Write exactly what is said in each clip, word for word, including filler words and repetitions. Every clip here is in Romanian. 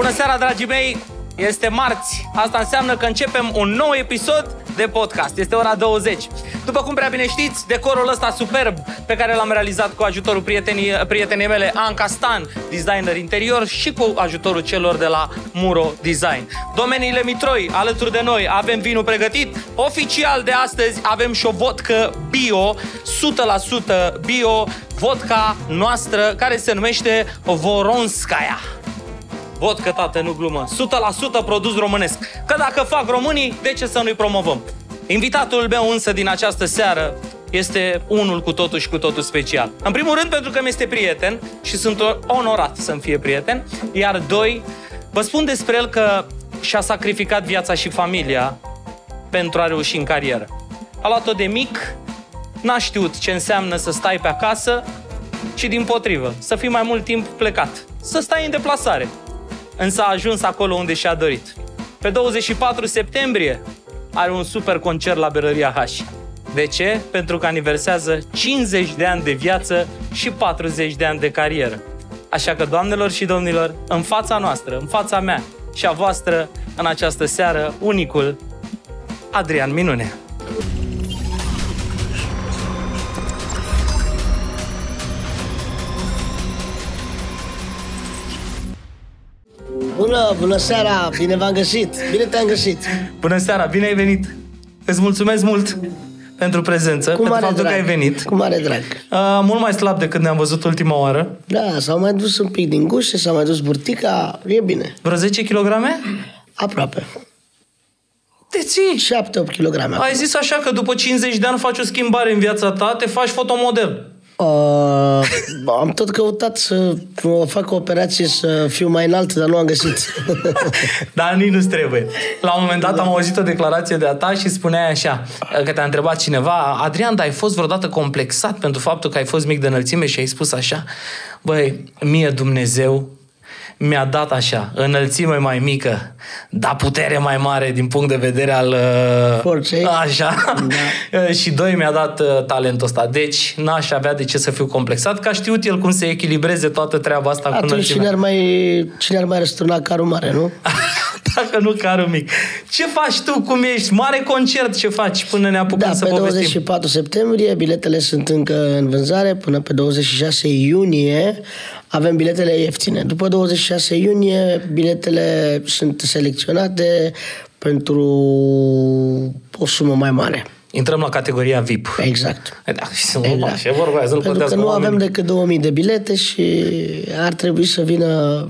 Bună seara, dragii mei! Este marți. Asta înseamnă că începem un nou episod de podcast. Este ora douăzeci. După cum prea bine știți, decorul ăsta superb pe care l-am realizat cu ajutorul prietenii, prietenii mele, Anca Stan, designer interior, și cu ajutorul celor de la Muro Design. Domeniile Mitroi, alături de noi, avem vinul pregătit. Oficial de astăzi avem și o vodcă bio, o sută la sută bio, vodka noastră, care se numește Voronskaya. Vodcă, tată, nu glumă. o sută la sută produs românesc. Că dacă fac românii, de ce să nu-i promovăm? Invitatul meu însă din această seară este unul cu totul și cu totul special. În primul rând pentru că mi-este prieten și sunt onorat să-mi fie prieten. Iar doi, vă spun despre el că și-a sacrificat viața și familia pentru a reuși în carieră. A luat-o de mic, n-a știut ce înseamnă să stai pe acasă, ci din potrivă, să fii mai mult timp plecat, să stai în deplasare. Însă a ajuns acolo unde și-a dorit. Pe douăzeci și patru septembrie are un super concert la Berăria H. De ce? Pentru că aniversează cincizeci de ani de viață și patruzeci de ani de carieră. Așa că, doamnelor și domnilor, în fața noastră, în fața mea și a voastră, în această seară, unicul Adrian Minune. Bună, bună seara, bine v-am găsit, bine te-am găsit. Bună seara, bine ai venit. Îți mulțumesc mult pentru prezență, pentru faptul că ai venit. Cu mare drag. Uh, mult mai slab decât ne-am văzut ultima oară. Da, s-au mai dus un pic din guște, s-a mai dus burtica, e bine. Vreo zece kilograme? Aproape. Te ții? șapte opt kilograme. Ai zis așa că după cincizeci de ani faci o schimbare în viața ta, te faci fotomodel. Uh, am tot căutat să fac o operație să fiu mai înalt, dar nu am găsit. Dar nici nu-ți trebuie. La un moment dat am auzit o declarație de-a ta și spuneai așa, că te-a întrebat cineva: Adrian, dar ai fost vreodată complexat pentru faptul că ai fost mic de înălțime? Și ai spus așa: băi, mie Dumnezeu mi-a dat așa, înălțime mai mică, dar putere mai mare din punct de vedere al... Forței. Așa. Da. Și doi, mi-a dat uh, talentul ăsta. Deci n-aș avea de ce să fiu complexat, că a știut el cum se echilibreze toată treaba asta. Atunci cu înălțimea. Cine ar mai, cine ar mai răsturna carul mare, nu? Dacă nu carul mic. Ce faci tu? Cum ești? Mare concert, ce faci până ne apucăm da, să povestim? Da, pe douăzeci și patru septembrie, biletele sunt încă în vânzare, până pe douăzeci și șase iunie avem biletele ieftine. După douăzeci și șase iunie, biletele sunt selecționate pentru o sumă mai mare. Intrăm la categoria V I P. Exact. Da, sunt exact. Și vorba aia, pentru că nu avem decât două mii de bilete și ar trebui să vină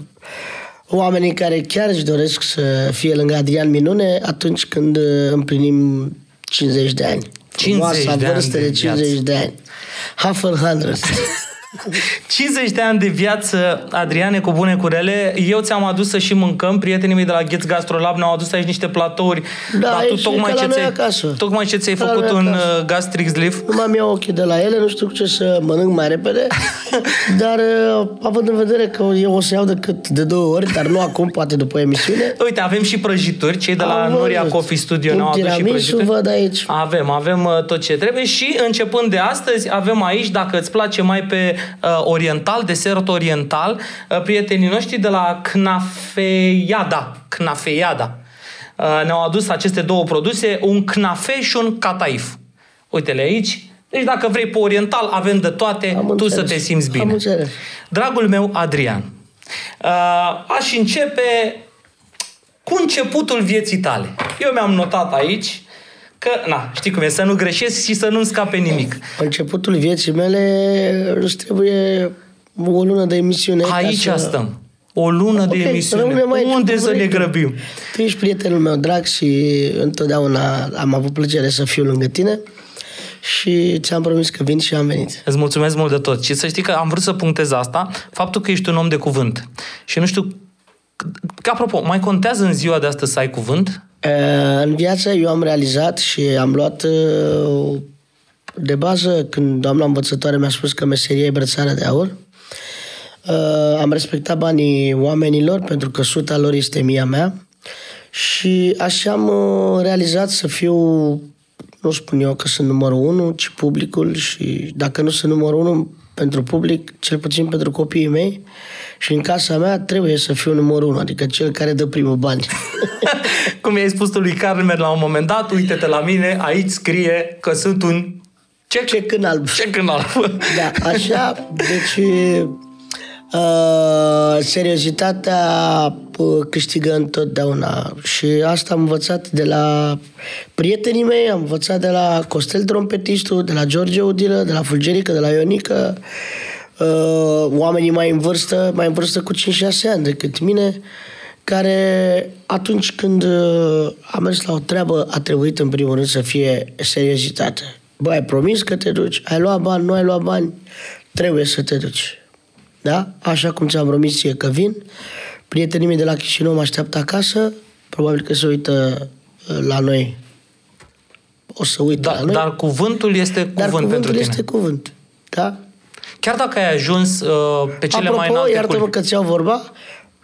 oamenii care chiar își doresc să fie lângă Adrian Minune atunci când împlinim cincizeci de ani. cincizeci de ani de cincizeci de ani. Half a hundred. cincizeci de ani de viață, Adriane, cu bune, cu rele. Eu ți-am adus să și mâncăm. Prietenii mei de la Ghets Gastrolab ne-au adus aici niște platouri. Da, dar tu tocmai ce, ți-ai, tocmai ce ți-ai făcut un uh, gastric sleeve. Nu m-am iau ochii de la ele, nu știu ce să mănânc mai repede. Dar uh, având în vedere că eu o să iau decât de două ori, dar nu acum, poate după emisiune. Uite, avem și prăjituri. Cei de la Noria Coffee Studio ne-au adus și prăjituri. Văd aici. Avem, avem uh, tot ce trebuie. Și începând de astăzi avem aici, dacă îți place mai pe oriental, desert oriental, prietenii noștri de la Knafeiada, Knafeiada ne-au adus aceste două produse, un knafe și un kataif. Uite-le aici. Deci dacă vrei pe oriental, avem de toate. Am tu înțeles. Să te simți bine. Dragul meu Adrian, aș începe cu începutul vieții tale. Eu mi-am notat aici că, na, știi cum e, să nu greșesc și să nu-mi scape nimic. Începutul vieții mele îți trebuie o lună de emisiune. Aici să... stăm. O lună okay, de emisiune. Unde să ne grăbim? Tu ești prietenul meu drag și întotdeauna am avut plăcere să fiu lângă tine și ți-am promis că vin și am venit. Îți mulțumesc mult de tot. Și să știi că am vrut să punctez asta, faptul că ești un om de cuvânt. Și nu știu... Că, apropo, mai contează în ziua de astăzi să ai cuvânt? În viață eu am realizat și am luat de bază când doamna învățătoare mi-a spus că meseria e brățara de aur. Am respectat banii oamenilor pentru că suta lor este mia mea și așa am realizat să fiu, nu spun eu că sunt numărul unu, ci publicul, și dacă nu sunt numărul unu, pentru public, cel puțin pentru copiii mei, și în casa mea trebuie să fiu numărul unu, adică cel care dă primul bani. Cum i-ai spus tu lui Carmen la un moment dat, uite-te la mine, aici scrie că sunt un cec, cec în alb. Cec în alb. Da, așa, deci uh, seriozitatea câștigă întotdeauna și asta am învățat de la prietenii mei, am învățat de la Costel Trompetistul, de la George Udilă, de la Fulgerică, de la Ionică, uh, oamenii mai în vârstă, mai în vârstă cu cinci șase ani decât mine, care atunci când am mers la o treabă a trebuit în primul rând să fie seriozitate. Bă, ai promis că te duci, ai luat bani, nu ai luat bani, trebuie să te duci. Da? Așa cum ți-am promis ție că vin. Prietenii mei de la Chișinău mă așteaptă acasă, probabil că se uită la noi. O să uită da, la noi. Dar cuvântul este cuvânt, dar cuvântul pentru tine. Este cuvânt, da? Chiar dacă ai ajuns uh, pe cele Apropo, mai înalte Apropo, iartă-mă că ți-au vorba,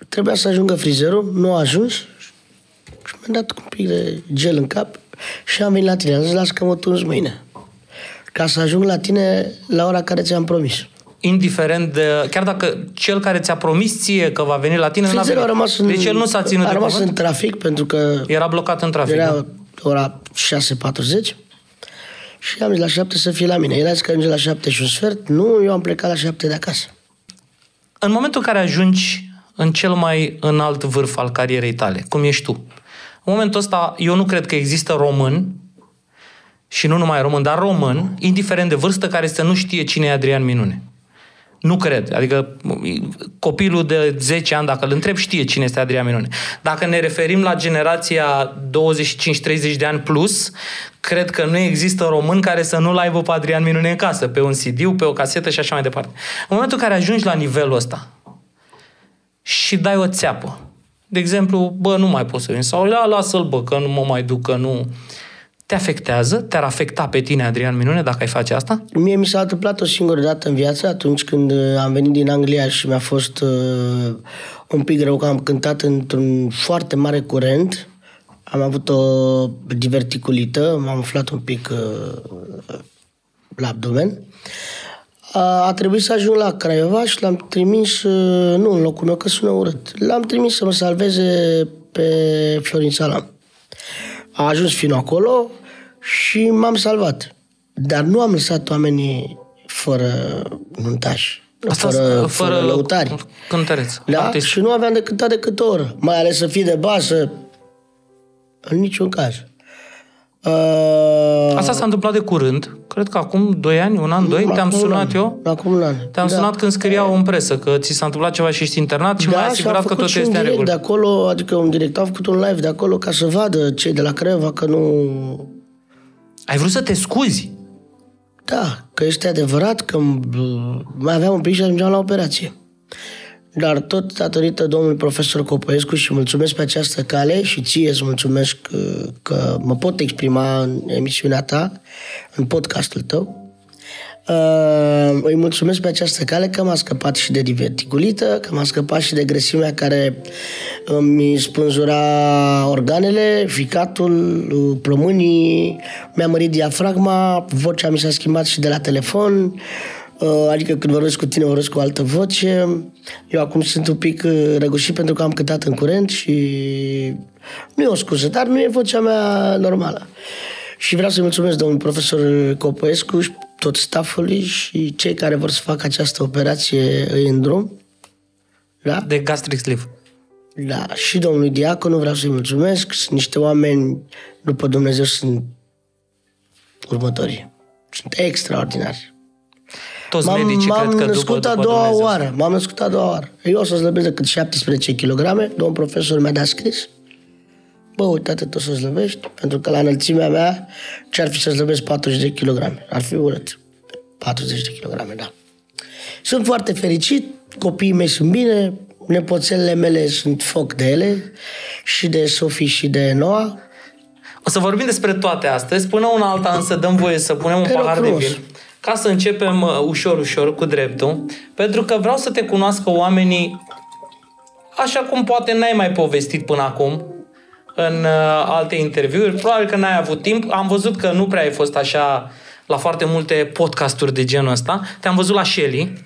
trebuia să ajungă frizerul, nu a ajuns și mi-a dat cu un pic de gel în cap și am venit la tine. Am zis, las că mă tunzi mâine, ca să ajung la tine la ora care ți-am promis. Indiferent de... Chiar dacă cel care ți-a promis ție că va veni la tine... Frizerul a rămas în... Deci el nu s-a ținut de cuvânt. A rămas în trafic pentru că... Era blocat în trafic. Era nu? Ora șase patruzeci și am zis la șapte să fie la mine. El a zis că ajunge la șapte și un sfert. Nu, eu am plecat la șapte de acasă. În momentul în care ajungi în cel mai înalt vârf al carierei tale, cum ești tu, în momentul ăsta eu nu cred că există român și nu numai român, dar român, indiferent de vârstă, care să nu știe cine e Adrian Minune. Nu cred. Adică copilul de zece ani, dacă îl întreb, știe cine este Adrian Minune. Dacă ne referim la generația douăzeci și cinci treizeci de ani plus, cred că nu există român care să nu-l aibă pe Adrian Minune în casă, pe un C D, pe o casetă și așa mai departe. În momentul în care ajungi la nivelul ăsta și dai o țeapă, de exemplu, bă, nu mai pot să vin, sau la, lasă-l, bă, că nu mă mai duc, că nu... Te afectează? Te-ar afecta pe tine, Adrian Minune, dacă ai face asta? Mie mi s-a întâmplat o singură dată în viață, atunci când am venit din Anglia și mi-a fost uh, un pic greu că am cântat într-un foarte mare curent. Am avut o diverticulită, m-am umflat un pic uh, la abdomen. Uh, a trebuit să ajung la Craiova și l-am trimis, uh, nu în locul meu, că sună urât, l-am trimis să mă salveze pe Florin Salam. A ajuns finul acolo și m-am salvat. Dar nu am lăsat oamenii fără nuntaș, fără, fără, fără lăutari. Cântăreț. Da? Artist. Și nu aveam de cântat decât o oră. Mai ales să fii de basă. În niciun caz. Uh... Asta s-a întâmplat de curând. Cred că acum doi ani, un an, doi, te-am sunat eu. Acum un an. Te-am da. sunat când scriau în presă că ți s-a întâmplat ceva și ești internat și da, m-ai asigurat că totul este în regulă. De acolo, adică un direct, am făcut un live de acolo ca să vadă cei de la Craiova că nu... Ai vrut să te scuzi? Da, că este adevărat că mai aveam un pic și ajungeam la operație. Dar tot datorită domnului profesor Copăescu și mulțumesc pe această cale și ție îți mulțumesc că, că mă pot exprima în emisiunea ta, în podcastul tău. Uh, îi mulțumesc pe această cale că m-a scăpat și de diverticulită, că m-a scăpat și de gresimea care îmi spânzura organele, ficatul, plămânii, mi-a mărit diafragma, vocea mi s-a schimbat și de la telefon. Adică când vorbesc cu tine, vorbesc cu altă voce. Eu acum sunt un pic răgușit pentru că am cântat în curent și nu e o scuză, dar nu e vocea mea normală. Și vreau să-i mulțumesc domnul profesor Copăescu și tot staffului și cei care vor să facă această operație în drum. Da? De gastric sleeve. Da, și domnului diaconu vreau să-i mulțumesc. Sunt niște oameni, după Dumnezeu, sunt următorii. Sunt extraordinari. Toți medicii cred că după, după Dumnezeu. Oară, m-am născut a doua oară. Eu o să slăbesc decât șaptesprezece kilograme. Domnul profesor mi-a dat scris. Bă, uite, atât o să slăbești, pentru că la înălțimea mea ce-ar fi să slăbesc patruzeci de kilograme. Ar fi urât. patruzeci de kilograme, da. Sunt foarte fericit, copiii mei sunt bine, nepoțelele mele sunt foc de ele, și de Sofie și de Noa. O să vorbim despre toate astăzi. Până una alta însă dăm voie să punem un pahar de vin. Ca să începem ușor, ușor, cu dreptul, pentru că vreau să te cunoască oamenii așa cum poate n-ai mai povestit până acum în alte interviuri. Probabil că n-ai avut timp. Am văzut că nu prea ai fost așa la foarte multe podcasturi de genul ăsta. Te-am văzut la Shelly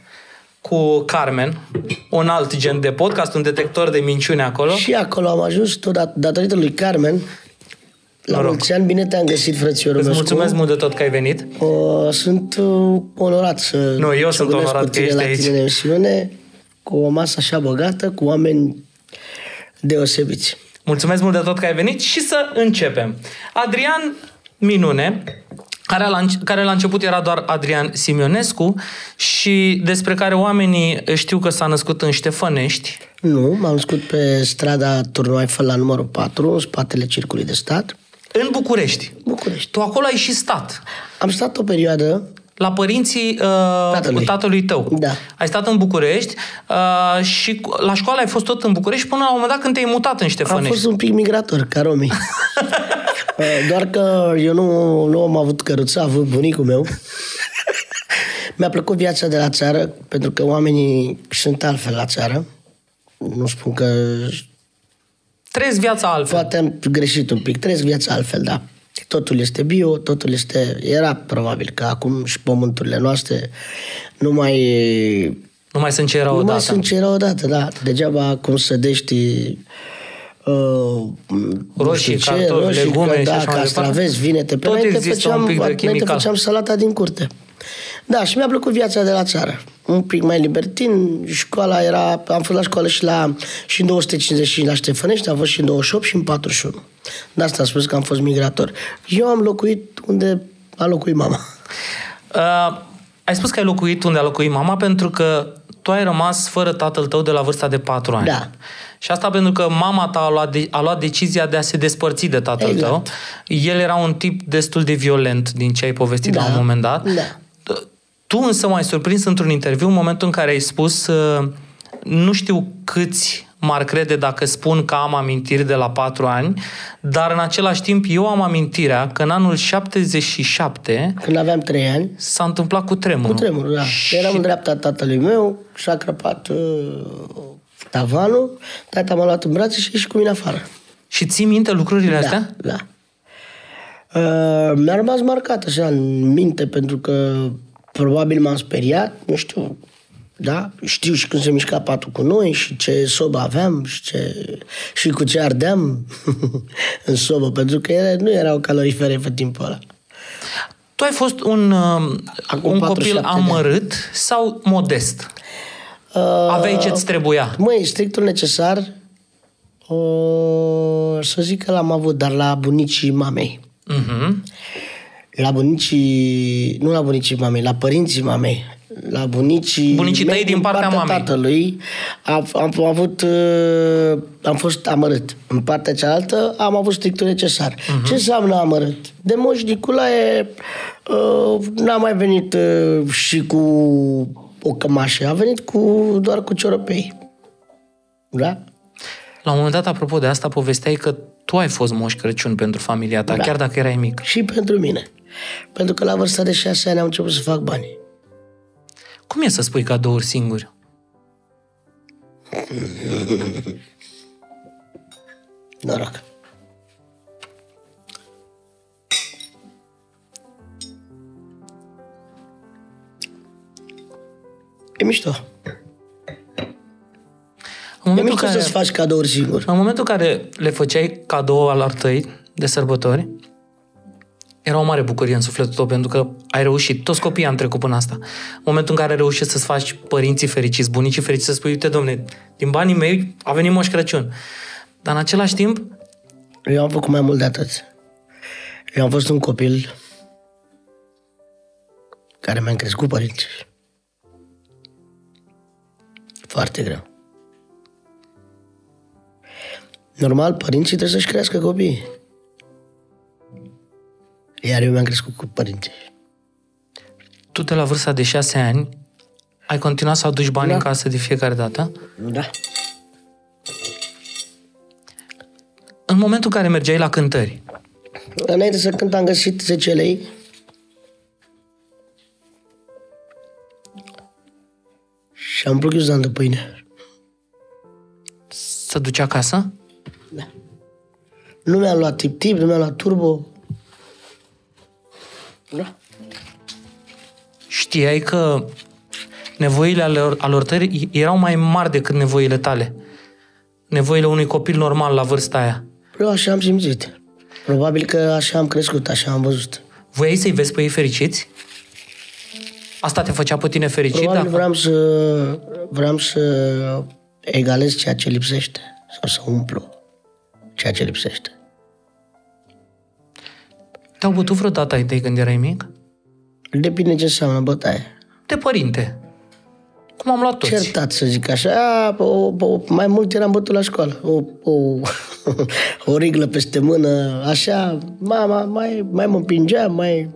cu Carmen, un alt gen de podcast, un detector de minciune acolo. Și acolo am ajuns tot datorită lui Carmen. La mulți ani, bine te-am găsit, frățiorul. Îți mulțumesc mult de tot că ai venit. O, sunt onorat să... Nu, eu sunt onorat că ești la aici. Tine în emisiune, cu o masă așa bogată, cu oameni deosebiți. Mulțumesc mult de tot că ai venit și să începem. Adrian Minune, care la, care la început era doar Adrian Simionescu și despre care oamenii știu că s-a născut în Ștefănești. Nu, m-am născut pe strada Turnoaifă la numărul patru, în spatele Circului de Stat. În București. București. Tu acolo ai și stat. Am stat o perioadă. La părinții uh, tatălui. tatălui tău. Da. Ai stat în București uh, și la școală ai fost tot în București până la un moment dat când te-ai mutat în Ștefănești. Am fost un pic migrator, ca romii. uh, doar că eu nu, nu am avut căruță, a avut bunicul meu. Mi-a plăcut viața de la țară, pentru că oamenii sunt altfel la țară. Nu spun că... Trăiesc viața altfel. Poate am greșit un pic. Trăiesc viața altfel, da. Totul este bio, totul este... Era probabil că acum și pământurile noastre nu mai... Nu mai sunt ce erau odată. Nu mai sunt ce erau odată, da. Degeaba cum sădești uh, roșii, ce, cartofi, roșii, legume că, da, și așa mai departe. Vinete. Tot înainte există făceam, un pic de chimical. Făceam salata din curte. Da, și mi-a plăcut viața de la țară. Un pic mai libertin, școala era... Am fost la școală și, la, și în două sute cincizeci și cinci la Ștefănești, am fost și în douăzeci și opt și în patruzeci și unu. De asta am spus că am fost migrator. Eu am locuit unde a locuit mama. Uh, ai spus că ai locuit unde a locuit mama pentru că tu ai rămas fără tatăl tău de la vârsta de patru ani. Da. Și asta pentru că mama ta a luat, de, a luat decizia de a se despărți de tatăl exact. tău. El era un tip destul de violent din ce ai povestit da. la un moment dat. Da. Tu însă m-ai surprins într-un interviu în momentul în care ai spus uh, nu știu câți m-ar crede dacă spun că am amintiri de la patru ani, dar în același timp eu am amintirea că în anul șaptezeci și șapte... Când aveam trei ani... S-a întâmplat cu tremurul. Cu tremurul, da. Și... Eram în dreapta tatălui meu și a crăpat uh, tavanul, tata m-a luat în brațe și a ieșit cu mine afară. Și ții minte lucrurile da, astea? Da, da. Uh, mi-a rămas marcat așa în minte pentru că probabil m-am speriat, nu știu, da? Știu și când se mișca patul cu noi și ce sobă aveam și, ce... și cu ce ardeam în sobă, pentru că ele nu erau calorifere pe timpul ăla. Tu ai fost un, un copil amărât sau modest? Uh, Aveai ce-ți trebuia? Măi, strictul necesar, uh, să zic că l-am avut, dar la bunicii mamei. Uh-huh. La bunicii, nu la bunicii mamei, la părinții mamei, la bunicii, bunicii mei, tăi din partea, partea mamei. Tatălui, am, am, avut, am fost amărât. În partea cealaltă am avut strictul necesar. Uh-huh. Ce înseamnă amărât? De Moș Nicolae uh, n-a mai venit uh, și cu o cămașă, a venit cu, doar cu cioropei. Da? La un moment dat, apropo de asta, povesteai că tu ai fost Moș Crăciun pentru familia ta, da. chiar dacă erai mic. Și pentru mine. Pentru că la vârsta de șase ani am început să fac bani. Cum e să spui cadouri singuri? Noroc. E mișto. În momentul care, să-ți faci cadouri singur. În momentul în care le făceai cadou al tăi de sărbători, era o mare bucurie în sufletul tău, pentru că ai reușit. Toți copiii am trecut până asta. În momentul în care reușești să-ți faci părinții fericiți, bunicii fericiți, să spui, uite, domne, din banii mei a venit Moș Crăciun. Dar în același timp... Eu am făcut mai mult de atât. Eu am fost un copil care mi-a crescut părinții. Foarte greu. Normal, părinții trebuie să-și crească copiii. Iar eu mi-am crescut cu părinții. Tu de la vârsta de șase ani ai continuat să aduci bani da. în casă de fiecare dată? Da. În momentul în care mergeai la cântări? Înainte să cânt am găsit zece lei. Și am plucit de pâine. Să duci acasă? Da. Nu mi-am luat tip-tip, nu mi-am luat turbo. Da. știai că nevoile ale, ale tăi erau mai mari decât nevoile tale. Nevoile unui copil normal la vârsta aia. Eu așa am simțit. Probabil că așa am crescut, așa am văzut. Voiai să-i vezi pe ei fericiți? Asta te făcea pe tine fericit? Probabil dacă... vreau să, vreau să egalez ceea ce lipsește sau să umplu ceea ce lipsește. Te-au bătut vreodată ai tăi când erai mic? Depinde ce înseamnă bătaie. De părinte. Cum am luat toți. Certat, să zic așa. O, o, mai mult eram bătut la școală. O, o, o riglă peste mână, așa. Mama mai, mai mă împingea, mai...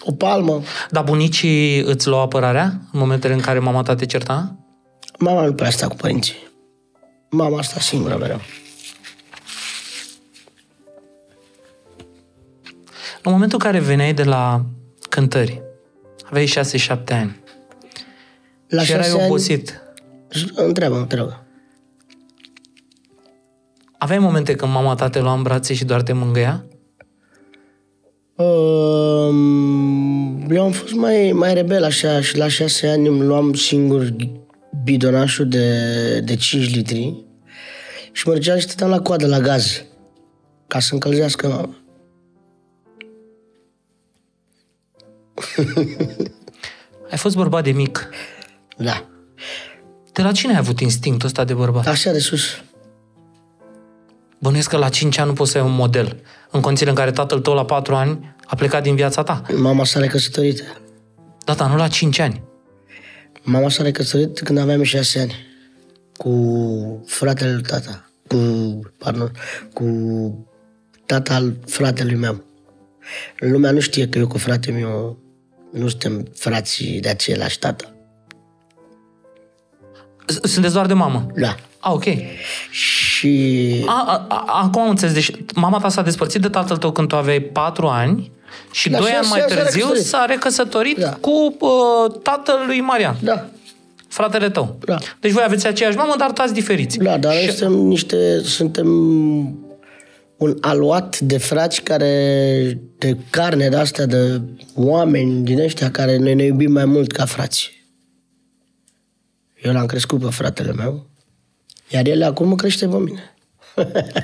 O palmă. Dar bunicii îți luau apărarea în momentele în care mama ta te certa? Mama nu prea sta cu părinții. Mama asta singură mereu. În momentul în care veneai de la cântări, aveai șase șapte ani. La și erai obosit. Ani... Întreabă, întreabă. Aveai momente când mama ta te lua în brațe și doar te mângâia? Eu am fost mai, mai rebel așa și la șase ani îmi luam singur bidonașul de, de cinci litri și mergeam și stăteam la coadă la gaz ca să încălzească mama. Ai fost bărbat de mic. Da. De la cine ai avut instinctul ăsta de bărbat? Așa, de sus. Bănuiesc că la cinci ani nu poți să ai un model. În condițiile în care tatăl tău la patru ani a plecat din viața ta. Mama s-a recăsătorită. Da, dar nu la cinci ani. Mama s-a recăsătorit când aveam șase ani. Cu fratele lui tata. Cu, pardon, cu tata al fratelui meu. Lumea nu știe că eu cu fratele meu nu suntem frații de același tată. Sunteți doar de mamă? Da. A, ok. Și... A, a, a, acum am înțeles. Deci mama ta s-a despărțit de tatăl tău când tu aveai patru ani și doi ani mai târziu s-a recăsătorit da. cu uh, tatăl lui Marian. Da. Fratele tău. Da. Deci voi aveți aceeași mamă, dar tați diferiți. Da, dar și... noi suntem niște... Suntem un aluat de frați care... De carne de astea, de oameni din ăștia care noi ne iubim mai mult ca frați. Eu l-am crescut pe fratele meu. Iar el acum mă crește pe mine.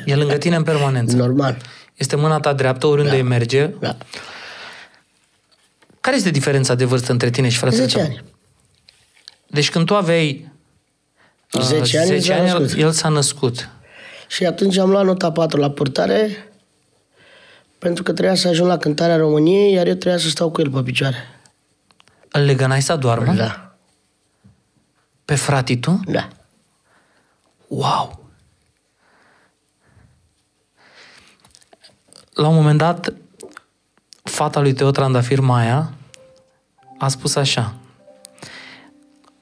E lângă tine în permanență. Normal. Este mâna ta dreaptă, oriunde îi merge. Da. Care este diferența de vârstă între tine și fratele tău? zece ani. Deci când tu aveai zece ani, el s-a născut. Și atunci am luat nota patru la purtare pentru că trebuia să ajung la Cântarea României, iar eu trebuia să stau cu el pe picioare. Îl legănai să doarmă? Da. Pe fratii tu? Da. Wow! La un moment dat, fata lui Teo Trandafir, Maia, a spus așa.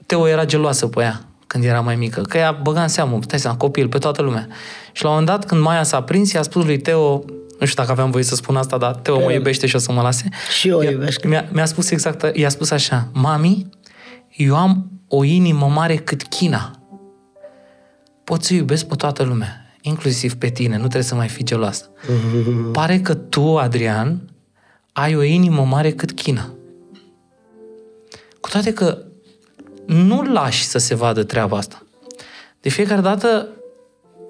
Teo era geloasă pe ea când era mai mică, că ea băga în seamă, stai seama, copil, pe toată lumea. Și la un moment dat, când Maia s-a prins, i-a spus lui Teo, nu știu dacă aveam voie să spun asta, dar Teo mă iubește și o să mă lase. Și eu iubesc. Mi-a, mi-a spus exact, i-a spus așa, mami, eu am o inimă mare cât China. Pot să iubesc pe toată lumea, inclusiv pe tine, nu trebuie să mai fii geloasă. Pare că tu, Adrian, ai o inimă mare cât China. Cu toate că nu lași să se vadă treaba asta. De fiecare dată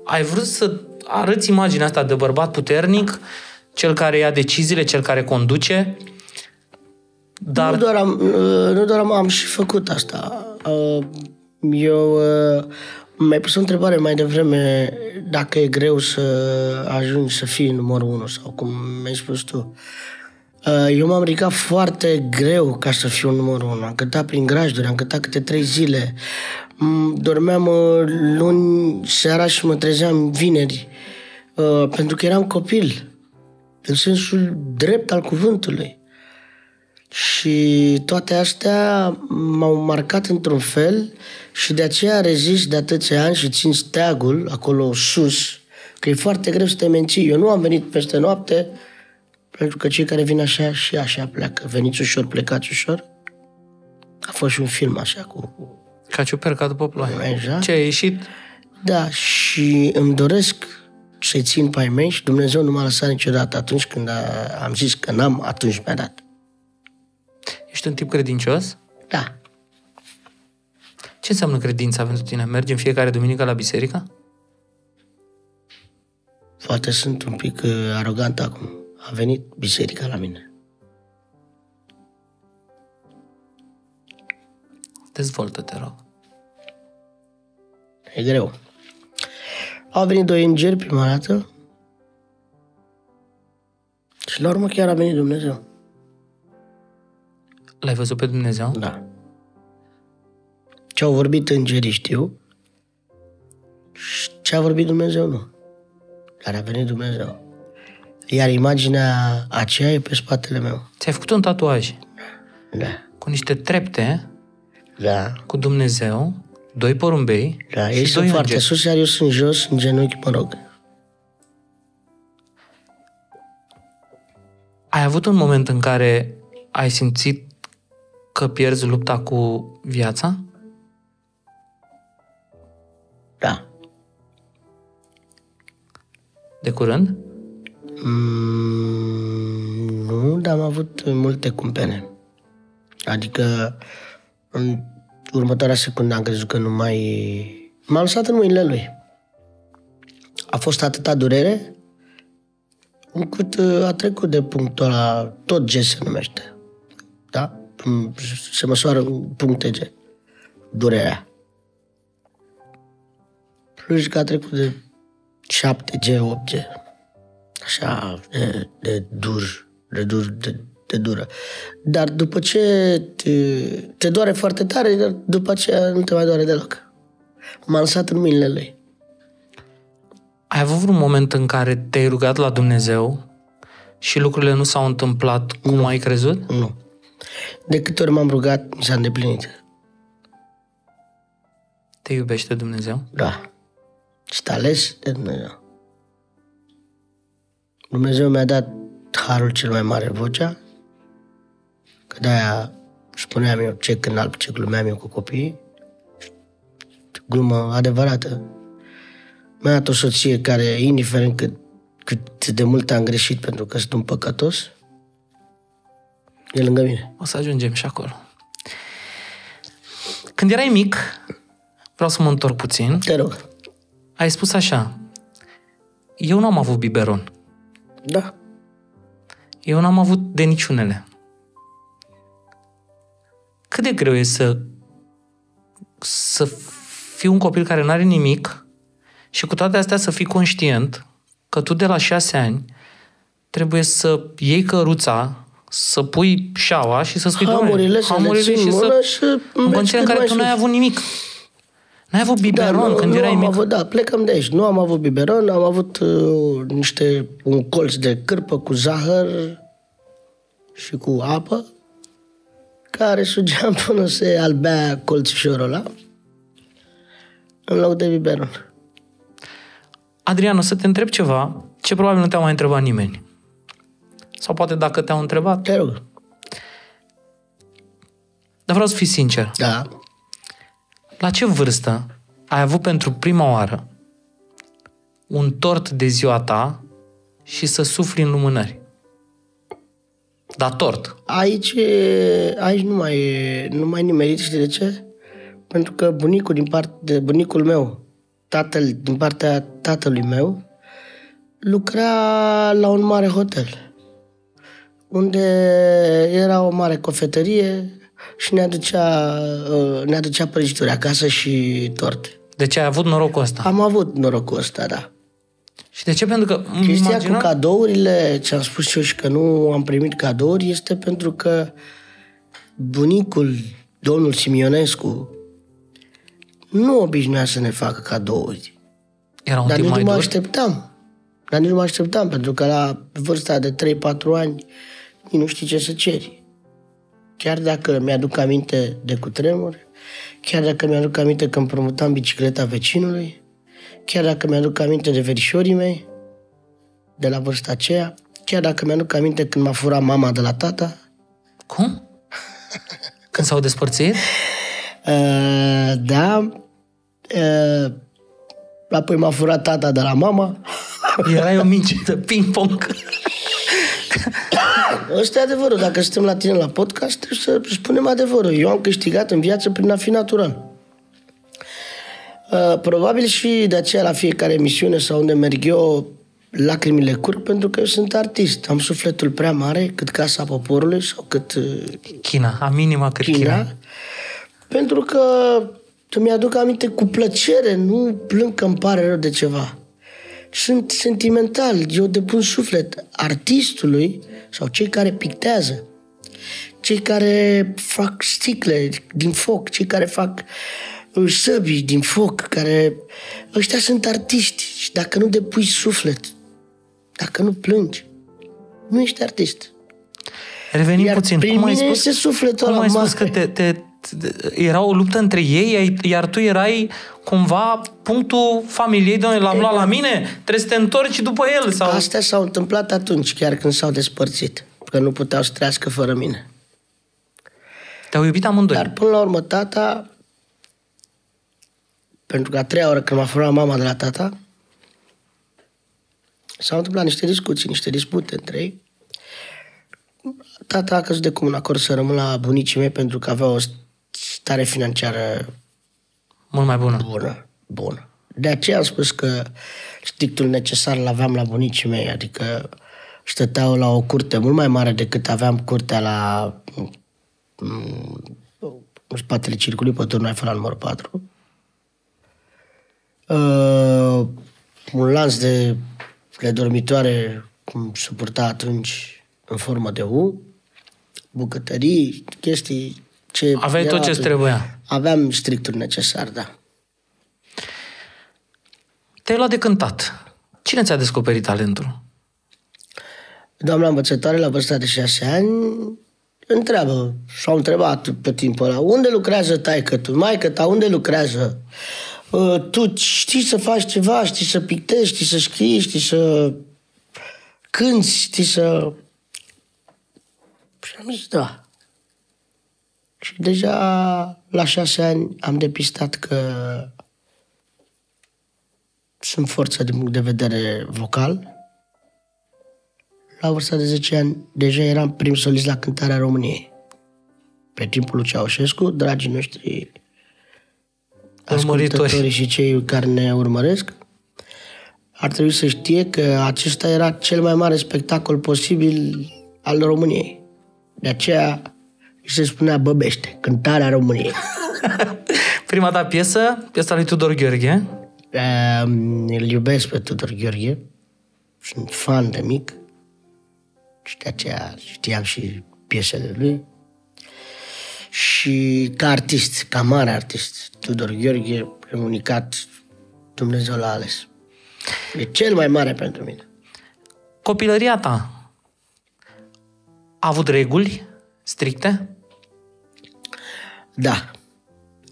ai vrut să arăți imaginea asta de bărbat puternic, cel care ia deciziile, cel care conduce. Dar... Nu doar am, nu doar am, am și făcut asta. Eu... Mi-ai pus o întrebare mai devreme dacă e greu să ajungi să fii numărul unu sau cum mi-ai spus tu. Eu m-am ridicat foarte greu ca să fiu numărul unu. Am cântat prin grajduri, am cântat câte trei zile. Dormeam luni seara și mă trezeam vineri pentru că eram copil în sensul drept al cuvântului. Și toate astea m-au marcat într-un fel și de aceea rezist de atâția ani și țin steagul acolo sus, că e foarte greu să te menții. Eu nu am venit peste noapte, pentru că cei care vin așa și așa pleacă. Veniți ușor, plecați ușor. A fost și un film așa cu... Ca ciuperca după ploaie. Exact. Ce a ieșit? Da, și îmi doresc să-i țin pe ai mei și Dumnezeu nu m-a lăsat niciodată. Atunci când a, am zis că n-am, atunci mi-a dat. Ești un tip credincios? Da. Ce înseamnă credința pentru tine? Mergi în fiecare duminică la biserică? Poate sunt un pic arogant acum. A venit biserica la mine. Dezvoltă-te, rog. E greu. Au venit doi îngeri prima dată și la urmă chiar a venit Dumnezeu. L-ai văzut pe Dumnezeu? Da. Ce-au vorbit îngerii știu și ce-a vorbit Dumnezeu nu. Dar a venit Dumnezeu. Iar imaginea aceea e pe spatele meu. Ți-ai făcut un tatuaj. Da. Cu niște trepte. Da. Cu Dumnezeu. Doi porumbei. Da, ei sunt foarte sus, iar eu sunt jos, în genunchi, mă rog. Ai avut un moment în care ai simțit că pierzi lupta cu viața? Da. De curând? Mm, nu, dar am avut multe cumpene. Adică în următoarea secundă am crezut că nu mai... M-am lăsat în mâinile lui. A fost atâta durere încât a trecut de punctul ăla, tot G se numește. Da? Se măsoară puncte G. Durerea. Plus că a trecut de șapte G, opt G. Așa, de, de dur, de dur, de, de dură. Dar după ce te, te doare foarte tare, dar după aceea nu te mai doare deloc. M-a lăsat în mâinile lui. Ai avut vreun moment în care te-ai rugat la Dumnezeu și lucrurile nu s-au întâmplat cum nu. ai crezut? Nu. De câte ori m-am rugat, mi s-a îndeplinit. Te iubește Dumnezeu? Da. Și te ales de Dumnezeu. Dumnezeu mi-a dat harul cel mai mare, vocea, că de-aia spuneam eu ce când alb, ce glumeam eu cu copiii, glumă adevărată. Mi-a dat o soție care, indiferent cât, cât de mult am greșit pentru că sunt un păcătos, e lângă mine. O să ajungem și acolo. Când erai mic, vreau să mă întorc puțin. Te rog. Ai spus așa, eu n-am avut biberon. Da. Eu n-am avut de niciunele. Cât de greu e să, să fii un copil care n-are nimic și cu toate astea să fii conștient că tu de la șase ani trebuie să iei căruța, să pui șaua și să spui hamurile, hamurile și să... să în care tu n-ai avut nimic. N-ai avut biberon da, nu, când nu erai mic? Avut, da, plecăm de aici. Nu am avut biberon, am avut uh, niște, un colț de cârpă cu zahăr și cu apă, care sugeam până se albea colțișorul ăla, în loc de biberon. Adrian, o să te întreb ceva ce probabil nu te-a mai întrebat nimeni. Sau poate dacă te-au întrebat... Te rog. Dar vreau să fii sincer. Da. La ce vârstă ai avut pentru prima oară un tort de ziua ta și să sufli în lumânări? Dar tort. Aici, aici nu mai, nu mai nimerit, știi de ce? Pentru că bunicul, din parte, bunicul meu, tatăl, din partea tatălui meu, lucra la un mare hotel, unde era o mare cofetărie, și ne aducea, ne aducea prăjituri acasă și tort. Deci ai avut norocul ăsta? Am avut norocul ăsta, da. Și de ce? Pentru că... Chestia imagina... cu cadourile, ce-am spus și eu și că nu am primit cadouri, este pentru că bunicul, domnul Simionescu, nu obișnuia să ne facă cadouri. Era un Dar nici mai nu mă așteptam. Dar nici nu mă așteptam, pentru că la vârsta de trei patru ani nu știi ce să ceri. Chiar dacă mi-aduc aminte de cutremur, chiar dacă mi-aduc aminte că împrumutam bicicleta vecinului, chiar dacă mi-aduc aminte de verișorii mei, de la vârsta aceea, chiar dacă mi-aduc aminte când m-a furat mama de la tata. Cum? Când s-au despărțit? uh, da. Uh, apoi m-a furat tata de la mama. Erai o minge de ping-pong. Ăsta e adevărul. Dacă suntem la tine la podcast, trebuie să spunem adevărul. Eu am câștigat în viață prin a fi natural. Uh, probabil și de aceea la fiecare emisiune sau unde merg eu, lacrimile curg, pentru că eu sunt artist. Am sufletul prea mare, cât Casa Poporului sau cât... Uh, China, a minima cât China. China. Pentru că îmi aduc aminte cu plăcere, nu plâng că îmi pare rău de ceva. Sunt sentimental, eu depun suflet artistului sau cei care pictează, cei care fac sticle din foc, cei care fac săbii din foc, care... ăștia sunt artiști și dacă nu depui suflet, dacă nu plângi, nu ești artist. Revenim iar puțin. Cum ai spus, sufletul cum ai spus că te, te, era o luptă între ei, iar tu erai cumva punctul familiei, doamne, l-am luat la mine, trebuie să te întorci după el. Sau... Astea s-au întâmplat atunci, chiar când s-au despărțit, că nu puteau să trăiască fără mine. Te-au iubit amândoi. Dar până la urmă tata, pentru că a treia oră când m-a furat mama de la tata, s-au întâmplat niște discuții, niște dispute între ei. Tata a căzut de comun acord să rămân la bunicii mei pentru că avea o stare financiară mult mai bună. Bună, bună. De aceea am spus că stictul necesar l-aveam la bunicii mei, adică stăteau la o curte mult mai mare decât aveam curtea la în spatele circului pe turnul Eiffel numărul patru. Uh, un lanț de, de dormitoare cum suporta atunci în formă de U, bucătării, chestii ce... Aveai tot ce-ți trebuia. Aveam strictul necesar, da. Te-ai luat de cântat. Cine ți-a descoperit talentul? Doamna învățătoare, la vârsta de șase ani, întreabă, s-au întrebat pe timpul ăla, unde lucrează taică-tu? Maică ta, unde lucrează? Tu știi să faci ceva, știi să pictezi, știi să scrii, știi să cânti, știi să... Și am zis, da. Și deja la șase ani am depistat că sunt forță din punct de vedere vocal. La vârsta de zece ani deja eram prim solist la Cântarea României. Pe timpul lui Ceaușescu, dragii noștri ascultătorii și cei care ne urmăresc ar trebui să știe că acesta era cel mai mare spectacol posibil al României. De aceea se spunea Băbește, Cântarea României. Prima ta piesă, piesa lui Tudor Gheorghe. Uh, îl iubesc pe Tudor Gheorghe. Sunt fan de mic. Și de aceea știam și piesele lui. Și ca artist, ca mare artist, Tudor Gheorghe, un unicat, Dumnezeu l-a ales. E cel mai mare pentru mine. Copilăria ta a avut reguli stricte? Da.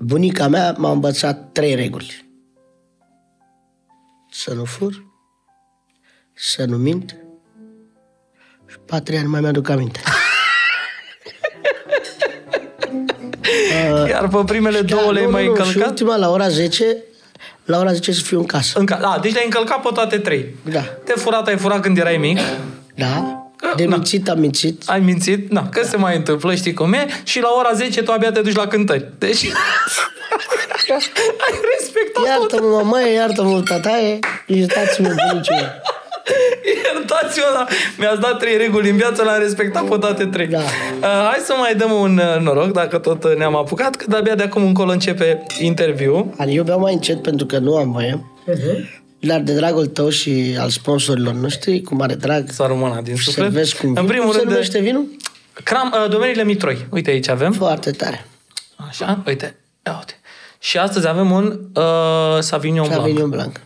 Bunica mea m-a învățat trei reguli. Să nu fur, să nu mint și patria nu mai mi-aduc aminte. uh, Iar pe primele două le-ai mai încălcat? Și ultima, la ora zece, la ora zece să fiu în casă. Înca- da, deci le-ai încălcat pe toate trei. Da. Te furat, ai furat când erai mic. Da. De na. Mințit am mințit. Ai mințit? Na, că da. Se mai întâmplă, știi cum e. Și la ora zece tu abia te duci la cântări. Deci ai respectat. Iartă-mă, mamaie, iartă-mă, tataie. Iertați-mă, buniciule. Iertați-mă, da. Mi-ați dat trei reguli în viață, le-am respectat pe toate trei. Da. Uh, hai să mai dăm un uh, noroc, dacă tot ne-am apucat, că de-abia de acum încolo începe interviu. Eu beau mai încet pentru că nu am voie. Uh-huh. Dar de dragul tău și al sponsorilor noștri, cu mare drag, sarumana din suflet. Cum în primul rând, se numește vinul? Cram, uh, Domeniile Mitroi. Uite, aici avem. Foarte tare. Așa, uite. Ia, uite. Și astăzi avem un uh, Sauvignon Blanc. Sauvignon Blanc.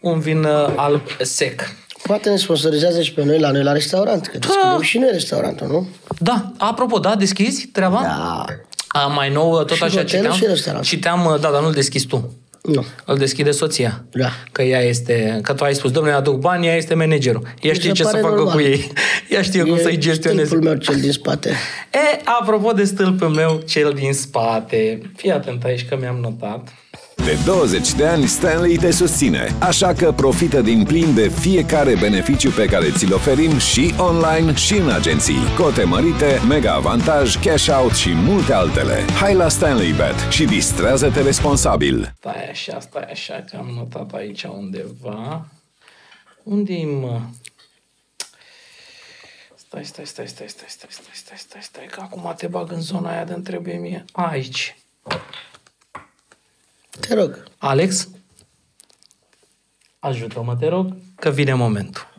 Un vin uh, alb sec. Poate ne sponsorizează și pe noi la noi la restaurant, că deschidem și noi restaurantul, nu? Da. Apropo, da, deschizi treaba? Da. A, mai nou, tot și așa citeam. Și restaurant. Citeam, da, dar nu-l deschizi tu. Nu. Îl deschide soția. Da. Că ea este, că tu ai spus, domnule, aduc bani, ea este managerul. Ea știe ce să facă cu ei. Ea știe cum să-i gestioneze. Stâlpul meu cel din spate. E, apropo de stâlpul meu cel din spate, fii atent aici că mi-am notat. De douăzeci de ani, Stanley te susține, așa că profită din plin de fiecare beneficiu pe care ți-l oferim și online și în agenții. Cote mărite, mega avantaj, cash out și multe altele. Hai la Stanley Bet și distrează-te responsabil. Stai așa, stai așa, că am notat aici undeva. Unde-i mă? Stai, stai, stai, stai, stai, stai, stai, stai, stai, stai, că acum te bag în zona aia de-mi trebuie mie. Aici. Te rog. Alex, ajută-mă, te rog, că vine momentul.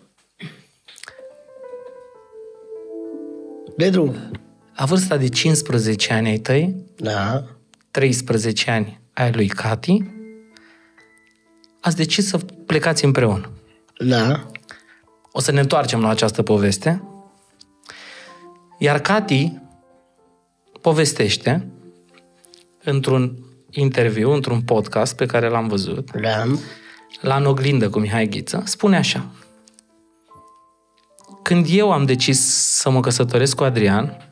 De drum. La vârsta de cincisprezece ani ai tăi, da. treisprezece ani ai lui Cati, ați decis să plecați împreună. Da. O să ne întoarcem la această poveste. Iar Cati povestește într-un interviu, într-un podcast pe care l-am văzut, da. La În Oglindă cu Mihai Ghiță, spune așa. Când eu am decis să mă căsătoresc cu Adrian,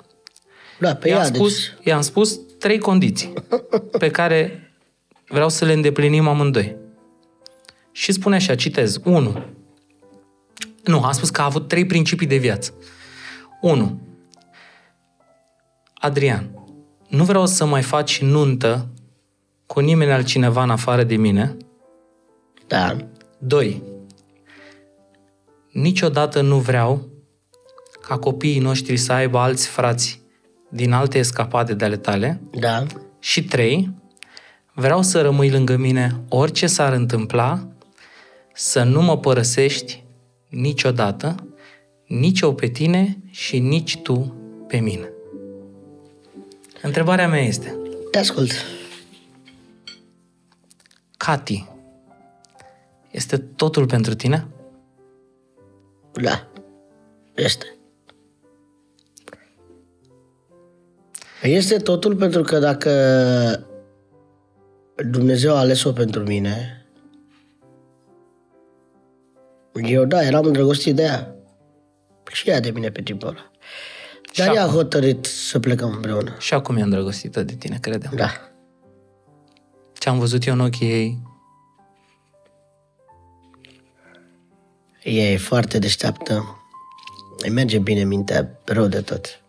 da, i-am spus, i-am spus trei condiții pe care vreau să le îndeplinim amândoi. Și spune așa, citez, unu. Nu, a spus că a avut trei principii de viață. unu. Adrian, nu vreau să mai faci nuntă cu nimeni altcineva în afară de mine. Da. doi. Niciodată nu vreau ca copiii noștri să aibă alți frați din alte escapade de ale tale. Da. Și trei. Vreau să rămâi lângă mine orice s-ar întâmpla, să nu mă părăsești niciodată, nici eu pe tine și nici tu pe mine. Întrebarea mea este... Te ascult. Cati, este totul pentru tine? Da, este. Este totul pentru că dacă Dumnezeu a ales-o pentru mine, eu, da, eram îndrăgostit de ea. Și ea de mine pe timpul ăla. Dar și ea acum a hotărât să plecăm împreună. Și acum e îndrăgostită de tine, credem. Da. Ce am văzut eu în ochii ei? Ea e foarte deșteaptă. Îi merge bine mintea, rău de tot.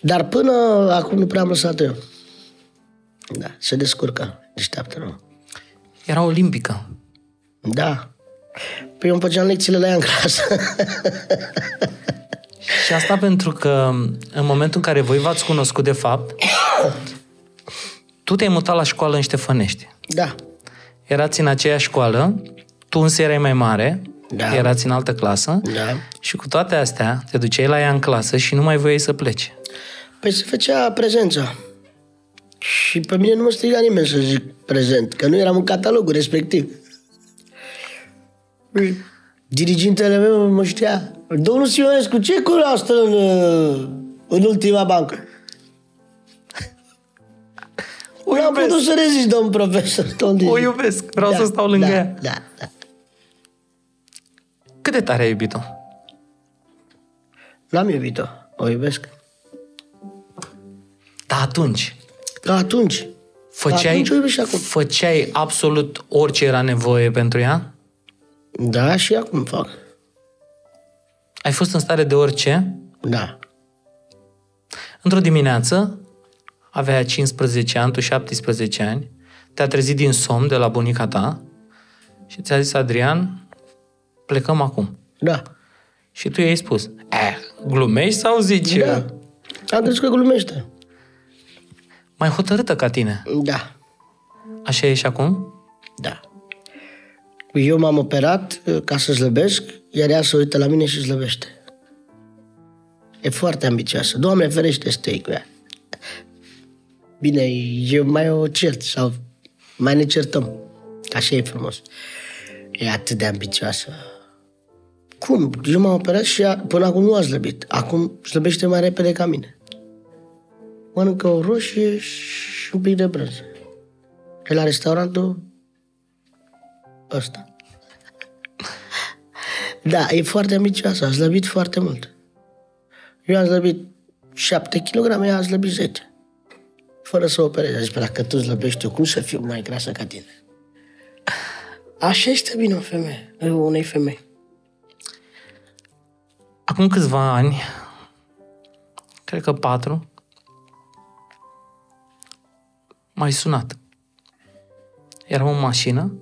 Dar până acum nu prea am lăsat eu. Da, se descurcă, deșteaptă, nu? Era olimpică. Da. Păi eu îmi făceam lecțiile la ea în clasă. Și asta pentru că în momentul în care voi v-ați cunoscut de fapt, tu te-ai mutat la școală în Ștefănești. Da. Erați în aceeași școală, tu însă erai mai mare, da. Erați în altă clasă, da. Și cu toate astea te duceai la ea în clasă și nu mai voiai să pleci. Păi se făcea prezența. Și pe mine nu mă striga nimeni să zic prezent, că nu eram în catalogul respectiv. Dirigintele meu mă știa. Domnul Sionescu, ce culoare asta în, în ultima bancă? O iubesc. N-am putut să rezist, domn profesor. Domn o iubesc. Vreau da, să stau lângă da, ea. Da, da. Cât de tare ai iubit-o? N-am iubit-o. O iubesc. Da, atunci. Da, atunci. Făceai, da, atunci o iubești acum. Făceai absolut orice era nevoie pentru ea? Da, și acum fac. Ai fost în stare de orice? Da. Într-o dimineață, aveai cincisprezece ani, tu șaptesprezece ani, te-a trezit din somn de la bunica ta și ți-a zis, Adrian, plecăm acum. Da. Și tu i-ai spus, eh, glumești sau zici? Da. Am crezut că glumește. Mai hotărâtă ca tine. Da. Așa e și acum? Da. Eu m-am operat ca să slăbesc, iar ea se uită la mine și slăbește. E foarte ambițioasă. Doamne ferește să stăi cu ea. Bine, eu mai o cert sau mai ne certăm. Așa e frumos. E atât de ambițioasă. Cum? Eu m-am operat și ea, până acum nu a slăbit. Acum slăbește mai repede ca mine. Mănâncă o roșie și un pic de brânză. De la restaurantul ăsta. Da, e foarte ambițioasă. A slăbit foarte mult. Eu am slăbit șapte kilograme, ea a slăbit zece. Fără să opereze. Zice, dacă tu slăbești, eu cum să fiu mai grasă ca tine? Așa este bine o femeie, unei femei. Acum câțiva ani, cred că patru, m-ai sunat. Eram în mașină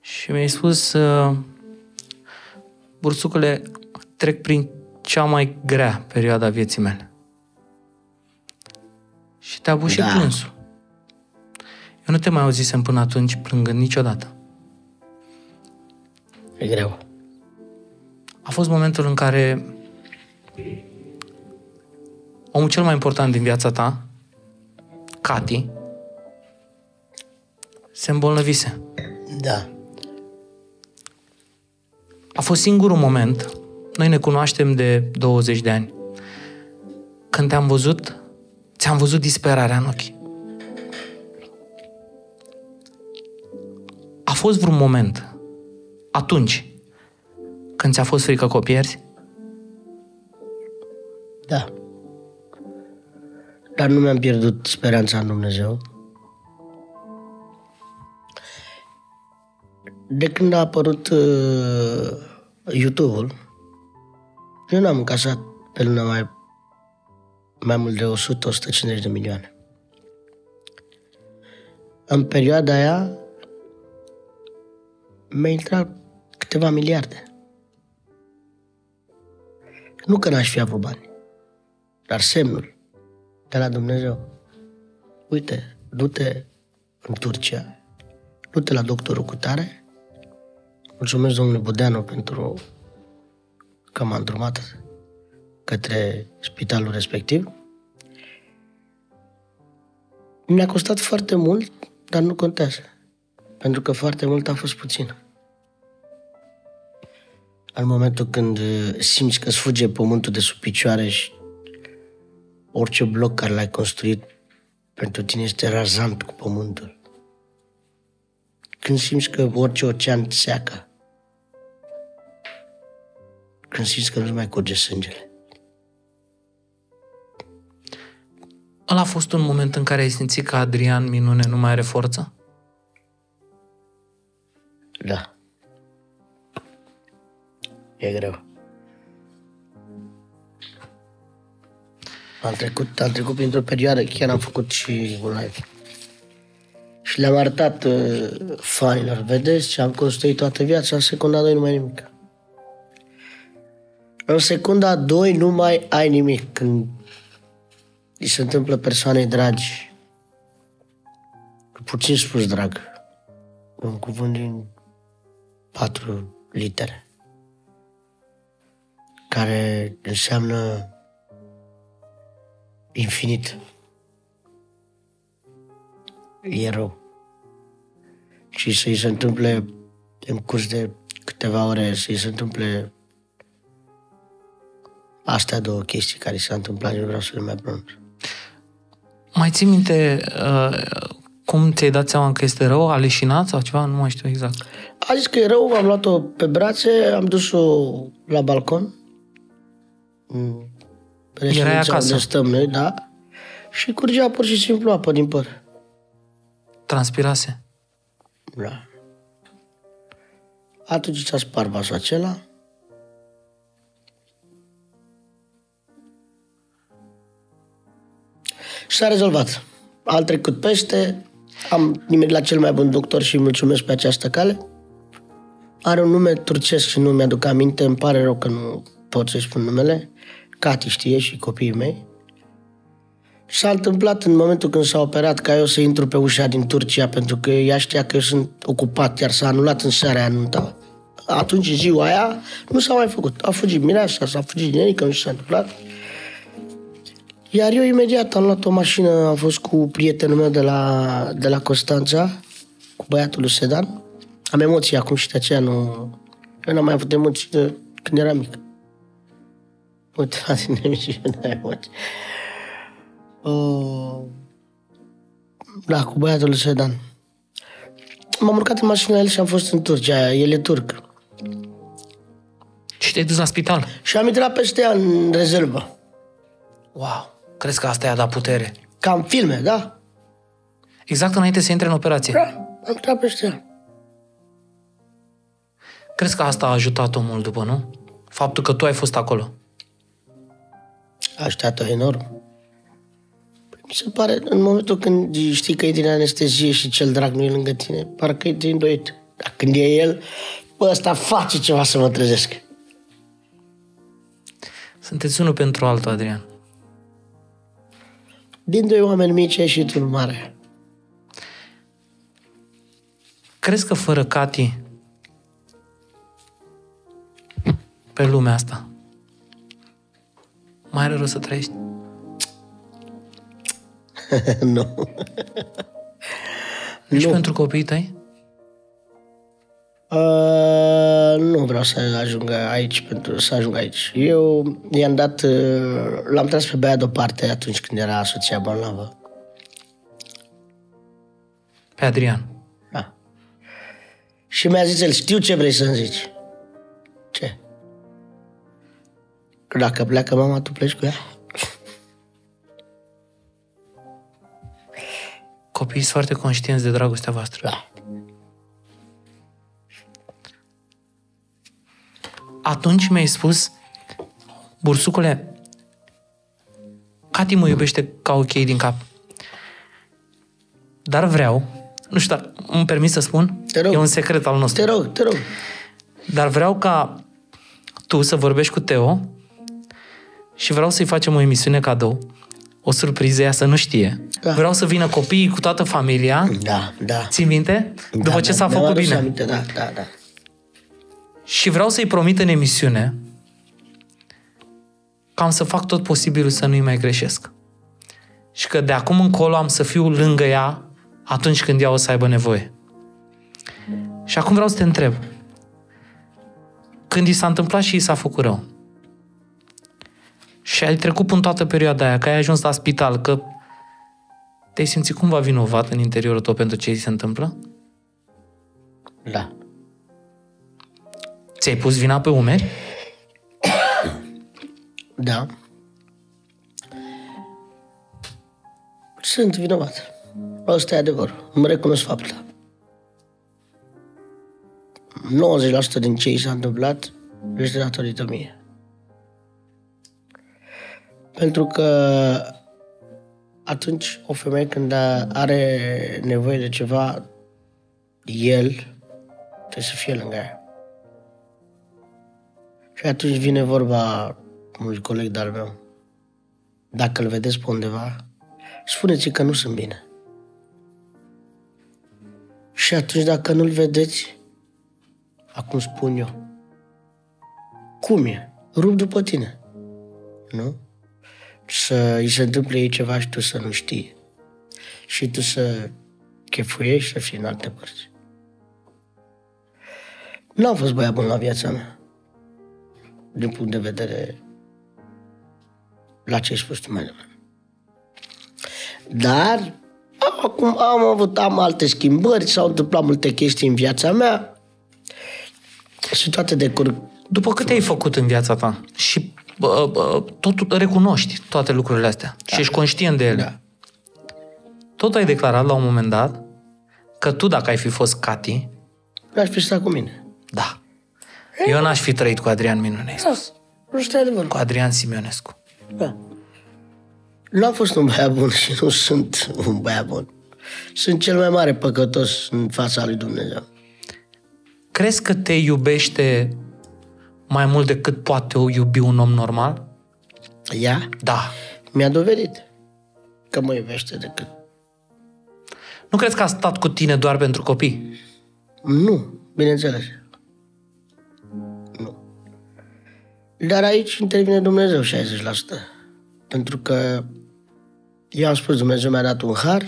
și mi-ai spus, bursucule, trec prin cea mai grea perioadă a vieții mele. Și te-a bușit da. plânsul. Eu nu te mai auzisem până atunci plângând niciodată. E greu. A fost momentul în care omul cel mai important din viața ta, Cati, se îmbolnăvise. Da. A fost singurul moment, noi ne cunoaștem de douăzeci de ani, când te-am văzut, ți-am văzut disperarea în ochi. A fost vreun moment, atunci, când ți-a fost frică că o pierzi? Da. Dar nu mi-am pierdut speranța în Dumnezeu. De când a apărut uh, YouTube-ul, eu n-am încasat pe lună mai, mai mult de o sută - o sută cincizeci de milioane. În perioada aia mi-a intrat câteva miliarde. Nu că n-aș fi avut bani, dar semnul de la Dumnezeu. Uite, du-te în Turcia, du-te la doctorul cu tare. Mulțumesc domnului Budeanu pentru că m-a îndrumat către spitalul respectiv. Mi-a costat foarte mult, dar nu contează, pentru că foarte mult a fost puțin. În momentul când simți că-ți fuge pământul de sub picioare și orice bloc care l-ai construit pentru tine este razant cu pământul. Când simți că orice ocean seacă. Când simți că nu mai curge sângele. Ăla a fost un moment în care ai simțit că Adrian Minune nu mai are forță? Da. E greu. Am trecut, am trecut printr-o perioadă, chiar am făcut și un live. Și le-am arătat uh, fanilor, vedeți ce am construit toată viața, în secunda a doua nu mai ai nimic. În secunda a doua nu mai ai nimic. Când îi se întâmplă persoanei dragi, puțin spus drag, un cuvânt din patru litere, care înseamnă infinit. E rău. Și să-i se întâmple în curs de câteva ore, să-i se întâmple astea două chestii care s-au întâmplat, eu vreau să le mai pronunț. Mai ții minte uh, cum ți-ai dat seama că este rău? Aleșinat sau ceva? Nu mai știu exact. A zis că e rău, am luat-o pe brațe, am dus-o la balcon. Era acasă. Stăm noi, da. Și curgea pur și simplu apă din păr. Transpirase? Da. Atunci ți-a spart vasul acela. Și s-a rezolvat. Am trecut peste, am nimerit la cel mai bun doctor și îi mulțumesc pe această cale. Are un nume turcesc și nu mi-aduc aminte, îmi pare rău că nu pot să-i spun numele. Cati știe și copiii mei. S-a întâmplat în momentul când s-a operat ca eu să intru pe ușa din Turcia, pentru că ea știa că eu sunt ocupat, iar s-a anulat în seara aia nunta. Atunci, ziua aia, nu s-a mai făcut. A fugit mireasa, s-a fugit generică, nu s-a întâmplat. Iar eu imediat am luat o mașină, am fost cu prietenul meu de la, de la Constanța, cu băiatul lui Sedan. Am emoții acum și de aceea nu... Eu n-am mai avut emoții de când eram mic. Uite, azi ne emisiune de emoții. Uh, da, cu băiatul lui Sedan. M-am urcat în mașina el și am fost în Turcia. El e turc. Și te-ai dus la spital? Și am intrat peste ea în rezervă. Wow! Crezi că asta i-a dat putere? Ca în filme, da? Exact înainte să intre în operație. Da, am intrat peste ea. Crezi că asta a ajutat-o mult după, nu? Faptul că tu ai fost acolo. A ajutat-o enorm. Mi se pare, în momentul când știi că e din anestezie și cel drag nu e lângă tine, parcă e din doit. Dar când e el, bă, ăsta face ceva să mă trezesc. Sunteți unul pentru altul, Adrian. Din doi oameni mici ai și tu mare. Crezi că fără Cati pe lumea asta mai are rost să trăiești? Nu. Nici nu. Pentru copiii tăi? Uh, nu vreau să ajung aici, pentru să ajung aici. Eu i-am dat, l-am tras pe Bea deoparte atunci când era soția bolnavă. Pe Adrian? Da. Și mi-a zis el, știu ce vrei să-mi zici. Ce? Că dacă pleacă mama, tu pleci cu ea? Copiii sunt foarte conștienți de dragostea voastră. Da. Atunci mi-ai spus, bursucule, Cati mă iubește ca o cheie din cap. Dar vreau, nu știu dacă îmi permis să spun, e un secret al nostru. Te rog, te rog. Dar vreau ca tu să vorbești cu Teo și vreau să-i facem o emisiune cadou, o surpriză, ea să nu știe. Da. Vreau să vină copiii cu toată familia. Da, da. Ții minte? Da, după ce da, s-a da, făcut bine. Aminte, da, da, da. Și vreau să-i promit în emisiune că am să fac tot posibilul să nu-i mai greșesc. Și că de acum încolo am să fiu lângă ea atunci când ea o să aibă nevoie. Și acum vreau să te întreb. Când i s-a întâmplat și i s-a făcut rău și ai trecut până toată perioada aia, că ai ajuns la spital, că te-ai simțit cumva vinovat în interiorul tău pentru ce i se întâmplă? Da. Ți-ai pus vina pe umeri? Da. Sunt vinovat. Asta e adevărul. Îmi recunosc faptul. nouăzeci la sută din ce i s-a întâmplat este datorită mie. Pentru că atunci o femeie când are nevoie de ceva, el trebuie să fie lângă ea. Și atunci vine vorba unui coleg de-al meu. Dacă îl vedeți pe undeva, spuneți-i că nu sunt bine. Și atunci dacă nu-l vedeți, acum spun eu, cum e? Rup după tine. Nu? Să îi se întâmple ei ceva și tu să nu știi. Și tu să chefuiești, să fii în alte părți. Nu am fost băiat bun la viața mea. Din punct de vedere la ce ai spus tu mai devreme. Dar acum am avut am alte schimbări, s-au întâmplat multe chestii în viața mea și toate decurg. După cât ai făcut în viața ta și bă, bă, tot recunoști toate lucrurile astea, da, și ești conștient de ele. Da. Tot ai declarat la un moment dat că tu, dacă ai fi fost Cati, l-aș fi stat cu mine. Da. Eu n-aș fi trăit cu Adrian Minune. Nu știu adevăr. Cu Adrian Simionescu. Da. Nu am fost un băiat bun și nu sunt un băiat bun. Sunt cel mai mare păcătos în fața lui Dumnezeu. Crezi că te iubește mai mult decât poate o iubi un om normal? Ea? Da. Mi-a dovedit că mă iubește decât. Nu crezi că a stat cu tine doar pentru copii? Nu, bineînțeles. Dar aici intervine Dumnezeu șaizeci la sută. Pentru că eu am spus, Dumnezeu mi-a dat un har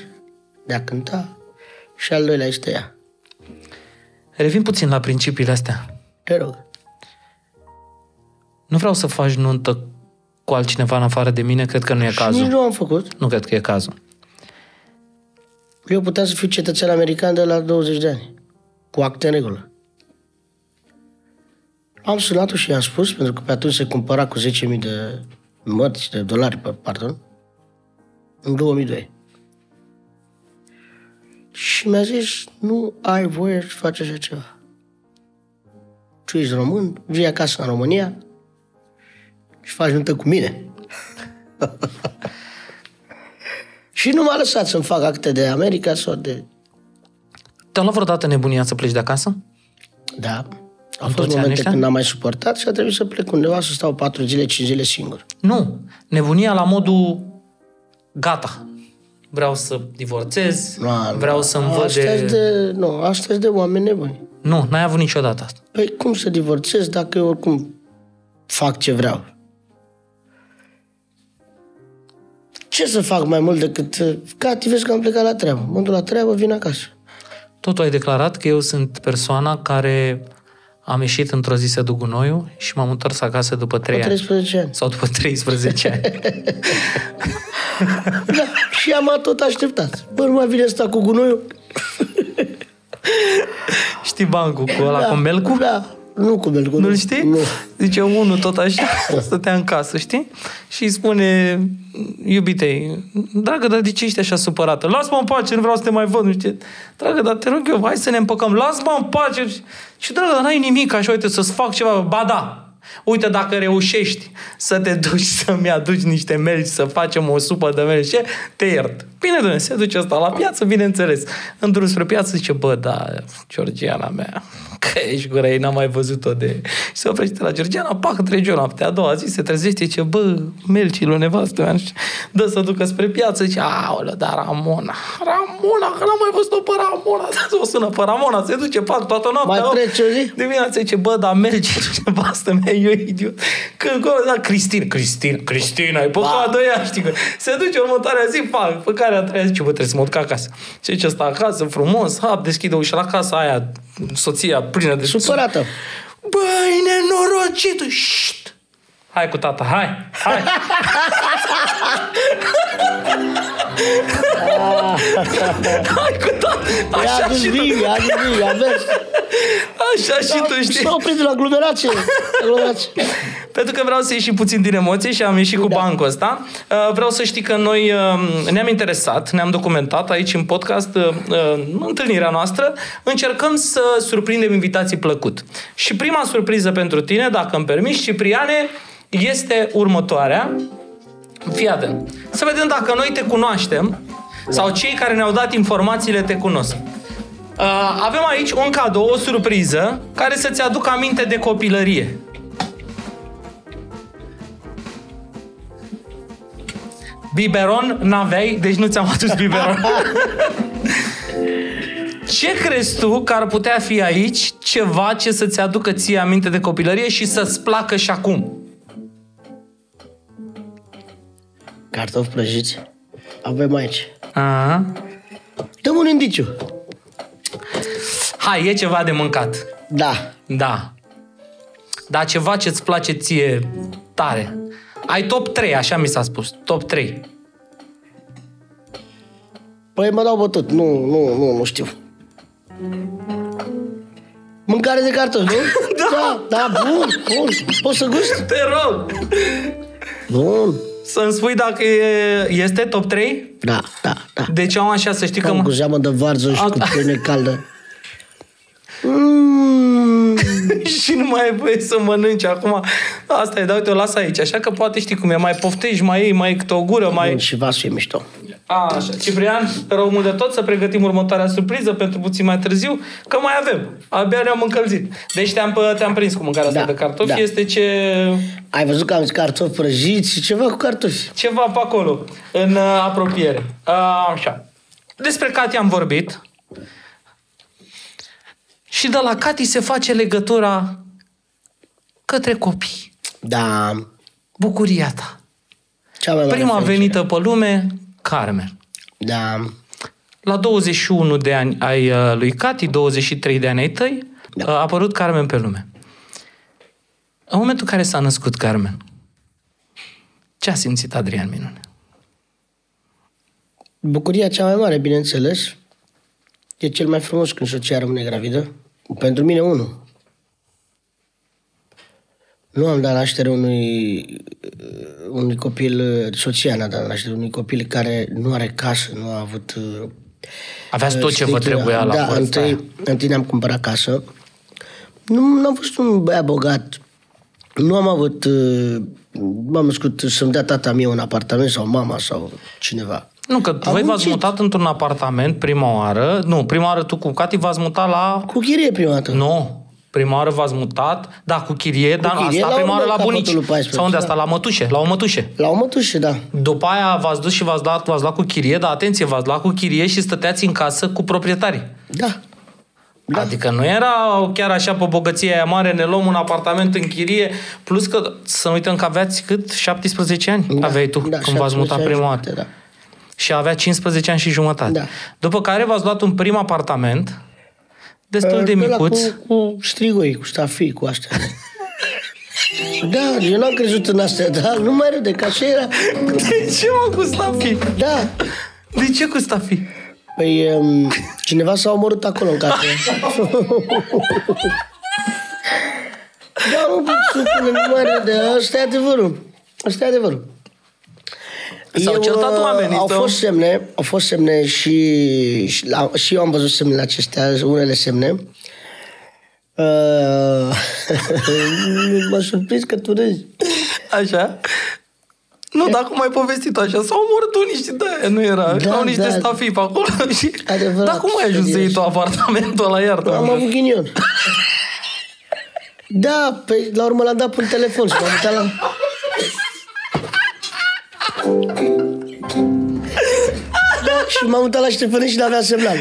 de a cânta și al doilea este ea. Revin puțin la principiile astea. Te rog. Nu vreau să faci nuntă cu altcineva în afară de mine, cred că nu e și cazul. Nici nu am făcut. Nu cred că e cazul. Eu puteam să fiu cetățean american de la douăzeci de ani, cu acte în regulă. Am sunat-o și i-am spus, pentru că pe atunci se cumpăra cu zece mii de mărți, de dolari, pardon, în două mii doi. Și mi-a zis, nu ai voie să faci așa ceva. tu ești român, vii acasă în România și faci nuntă cu mine. Și nu m-a lăsat să-mi fac acte de America sau de... Te-a luat vreodată nebunia să pleci de acasă? Da. Au fost momente când n-am mai suportat și a trebuit să plec undeva, să stau patru zile, cinci zile singur. Nu. Nebunia la modul gata. Vreau să divorțez, no, vreau no, să-mi văd de... de... Nu, asta e de oameni nebuni. Nu, n-ai avut niciodată asta. Păi cum să divorțez dacă eu oricum fac ce vreau? Ce să fac mai mult decât... Cati, vezi că am plecat la treabă. Mă duc la treabă, vin acasă. Tot ai declarat că eu sunt persoana care am ieșit într-o zi să duc gunoiul și m-am întors acasă după trei ani. Sau după treisprezece ani. Da, și am tot așteptat. Bă, nu mai vine asta cu gunoiul. Știi bancul cu ăla, da, cu melcul? Da. Nu cu melcul. Nu-l știi? Nu. Zice, unul tot așa, stătea în casă, știi? Și îi spune, iubitei, dragă, dar de ce ești așa supărată? Las-mă în pace, nu vreau să te mai văd, nu știu. Dragă, dar te rog eu, hai să ne împăcăm, las-mă în pace. Și, dragă, dar n-ai nimic, așa, uite, să-ți fac ceva, ba da. Uite, dacă reușești să te duci să-mi aduci niște melci, să facem o supă de melci, te iert. Bine, Doamne, se duce asta la piață, bineînțeles. În drum spre piață zice, bă, da, Georgiana mea, că ești gura ei, n-am mai văzut-o de... Și se oprește la Georgiana, pac, trece o noapte. A doua zi se trezește, zice, bă, melcilor nevastă mea, dă să ducă spre piață, zice, aolea, dar Ramona, Ramona, că n-am mai văzut-o pe Ramona, o sună pe Ramona, se duce, pac, toată noaptea. Mai trece o zi? Dimineața zice, bă, dar melcilor nevastă mea, eu idiot. Când da, Cristin, Cristin, Cristina, ai păcat-o ea, știi că... Se duce următoarea zi, pac, pe care a treia zice, bă, trebuie să mă duc acasă. Și ce stă acasă, frumos, hap, deschide ușa la casa aia, soția plină de... Supărată. Băi, nenorocitul, șt! Hai cu tata, hai, hai! Hai cu tata! Așa și tu! Așa și tu, știi? S-au oprit de la aglomerație. Pentru că vreau să ieși puțin din emoții și am ieșit cu bancul ăsta. Vreau să știi că noi ne-am interesat, ne-am documentat aici în podcast, în întâlnirea noastră, încercăm să surprindem invitații plăcut. Și prima surpriză pentru tine, dacă îmi permiți, Cipriane, este următoarea. Fii atent. Să vedem dacă noi te cunoaștem sau cei care ne-au dat informațiile te cunosc. Avem aici un cadou, o surpriză, care să-ți aducă aminte de copilărie. Biberon n-aveai, deci nu ți-am adus biberon. Ce crezi tu că ar putea fi aici ceva ce să-ți aducă ție aminte de copilărie și să-ți placă și acum? Cartofi prăjiți. Avem aici. Aha. Dăm un indiciu. Hai, e ceva de mâncat. Da. Da. Dar ceva ce-ți place ție tare. Ai top trei, așa mi s-a spus. Top trei. Păi mă dau bătut. Nu, nu, nu, nu știu. Mâncare de cartofi, nu? Da. Da, da, bun, bun. Poți să gusti? Te rog. Bun. Să-mi spui dacă este top trei? Da, da, da. Deci am așa să știi că... Am cu zeamă de varză și cu pâine caldă. Mm. Și nu mai ai voie să mănânci acum. Asta e, da, uite, o las aici. Așa că poate știi cum e, mai poftești, mai iei, mai iei câte o gură, mai... Bun, și vasul e mișto. A, așa. Ciprian, te rog mult de tot să pregătim următoarea surpriză pentru puțin mai târziu, că mai avem. Abia ne-am încălzit. Deci te-am te prins cu mâncarea da, asta de cartofi. Da. Este ce... Ai văzut că am zis cartofi prăjiți și ceva cu cartofi. Ceva pe acolo, în apropiere. A, așa. Despre Cati am vorbit. Și de la Cati se face legătura către copii. Da. Bucuria ta. Cea mai Prima mai venită pe lume, Carmen. Da. La douăzeci și unu de ani ai lui Cati, douăzeci și trei de ani ai tăi, da, a apărut Carmen pe lume. În momentul în care s-a născut Carmen, ce a simțit Adrian Minune? Bucuria cea mai mare, bineînțeles. E cel mai frumos când soția rămâne gravidă. Pentru mine, unul. Nu am dat naștere unui, unui copil, soția n-a dat naștere unui copil care nu are casă, nu a avut... Aveați uh, tot ce vă trebuia la da, întâi, întâi ne-am cumpărat casă, Nu am fost un băiat bogat. Nu am avut... M-am născut să-mi dea tata mie un apartament sau mama sau cineva. Nu, că am voi v-ați mutat într-un apartament prima oară. Nu, prima oară tu cu Cati v-ați mutat la... Cu chirie prima dată. Nu. Prima oară v-ați mutat, da, cu chirie, cu dar chirie, asta prima oară la bunici. paisprezece, sau unde da. Asta? La mătușe, la o mătușe. La o mătușe, da. După aia v-ați dus și v-ați luat, v-ați luat cu chirie, dar atenție, v-ați luat cu chirie și stăteați în casă cu proprietarii. Da. Da. Adică nu era chiar așa pe bogăția aia mare, ne luăm un apartament în chirie, plus că, să nu uităm că aveați cât? șaptesprezece ani da. Aveai tu da, când v-ați mutat prima oară. Da. Și avea cincisprezece ani și jumătate. Da. După care v-ați luat un prim apartament... Destul de micuț. Cu, cu strigoi, cu stafii, cu astea. Da, eu n-am crezut în astea, dar nu mai râde, că așa era. De ce, mă, cu stafii? Da. De ce cu stafii? Păi, um, cineva s-a omorât acolo în casă. Da, mă, nu mai râde, ăsta e adevărul. Ăsta e adevărul. S-au certat oamenii. Au fost semne, au fost semne și, și, la, și eu am văzut semnele acestea, unele semne. Uh, M-a surprins că tu râzi. Așa? Nu, dar cum ai povestit așa? S-au omorât unici, da, nu era. Da, au niște da. Stafii pe acolo. Și... Adevărat. Dar cum ai ajuns să iei tu apartamentul ăla, iartă? Am avut ghinion. Da, pe, la urmă l-am dat pe un telefon și m-am uitat la... Da, și m-am uitat la Ștefănești și n-avea semnal.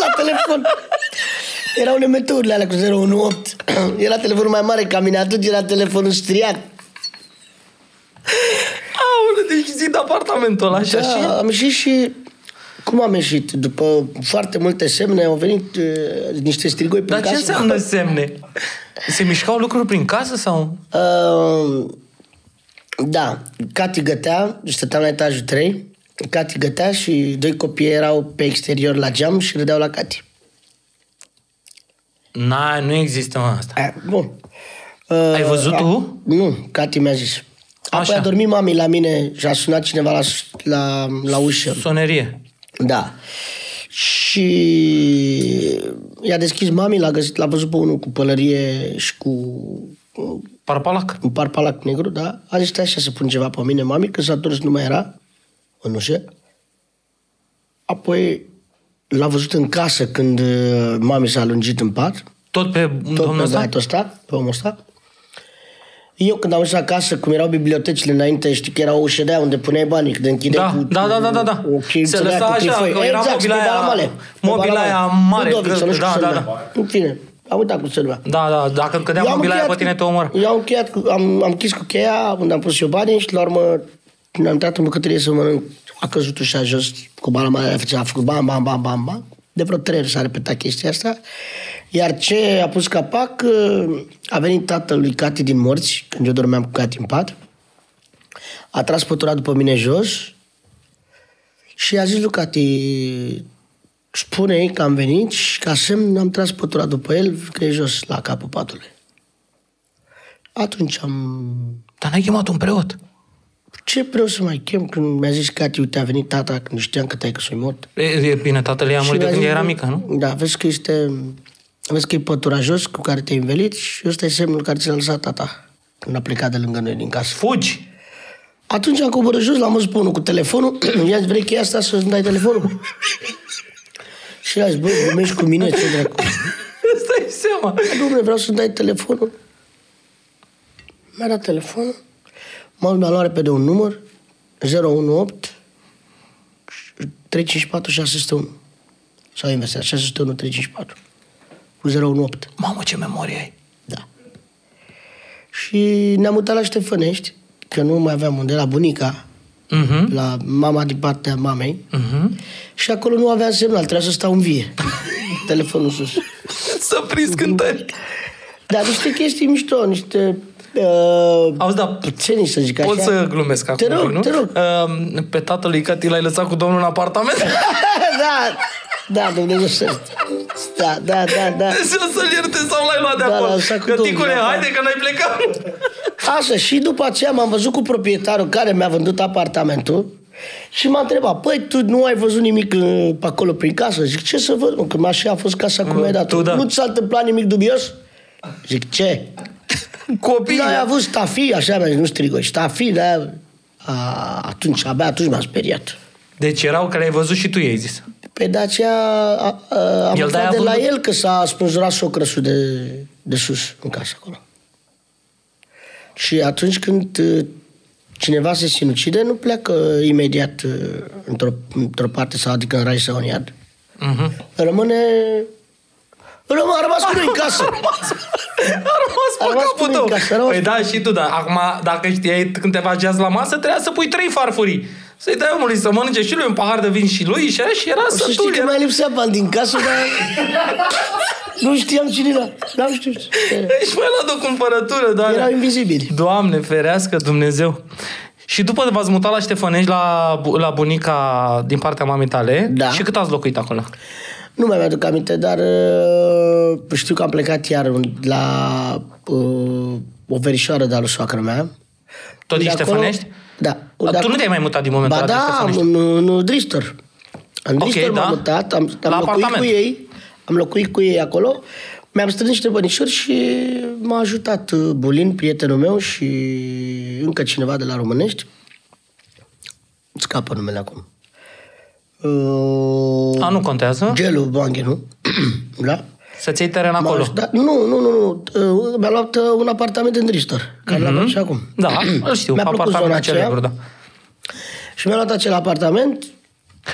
La telefon. Erau nemeteurile alea cu zero unu opt. Era telefonul mai mare ca mine, atunci era telefonul striat. Aoleu, deci zi de apartamentul ăla așa da, și... am ieșit și... Cum am ieșit? După foarte multe semne au venit e, niște strigoi prin casă. Dar ce înseamnă semne? Se mișcau lucruri prin casă sau...? Uh... Da, Cati gătea, stăteam la etajul trei, Cati gătea și doi copii erau pe exterior la geam și râdeau la Cati. Na, nu există, mă, asta. A, bun. Uh, Ai văzut a, tu? Nu, Cati mi-a zis. Apoi așa. A dormit mami la mine și a sunat cineva la, la, la ușă. Sonerie. Da. Și i-a deschis mami, l-a găsit, l-a văzut pe unul cu pălărie și cu... Parpalac. Un parpalac negru, da. A zis, stai așa să pun ceva pe mine, mami, că s-a întors, nu mai era în ușă. Apoi l-a văzut în casă când mami s-a lungit în pat. Tot pe domnul ăsta? Pe omul ăsta. Eu când am ajuns acasă, cum erau bibliotecile înainte, știi că era o ușă de aia unde puneai banii, când închideai da, cu... Da, da, da, da, da. Se lăsa așa, că era exact, mobila aia, mobila aia mare. Ludovic, că, nu da, da, da. În fine. Am uitat cum se lumea. Da, da, dacă îmi cădea mobila aia pe tine, te omor. Eu am închis am, am cu cheia, unde am pus eu banii și la urmă ne-am intrat în bucătărie să mănânc. A căzut ușa jos, cu bala mea, a făcut bam, bam, bam, bam, bam. De vreo trei ori s-a repetat chestia asta. Iar ce a pus capac, a venit tatăl lui Cati din morți, când eu dormeam cu Cati în pat. A tras pătura după mine jos și a zis lui Cati... Spune-i că am venit și ca semn am tras pătura după el, că e jos la capul patului. Atunci am... Dar n-ai chemat un preot? Ce preot să mai chem când mi-a zis Cati, uite, a venit tata, când știam că taică să-i mort. E, e bine, tatăl i-a murit de când era mică, nu? Da, vezi că este... Vezi că e pătura jos cu care te-ai învelit și ăsta e semnul care ți l-a lăsat tata când a plecat de lângă noi din casă. Fugi! Atunci am coborât jos, l-am văzut pe unul cu telefonul, i-a zis, vrei cheia asta să-ți dai telefonul? Și a zis, băi, glumești cu mine, ce dracu? Stai seama. Dom'le, vreau să-mi dai telefonul. Mi-a dat telefonul. M-a luat repede un număr, zero unu opt trei cinci patru șase zero unu. Sau investerea, șase zero unu trei cinci patru. Cu zero unu opt. Mamă, ce memorie ai. Da. Și ne-am mutat la Ștefănești, că nu mai aveam unde, la bunica. Uh-huh. La mama din partea mamei. Uh-huh. Și acolo nu avea semnal, trebuia să stau în vie. Telefonul sus. Să prinzi cântări. Dar niște chestii mișto, niște... Uh, Auzi, da, ce nici să zic așa? Pot să glumesc acum, te rog, nu? Te rog. Uh, pe tatăl lui Cati l-ai lăsat cu domnul în apartament? Da, da, Dumnezeu să... Da, da, da, da. Dumnezeu să-l ierte sau l-ai luat de da, acolo? Găticule, da, haide că n-ai plecat. Așa, și după aceea m-am văzut cu proprietarul care mi-a vândut apartamentul și m-a întrebat, păi, tu nu ai văzut nimic pe acolo prin casă? Zic, ce să văd? Că așa a fost casa cum mi-ai dat. Nu ți s-a întâmplat nimic dubios? Zic, ce? Copii. N-ai avut stafii, așa, nu strigă, stafii, dar atunci, abia atunci m-am speriat. Deci erau care ai văzut și tu, i-ai zis. Păi de aceea a, a, am aflat de la el că s-a spânzurat socrăsul de, de sus, în casă acolo. Și atunci când cineva se sinucide, nu pleacă imediat într-o într-o parte, sau adică în rai sau în iad. Uh-huh. Rămâne... Rămân, a rămas cu noi în casă. A rămas pe capul tău. Casă, păi da, și tu, da. Acum, dacă știai când te faci la masă, trebuia să pui trei farfurii. Să-i dai omului să mănânce și lui un pahar de vin și lui și aia, și era să tu. Să știi că mai lipsea bani din casă, dar... nu știam cine era. N-am știut. Ești mai luat o cumpărătură, Doamne. Erau invizibili. Doamne, ferească Dumnezeu. Și după v-ați mutat la Ștefănești, la, la bunica din partea mamei tale. Da. Și cât ați locuit acolo? Nu mai mi-aduc aminte, dar uh, știu că am plecat iar la uh, o verișoară de-a lui soacră mea. Tot din Ștefănești? Da. Dar tu acolo... nu te-ai mai mutat din momentul ăla? Ba da, în, în Dristor. În Dristor okay, m-am da. mutat, am, am locuit apartament. cu ei, am locuit cu ei acolo, mi-am strâns niște bănișuri și m-a ajutat Bulin, prietenul meu, și încă cineva de la Românești. Îmi scapă numele acum. Uh, A, nu contează? Gelu Banghe, nu? Da? Să-ți iei teren acolo? Da, nu, nu, nu. nu. Mi-a luat un apartament în Dristor, care l-am luat și acum. Da, îl știu. Mi-a plăcut zona aceea. Da. Și mi-a luat acel apartament.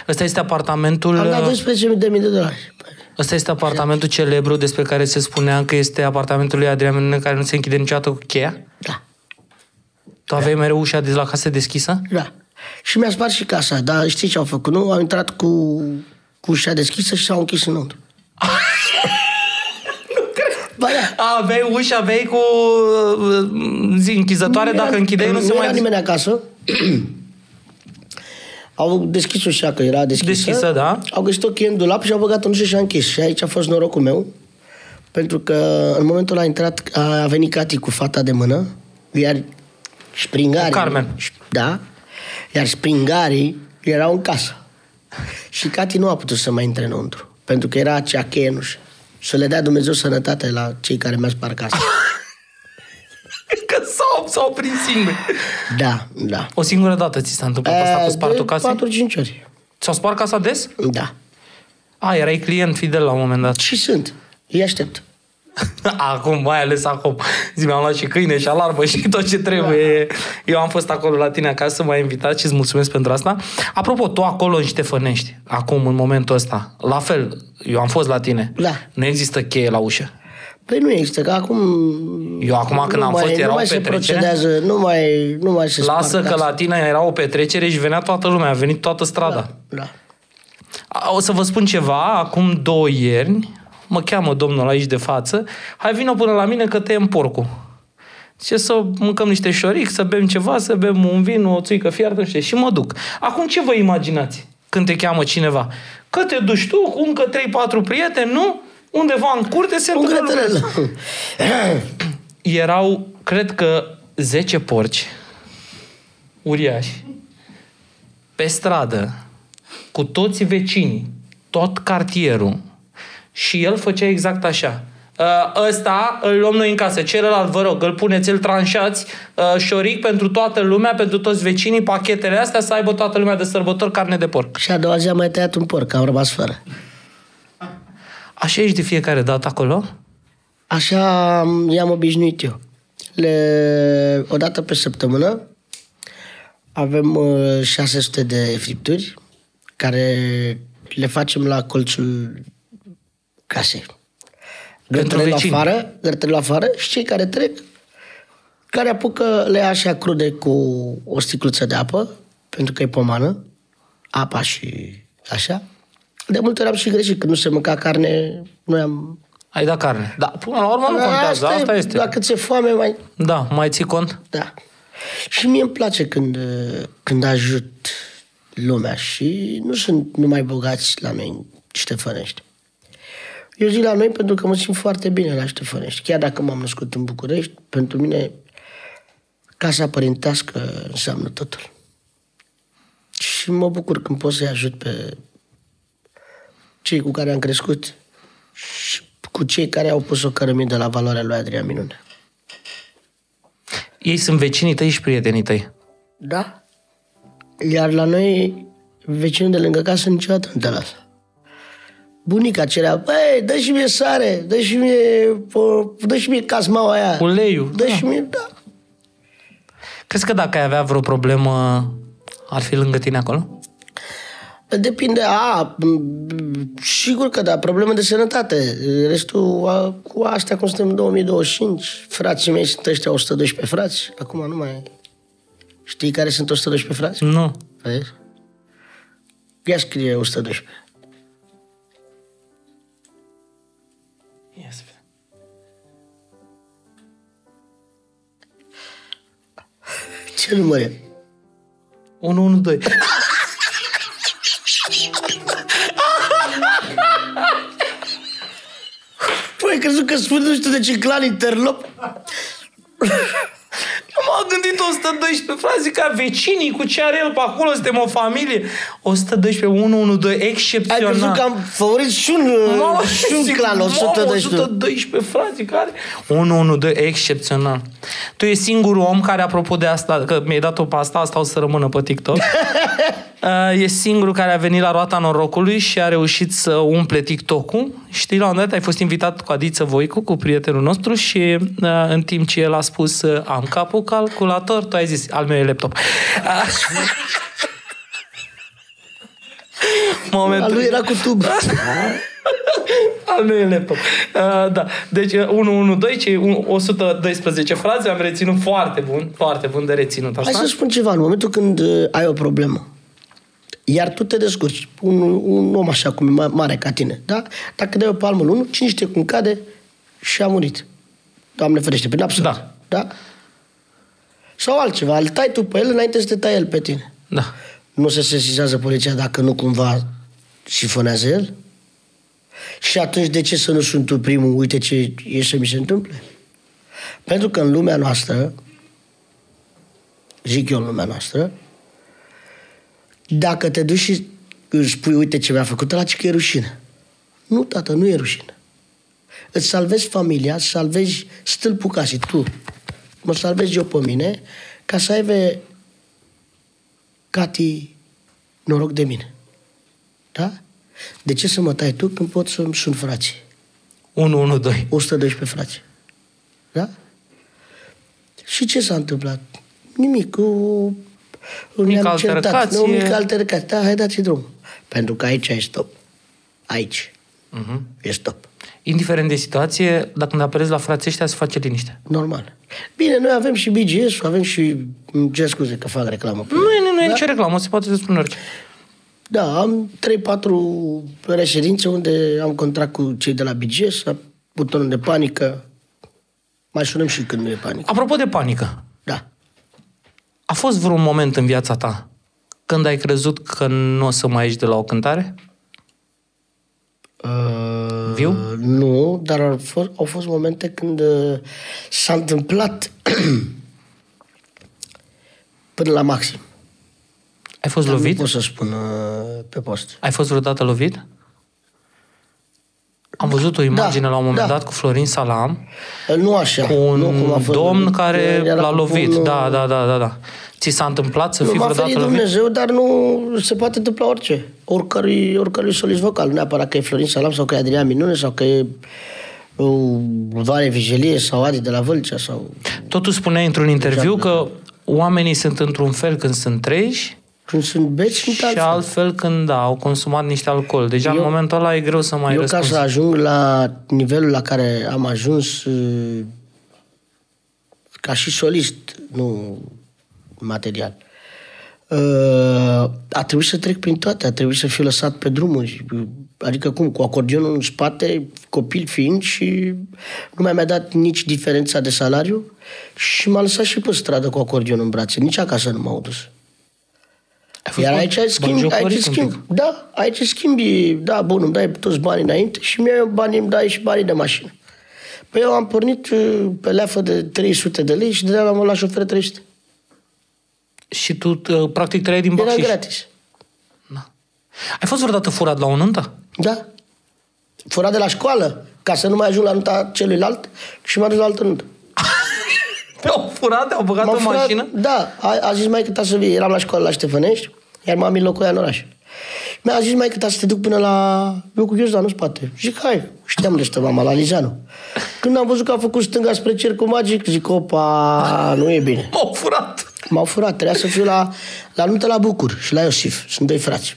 Ăsta este apartamentul... Am dat douăsprezece mii de dolari. Ăsta este apartamentul celebru despre care se spunea că este apartamentul lui Adrian Minune, care nu se închide niciodată cu cheia? Da. Tu aveai da. mereu ușa de la casă deschisă? Da. Și mi-a spart și casa, dar știi ce au făcut, nu? Au intrat cu, cu ușa deschisă și s-au închis înăuntru. Nu cred. Ba, da. Aveai ușa, aveai cu zi închizătoare, nu dacă era, închideai nu, nu se mai... Nu era nimeni acasă. Au deschis ușa, că era deschisă. Deschisă, da. Au găsit-o cheie în dulap și au băgat-o în ușă și a închis. Și aici a fost norocul meu, pentru că în momentul ăla a intrat, a venit Cati cu fata de mână, iar springare... Cu Carmen. Da. Iar springarii erau în casă. Și Cati nu a putut să mai intre înăuntru, pentru că era acea cheie în ușă. Să le dea Dumnezeu sănătate la cei care mi-au spart casa. Că s-au, s-au prins singuri. Da, da. O singură dată ți s-a întâmplat e, asta cu spartul casei? patru cinci ori. Ți-au spart casa des? Da. A, erai client fidel la un moment dat. Și sunt. Îi aștept. Acum, mai ales acum. Zi, mi-am luat și câine și alarmă și tot ce trebuie. Eu am fost acolo la tine acasă, m-ai invitat și îți mulțumesc pentru asta. Apropo, tu acolo în Ștefănești, acum, în momentul ăsta, la fel, eu am fost la tine. Da. Nu există cheie la ușă. Păi nu există, că acum... Eu acum când am mai, fost, erau petrecere. Nu mai, nu mai se Lasă că asta. La tine era o petrecere și venea toată lumea, a venit toată strada. Da, da. O să vă spun ceva, acum două ierni, mă cheamă domnul aici de față, hai vină până la mine că tăiem porcul. Ce să mâncăm niște șoric, să bem ceva, să bem un vin, o țuică fiartă, știu, și mă duc. Acum ce vă imaginați când te cheamă cineva? Că te duci tu cu încă trei patru prieteni, nu? Undeva în curte se întâmplă lucrurile. Erau, cred că, zece porci uriași pe stradă, cu toți vecinii, tot cartierul. Și el făcea exact așa. Ăsta îl luăm noi în casă, celălalt vă rog, îl puneți, îl tranșați, șoric pentru toată lumea, pentru toți vecinii, pachetele astea, să aibă toată lumea de sărbători carne de porc. Și a doua zi am mai tăiat un porc, am rămas fără. Așa ești de fiecare dată acolo? Așa i-am obișnuit eu. Le... O dată pe săptămână avem șase sute de fripturi care le facem la colțul casei. Gârtele la afară, gârtele la afară și cei care trec, care apucă, le ia așa crude cu o sticluță de apă, pentru că e pomană, apa și așa. De multe ori am și greșit, că nu se mânca carne, noi am... Ai dat carne. Da, până la urmă nu contează, asta, asta este. Dacă ți-e foame, mai... Da, mai ții cont? Da. Și mie îmi place când, când ajut lumea și nu sunt numai bogați la noi, Ștefănești. Eu zic la noi pentru că mă simt foarte bine la Ștefănești. Chiar dacă m-am născut în București, pentru mine casa părintească înseamnă totul. Și mă bucur când pot să-i ajut pe cei cu care am crescut și cu cu cei care au pus o cărămidă la valoarea lui Adrian Minune. Ei sunt vecinii tăi și prietenii tăi. Da. Iar la noi, vecinul de lângă casă niciodată nu te lasă. Bunica cerea, băi, dă și mie sare, dă și mie, dă și mie casmaua aia. Uleiul. Dă da. și mie, da. Crezi că dacă ai avea vreo problemă, ar fi lângă tine acolo? Depinde, a, sigur că da, probleme de sănătate. Restul, a, cu astea, cum suntem în două mii douăzeci și cinci, frații mei sunt ăștia o sută doisprezece frați, acum nu mai... Știi care sunt o sută doisprezece frați? Nu. Vezi? Ia scrie o sută doisprezece. Yes. Ce număr e? unu unu doi. Păi, crezut că spun nu știu de ce clan interlop. M-am gândit o sută doispreze fraze ca vecinii, cu ce are el pe acolo, suntem o familie. o sută doisprezece, unu unu doi, excepțional. Ai crezut că am favorit și un, mama, și un clan, o sută doisprezece. o sută doisprezece fraze care... unu unu doi, excepțional. Tu ești singurul om care, apropo de asta, că mi-ai dat-o pe asta, asta o să rămână pe TikTok. E singurul care a venit la roata norocului și a reușit să umple TikTok-ul. Știi, la un moment dat ai fost invitat cu Adiță Voicu, cu prietenul nostru, și în timp ce el a spus am capul calculator, tu ai zis al meu e laptop. Momentul... Al lui era cu tub. Al meu e laptop. Uh, da. Deci unu unu doi, cei o sută doisprezece fraze, am reținut foarte bun, foarte bun de reținut asta. Hai să spun ceva, în momentul când ai o problemă, iar tu te descurci, un, un om așa cum e mare ca tine, da? Dacă dai o palmă lui unul, cine știe cum cade și a murit. Doamne ferește, prin absurd. Da. Da? Sau altceva, îl tai tu pe el înainte să te tai el pe tine. Da. Nu se sesizează poliția dacă nu cumva șifonează el? Și atunci de ce să nu sunt tu primul? Uite ce e să mi se întâmple. Pentru că în lumea noastră, zic eu în lumea noastră, dacă te duci și îți spui, uite ce mi-a făcut, ăla, că e rușine. Nu, tată, nu e rușine. Îți salvezi familia, îți salvezi stâlpul casei, tu. Mă salvezi eu pe mine, ca să aibă Cati noroc de mine. Da? De ce să mă tai tu când pot să-mi sun frații? unu unu doi. o sută doisprezece frații. Da? Și ce s-a întâmplat? Nimic, cu... O mică altercație. O mică altercație. Da, hai dați drum. Pentru că aici e stop. Aici. Uh-huh. E stop. Indiferent de situație, dacă când apelezi la frații ăștia, se face liniște. Normal. Bine, noi avem și B G S, avem și... Ce scuze că fac reclamă. Nu, nu, nu e nicio reclamă, se poate să spun orice. Da, am trei patru reședințe unde am contract cu cei de la B G S, butonul de panică. Mai sunăm și când nu e panică. Apropo de panică. Da. A fost vreun moment în viața ta când ai crezut că nu o să mai ieși de la o cântare? Uh, Viu? Nu, dar au fost, au fost momente când uh, s-a întâmplat până la maxim. Ai fost dar lovit? Nu pot să spun uh, pe post. Ai fost vreodată lovit? Am văzut o imagine da, la un moment da. dat cu Florin Salam. Nu așa. Cu un nu, cum a fost domn lovit, care l-a lovit. Un... Da, da, da, da, da. Ți s-a întâmplat să nu, fii vreodată lovit? M-a ferit Dumnezeu, dar nu se poate întâmpla orice. Oricărui, oricărui solist vocal. Nu neapărat că e Florin Salam sau că e Adrian Minune sau că e uh, Vale Vigelie sau Adi de la Vâlcea. Sau... Totuși spuneai într-un interviu că oamenii sunt într-un fel când sunt treji. Când sunt beți, sunt altfel. Și altfel când, da, au consumat niște alcool. Deja eu, în momentul ăla e greu să mai eu răspunzi. Eu ca să ajung la nivelul la care am ajuns ca și solist, nu material, a trebuit să trec prin toate, a trebuit să fiu lăsat pe drumuri. Adică cum, cu acordeonul în spate, copil fiind, și nu mai mi-a dat nici diferența de salariu și m-a lăsat și pe stradă cu acordeonul în brațe. Nici acasă nu m-au dus. Iar aici schimbi, aici schimbi, da, aici schimbi, da, bun, îmi dai toți banii înainte și mi-ai banii, îmi dai și banii de mașină. Păi eu am pornit pe leafă de trei sute de lei și de la mă la șofer trei sute. Și tu, practic, trăiai din bacșiș. Era gratis. Da. Ai fost vreodată furat la o nuntă? Da. Furat de la școală? ca să nu mai ajung la nunta celuilalt și m-a dus la altă nuntă. Te-au furat, te-au băgat în mașină? Da, a, a zis maică ta să vii, eram la școală la Ștefănești, iar mami locuia în oraș. Mi-a zis maică ta să te duc până la locul Gheorghe, nu spate. Zic, hai, știam de stă mama, la Lizanu. Când am văzut că a făcut stânga spre cercul magic, zic, opa, nu e bine. M-au furat. M-au furat, trebuia să fiu la, la nuntă la Bucur și la Iosif, sunt doi frați.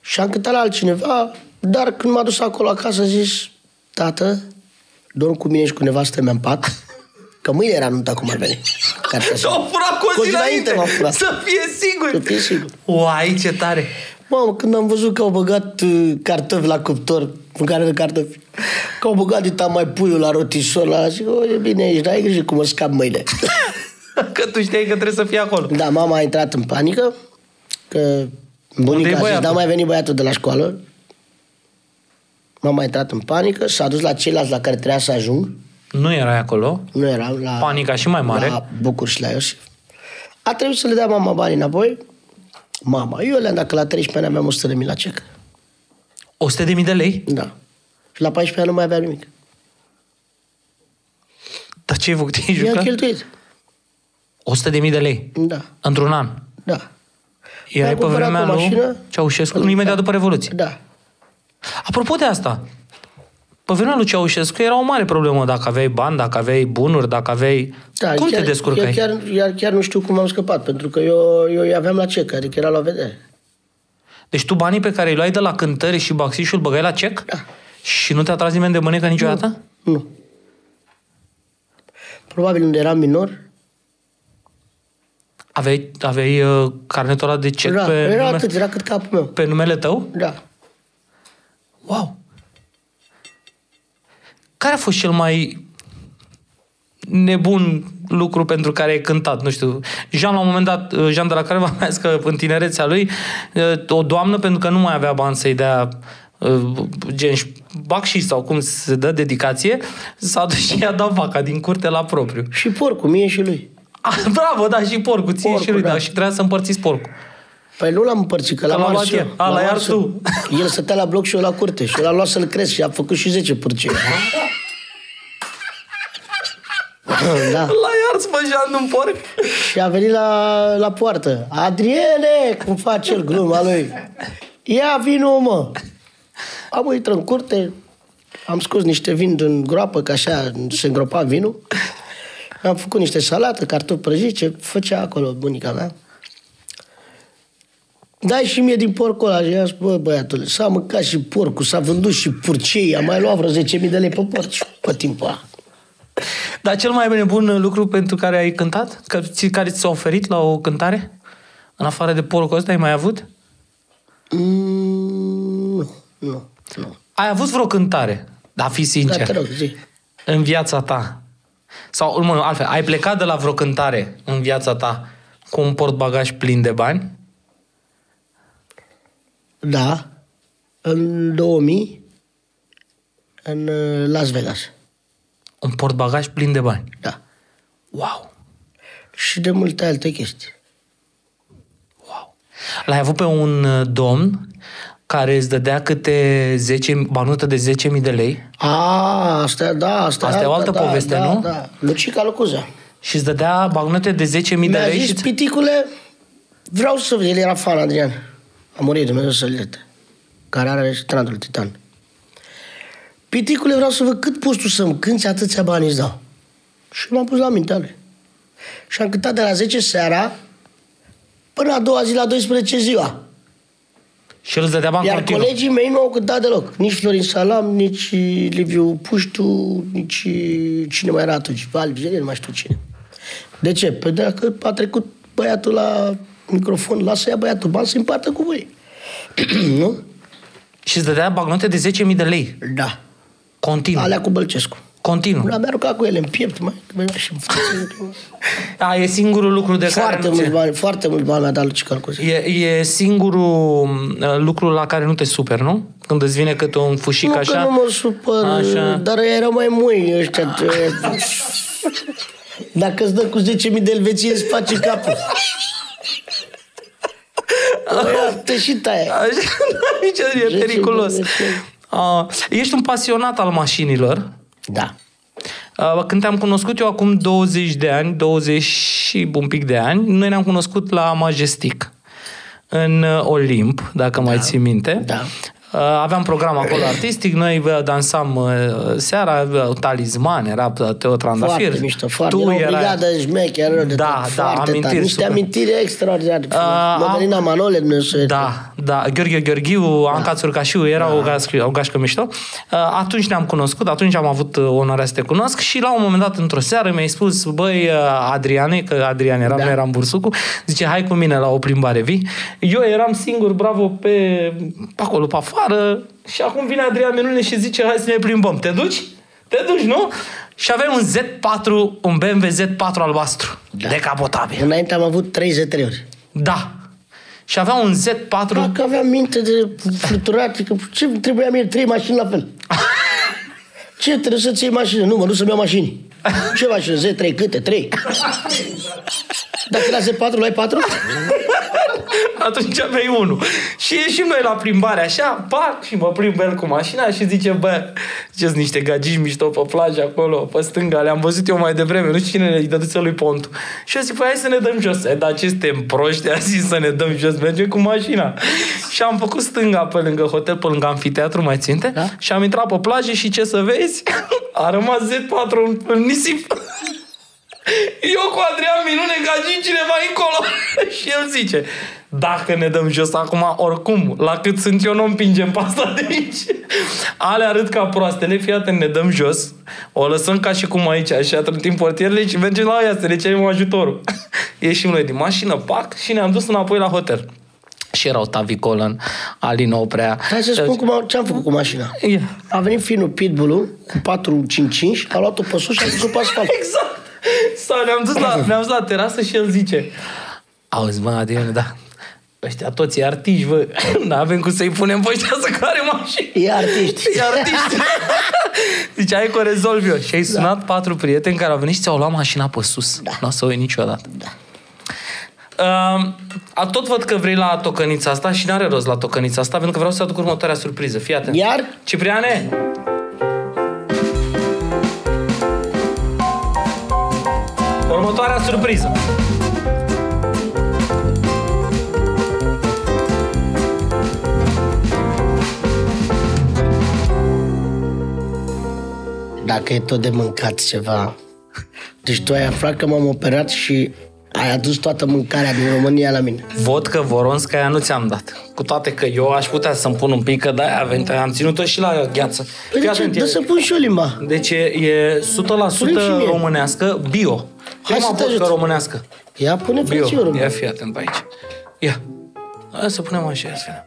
Și am cântat la altcineva, dar când m-a dus acolo acasă, a zis, tată, dorm cu mine și cu nevastă mea în pat. Că mâine era nunta cu Marvele. S-au furat cu o zi înainte, să fie sigur. Să fie sigur. Uai, ce tare! Mamă, când am văzut că au băgat uh, cartofi la cuptor, mâncare de cartofi, că au băgat dita mai puiul la rotisor, la... zic, o, e bine aici, n-ai grijă cum o scap mâine. Că tu știai că trebuie să fii acolo. Da, mama a intrat în panică, că bunica a zis, da, mai venit băiatul de la școală. Mama a intrat în panică, s-a dus la ceilalți la care trebuia să ajung. Nu erai acolo? Nu eram. La, panica și mai mare? La Bucur și la Iosif. A trebuit să le dea mama bani înapoi. Mama, eu le-am dat că la treisprezece ani aveam o sută de mii la cec. o sută de mii de lei? Da. Și la paisprezece ani nu mai aveam nimic. Dar ce ai făcut? Te-ai jucat? I-am cheltuit. o sută de mii de lei? Da. Într-un an? Da. Erai pe vremea lui Ceaușescu, nu, imediat după Revoluție? Da. Apropo de asta... Pe vremea lui Ceaușescu era o mare problemă dacă aveai bani, dacă aveai bunuri, dacă aveai... Da, cum chiar, te descurcai? Chiar, chiar, chiar nu știu cum am scăpat, pentru că eu, eu îi aveam la cec, adică era la vedere. Deci tu banii pe care îi luai de la cântări și baxișul băgai la cec? Da. Și nu te-a tras nimeni de mânecă niciodată? Nu, nu. Probabil unde eram minor. Aveai, aveai uh, carnetul ăla de cec da, pe... Era nume... atât, era cât capul meu. Pe numele tău? Da. Wow! Care a fost cel mai nebun lucru pentru care ai cântat? Nu știu, Jean la un moment dat, Jean de la Creva mi-a zis că în tinerețea lui, o doamnă, pentru că nu mai avea bani să-i dea gen bacșiș sau cum se dă dedicație, s-a dus și i-a dat vaca din curte la propriu. Și porcul, mie și lui. Ah, bravo, da, și porcul, ție porcul, și lui, da. Da, și trebuia să împărțiți porcul. Păi nu l-am împărțit, că l-am ars eu. A, l-ai ars tu. El stătea la bloc și eu la curte și l-a luat să-l cresc și a făcut și zece pârcei. Da. L-ai ars, mă, Jean, un porc. Și a venit la, la poartă. Adriene, cum face el gluma lui. Ia vino, mă. Am uitat în curte, am scos niște vin din groapă, că așa se îngropa vinul. Am făcut niște salată, cartofi prăjiți, ce făcea acolo bunica mea. Dai și mie din porcul ăla. Și i-a zis, bă, băiatule, s-a mâncat și porcul, s-a vândut și purcei, am mai luat vreo zece mii de lei pe porci, pe timpul ăla. Dar cel mai nebun lucru pentru care ai cântat? Care ți s-a oferit la o cântare? În afară de porcul ăsta, ai mai avut? Mm, nu, nu. Ai avut vreo cântare? Dar fi sincer. Da, te rog, zi. În viața ta. Sau, mă, altfel, ai plecat de la vreo cântare în viața ta cu un portbagaj plin de bani? Da, în două mii, în Las Vegas. Un portbagaj plin de bani? Da. Wow! Și de multe alte chestii. Wow! L-ai avut pe un domn care îți dădea câte zece, banută de zece mii de lei? A, asta, da, asta, asta e o altă da, poveste, da, nu? Da, da. Lucica Lucuza. Și îți dădea banută de zece mii de lei? Mi-a zis, și... Piticule, vreau să... El era fan, Adrian. A murit Dumnezeu să-l ierte, care are restaurantul Titan. Piticule, vreau să văd cât poți tu să-mi cânti, atâția bani îți dau. Și m-am pus la mintele. Și am cântat de la zece seara până a doua zi, la douăsprezece ziua. Și el îți dădea bani. Iar continuu. Colegii mei nu au cântat deloc. Nici Florin Salam, nici Liviu Puștu, nici cine mai era atunci. Valbzele, nu mai știu cine. De ce? Păi dacă a trecut băiatul la... microfon, lasă ia băiatul bani să împartă cu voi. Nu? Și îți dădea bagnote de zece mii de lei? Da. Continuu? Alea cu Bălcescu. Continuu? Da, mi-a rugat cu ele în piept, mai. A, e singurul lucru de foarte care... Mulți bani, foarte mulți bani mi-a dat Lucica Lucuza. E, e singurul lucru la care nu te super, nu? Când îți vine câte un fușic nu, așa? Nu, că nu mă supăr, așa. Dar erau mai mui ăștia. Dacă îți dă cu zece mii de elveții, îți face capul. Băi, te și taie. Așa, nu, e periculos. Uh, ești un pasionat al mașinilor. Da. Uh, când te-am cunoscut eu acum douăzeci de ani, douăzeci și un pic de ani, noi ne-am cunoscut la Majestic, în Olimp, dacă da. mai ții minte. Da. Aveam program acolo artistic, noi dansam seara, Talisman, era Teo Trandafir. Foarte mișto, foarte. Tu era o brigadă șmecheră de da, tot, da, foarte amintiri, tari. Niște amintiri extraordinare. Uh, Mădălina Manole, Dumnezeu. Da, da, Gheorghe Gheorghiu, da. Anca Țurcașiu, era da. o, gașcă, o gașcă mișto. Uh, atunci ne-am cunoscut, atunci am avut onoarea să te cunosc și la un moment dat, într-o seară, mi-ai spus, băi, Adriane, că Adrian era, da. eram bursucu, zice, hai cu mine la o plimbare, vii? Eu eram singur, bravo, pe acolo, pe afară. Și acum vine Adrian Minune și zice, hai să ne plimbăm. Te duci? Te duci, nu? Și aveai un Z patru, un B M W Z patru albastru, da. decapotabil. Înainte am avut trei Z trei-uri. Da. Și avea un Z patru... Dacă aveam minte de fluturat, că ce trebuia mie trei mașini la fel? Ce trebuie să-ți iei mașini? Nu, mă, nu să-mi iau mașini. Ce mașini? Z trei câte? trei? Dacă la Z patru, luai patru? Atunci aveai unul. Și ieșim noi la plimbare așa, pac, și mă plimb el cu mașina și zice, bă, ce-s niște gagici mișto pe plajă acolo, pe stânga, le-am văzut eu mai devreme, nu știu cine îi dăduță lui Pontu. Și eu zic, păi hai să ne dăm jos. E, dar ce suntem proști, a zis să ne dăm jos, mergem cu mașina. Și am făcut stânga pe lângă hotel, pe lângă amfiteatru, mai ținte, da? Și am intrat pe plajă și ce să vezi? A rămas Z patru în, în nisip. Eu cu Adrian Minune, gagin cineva încolo. Și el zice, dacă ne dăm jos acum, oricum, la cât sunt eu, nu împingem pe asta de aici. Ale arăt ca proastele, fii atent, ne dăm jos, o lăsăm ca și cum aici, așa, trântim portierele și mergem la aia să le cerem ajutorul. Ieșim noi din mașină, pac, și ne-am dus înapoi la hotel. Și erau Tavi Colan, Alina Oprea. Hai să spun cum, ce am făcut cu mașina. Yeah. A venit finul Pitbull-ul cu patru cinci cinci, a luat-o pe sus și a dus-o pe asfalt. Exact. Sau ne-am dus, ne dus la terasă și el zice, auzi, mă, Adrian, da, ăștia toți e artiști, bă, n-avem cum să-i punem pe ăștia să care mașini. E artiști. E artiști. Zice, hai că o rezolv eu. Și ai sunat da. patru prieteni care au venit și ți-au luat mașina pe sus. Da. N-o să o iei niciodată. Da. Uh, tot văd că vrei la tocănița asta și n-are rost la tocănița asta, pentru că vreau să aduc următoarea surpriză. Fii atent. Iar? Cipriane? Următoarea surpriză. Dacă e tot de mâncat ceva. Deci tu ai aflat că m-am operat și ai adus toată mâncarea din România la mine. Văd că Voronskaya nu ți-am dat. Cu toate că eu aș putea să-mi pun un pic, că de-aia am ținut-o și la gheață. Păi de ce? Dă să pun și o limba. Deci e o sută la sută românească, bio. Hai să te ajut. Românească. Ia, pune prețul român. Ia, fii atent aici. Ia. Hai să punem așa, ia să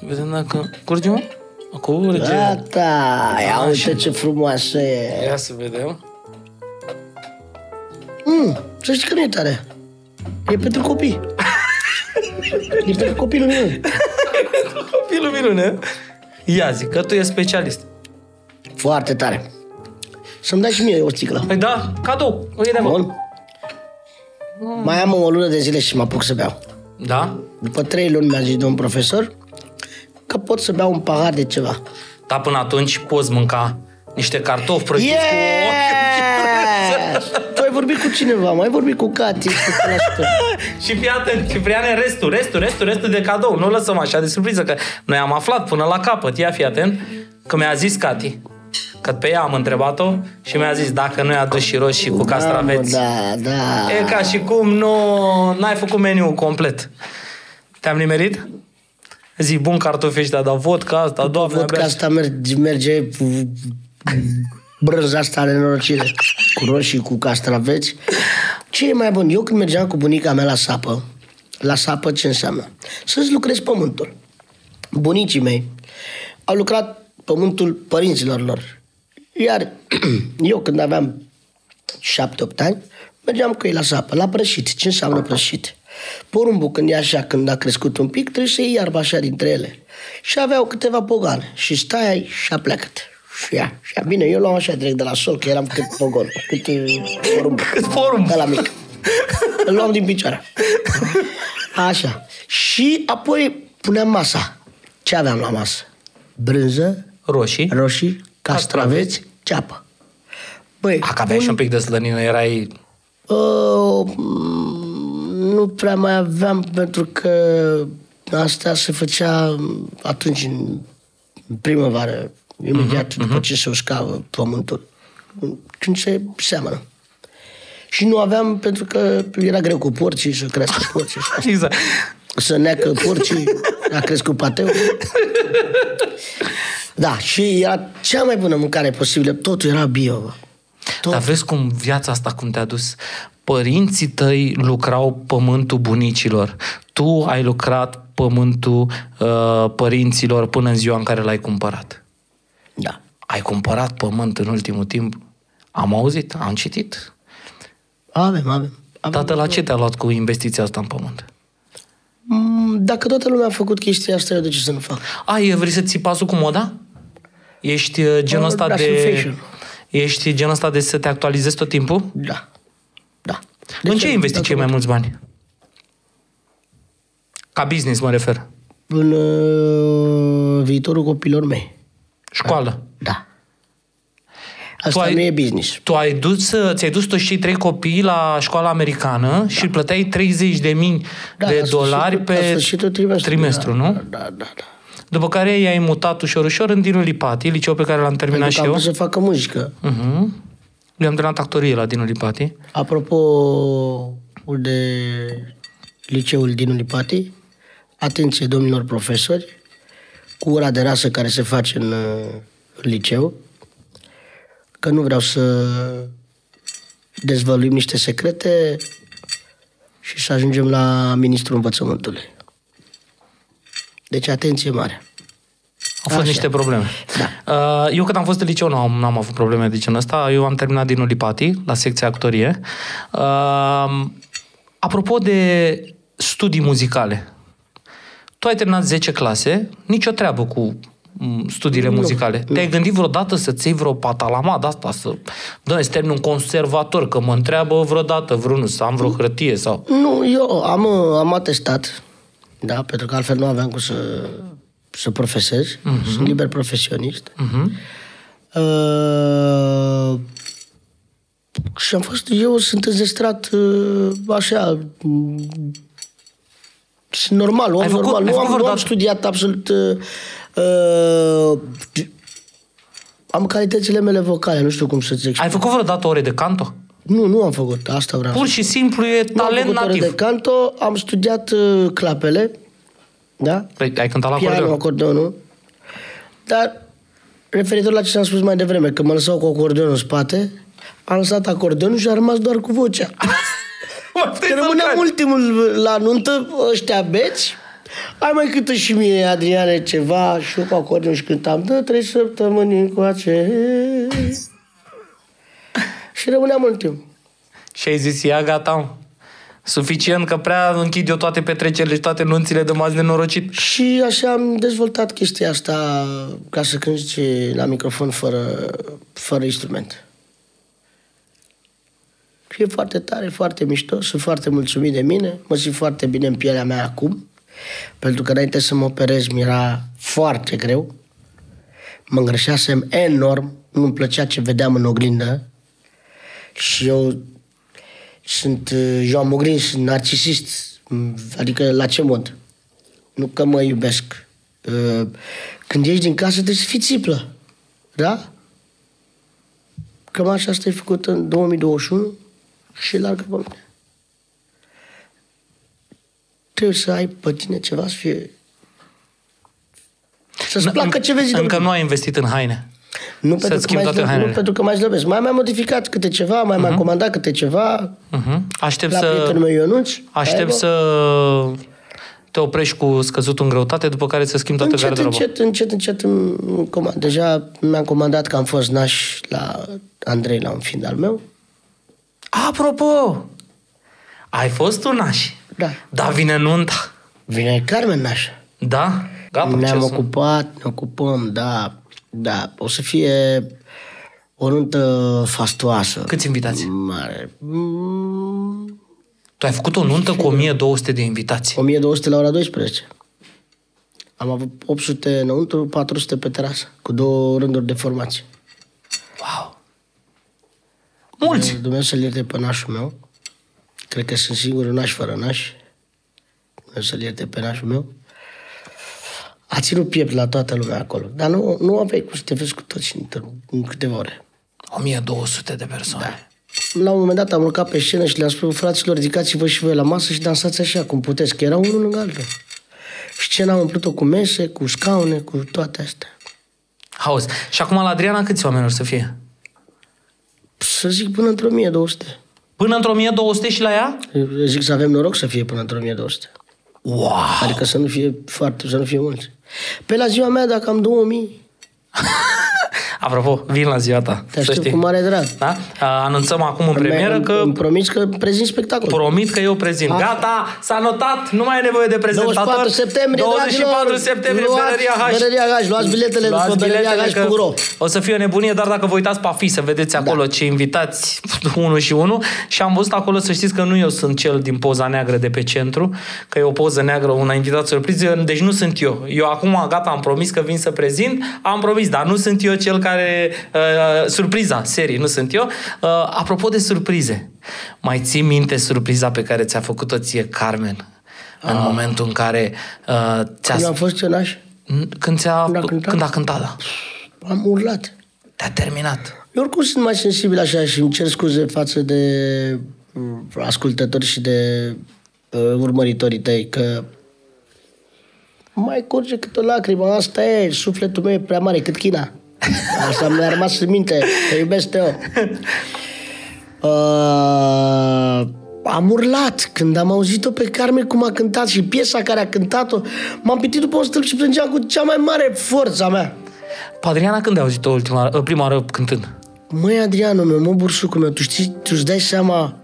vedem dacă... Curge, mă? Curge. Gata! Ia uite ce frumoasă e. Ia să vedem. Mm, să știi că nu e tare. E pentru copii. E pentru copilul Minune. E pentru copilul Minune. Ia zic că tu ești specialist. Foarte tare. Să-mi dai și mie o sticlă. Păi da, cadou. O de bun. Mm. Mai am o lună de zile și mă apuc să beau. Da? După trei luni mi-a zis domnul profesor că pot să beau un pahar de ceva. Dar până atunci poți mânca niște cartofi prăjiți yeah! cu... Tu ai vorbit cu cineva, mai ai vorbit cu Cati. Și fii atent, Cipriane, restul, restul, restul, restul de cadou. Nu lăsăm așa de surpriză, că noi am aflat până la capăt. Ia, fii atent, că mi-a zis Cati. Că pe ea am întrebat-o și mi-a zis, dacă nu-i adus și roșii cu castraveți. Da, da. E ca și cum nu... N-ai făcut meniul complet. Te-am nimerit? Zic, bun, cartofi ăștia, dar vodka asta, doamne, abia... Vodka asta merge... merge brânza asta are norocire. Cu roșii, cu castraveți. Ce e mai bun? Eu când mergeam cu bunica mea la sapă, la sapă ce înseamnă? Să-ți lucrezi pământul. Bunicii mei au lucrat pământul părinților lor. Iar eu când aveam șapte-opt ani, mergeam cu ei la sapă, la prășit. Ce înseamnă prășit? Porumbul când e așa, când a crescut un pic, trebuie să iei iarba așa dintre ele. Și aveau câteva pogane. Și stai ai și a plecat. Și ia, și ia. Bine, eu luam așa direct de la sol, că eram cât pogon, cât porumb. Cât porumb. De la mic. Îl luam din picioare. Așa. Și apoi puneam masa. Ce aveam la masă? brânză, roșii, roșii castraveți, ceapă. Băi, dacă aveai și un pic de slănină, erai... Uh, nu prea mai aveam, pentru că asta se făcea atunci, în primăvară, imediat uh-huh, după uh-huh. ce se usca pământul, când se seamănă. Și nu aveam, pentru că era greu cu porcii, să crească porcii. Exact. Să neacă porcii, a crescut pateul. Da, și era cea mai bună mâncare posibilă. Totul era bio. Tot. Dar vezi cum viața asta, cum te-a dus? Părinții tăi lucrau pământul bunicilor. Tu ai lucrat pământul uh, părinților până în ziua în care l-ai cumpărat. Da. Ai cumpărat pământ în ultimul timp. Am auzit, am citit. Avem, avem. avem Tatăl, la ce te-a luat cu investiția asta în pământ? Dacă toată lumea a făcut chestia asta, eu de ce să nu fac? A, eu vrei să ții pasul cu moda? Ești genul ăsta de... Ești genul ăsta de să te actualizezi tot timpul? Da. Da. De în ce investi cei mai mulți bani? Ca business, mă refer. În uh, viitorul copilor mei. Școală? Da. Asta ai, nu e business. Tu ai dus, ți-ai dus toți cei trei copii la școala americană da. și plăteai treizeci de mii da, de dolari pe trimestru, trimestru da, nu? Da, da, da. După care i-ai mutat ușor, ușor în Dinu Lipatti, liceul pe care l-am terminat pentru și eu. Am să facă muzică. Uh-huh. Le-am terminat actorie la Dinu Lipatti. Apropo de liceul Dinu Lipatti, atenție domnilor profesori, cu ura de rasă care se face în liceu, că nu vreau să dezvăluim niște secrete și să ajungem la ministrul învățământului. Deci atenție mare. Au fost Așa. niște probleme. Da. Eu când am fost de liceu nu am, am avut probleme de genul ăsta. Eu am terminat Dinu Lipatti la secția actorie. Apropo de studii muzicale, tu ai terminat zece clase, nicio treabă cu studiile muzicale. Nu. Te-ai gândit vreodată să-ți iei vreo patalamadă asta? Să, doamne, să termin un conservator, că mă întreabă vreodată vreunul, să am vreo hârtie sau... Nu, eu am, am atestat, da, pentru că altfel nu aveam cum să, să profesez. Uh-huh. Sunt liber profesionist. Uh-huh. Uh, și am fost, eu sunt înzestrat uh, așa... Normal, om făcut, normal. Nu am, am studiat absolut... Uh, uh, am calitățile mele vocale, nu știu cum să-ți explic. Ai făcut vreodată ore de canto? Nu, nu am făcut. Asta vreau. Pur și simplu e talent nativ. Am făcut ore de canto, am studiat uh, clapele, da? Ai cântat la piano, acordeonul. Dar, referitor la ce s-am spus mai devreme, că mă lăsau cu acordeonul în spate, am lăsat acordeonul și a rămas doar cu vocea. Că rămâneam ultimul la nuntă, ăștia beți, ai mai cântă și mie, Adriane, ceva, și eu cu acordeon și cântam, dă trei săptămâni încoace. Și rămâneam ultimul. Și ai zis, ia, gata, suficient, că prea închid eu toate petrecerile și toate nunțile de m-ați nenorocit. Și așa am dezvoltat chestia asta, ca să cânti la microfon fără, fără instrument. Și e foarte tare, foarte mișto, sunt foarte mulțumit de mine, mă simt foarte bine în pielea mea acum, pentru că înainte să mă operez mi-era foarte greu, mă îngrășeasem enorm, nu-mi plăcea ce vedeam în oglindă și eu sunt, eu am oglinzi, sunt narcisist, adică la ce mod? Nu că mă iubesc. Când ieși din casă trebuie să fii țiplă, da? Cam așa asta e făcut în două mii douăzeci și unu. Și largă pe mine. Trebuie să ai pe tine ceva să fie... Să-ți placă ce vezi. Încă nu ai investit în haine. Nu pentru că mai slăbesc. Mai am modificat câte ceva, mai am comandat câte ceva. Aștept să... Aștept să te oprești cu scăzutul în greutate, după care să schimbi toată garderoba. Încet, încet, încet, încet. Deja mi-am comandat că am fost naș la Andrei, la un fiind al meu. Apropo, ai fost tu naș. Da. Da, vine nunta. Vine Carmen naș. Da? Gata, ne-am ocupat, ne ocupăm, da. Da, o să fie o nuntă fastoasă. Câți invitați? Mare. Tu ai făcut o nuntă cu o mie două sute de invitații. o mie două sute la ora douăsprezece. Am avut opt sute înăuntru, patru sute pe terasă, cu două rânduri de formație. Wow! Mulți! Dumnezeu să-l ierte pe nașul meu. Cred că sunt singurul naș fără naș. Dumnezeu să-l ierte pe nașul meu. A ținut piept la toată lumea acolo. Dar nu, nu aveai cum să te vezi cu toți în, în câteva ore. o mie două sute de persoane. Da. La un moment dat am urcat pe scenă și le-am spus, fraților, ridicați-vă și voi la masă și dansați așa cum puteți, că era unul lângă altul. Scena am umplut-o cu mese, cu scaune, cu toate astea. Auzi, și acum la Adriana câți oameni or să fie? Să zic până într-o o mie două sute. Până într-o o mie două sute și la ea? Zic să avem noroc să fie până într-o o mie două sute. Wow! Adică să nu fie foarte, să nu fie mulți. Pe la ziua mea, dacă am două mii... Apropo, vin la ziua ta. Te aștept cu mare drag. Da? Anunțăm acum în premieră că... Îmi promiți că prezint spectacol. Promit că eu prezint. A. Gata, s-a notat, nu mai e nevoie de prezentator. douăzeci și patru septembrie, douăzeci și patru septembrie, Berăria H. Berăria H, luați biletele luați după Berăria H. O să fie o nebunie, dar dacă vă uitați pe afiș, să vedeți acolo da. Ce invitați unul și unul. Și am văzut acolo, să știți că nu eu sunt cel din poza neagră de pe centru, că e o poză neagră, un invitat surpriză, deci nu sunt eu. Eu acum, gata, am promis că vin să prezint, am promis, dar nu sunt eu cel care Uh, surpriza serii, nu sunt eu. Uh, apropo de surprize, mai ții minte surpriza pe care ți-a făcut-o ție Carmen? Ah. În momentul în care uh, ți-a... Eu am fost țănaș. Când ți-a... Când a cântat? Când a cântat, da. Am urlat. Te-a terminat. Eu oricum sunt mai sensibil așa și îmi cer scuze față de ascultători și de uh, urmăritorii tăi, că mai curge câte o lacrimă. Asta e, sufletul meu e prea mare, cât China. Asta mi-a rămas în minte. Te iubesc, Teo. Uh, am urlat când am auzit-o pe Carmen cum a cântat și piesa care a cântat-o. M-am pitit după un stâlp și plângeam cu cea mai mare forța mea. Adriana, când ai auzit-o ultima, prima oară cântând? Măi, Adriano meu, mă, bursucul meu, tu știi, tu îți dai seama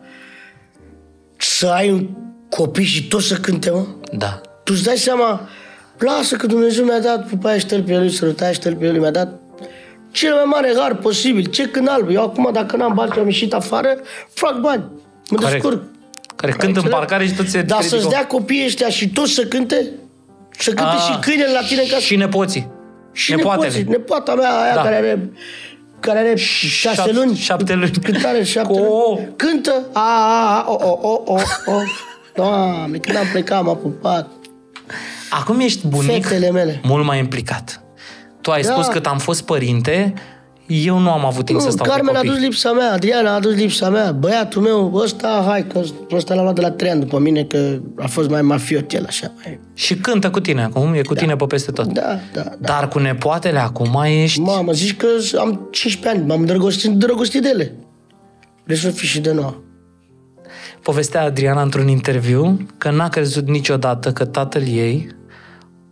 să ai un copii și tot să cânte, mă? Da. Tu îți dai seama... Lasă că Dumnezeu mi-a dat pupaia șterpii lui, sărutai șterpii lui, mi-a dat cel mai mare har posibil, ce când alb. Eu acum, dacă n-am bani, am ieșit afară, fac bani, mă care, descurc. Care cânt în parcare și tot se... Dar să-ți dea copiii ăștia și toți să cânte, să cânte a, și câinele la tine în casă. Și nepoții. Și nepoatele. Nepoții. Nepoata mea, aia da. care are... care are șase luni. Șapte luni. Cântare, șapte luni. Cântă. A, a, a, o, o, o, o. Doamne, când am plecat, m-a pupat. Acum ești bunic mult mai implicat. Tu ai da. spus că am fost părinte, eu nu am avut timp nu, să stau Carmen cu copii. Carmen a dus lipsa mea, Adriana a dus lipsa mea, băiatul meu, ăsta, hai, că ăsta l-a luat de la trei ani după mine, că a fost mai mafiot el, așa. Și cântă cu tine acum, e cu da. tine pe peste tot. Da, da, da. Dar cu nepoatele acum ești... Mamă, zici că am cincisprezece ani, m-am drăgostit, drăgostit de ele. Deci să fi și de nouă. Povestea Adriana într-un interviu că n-a crezut niciodată că tatăl ei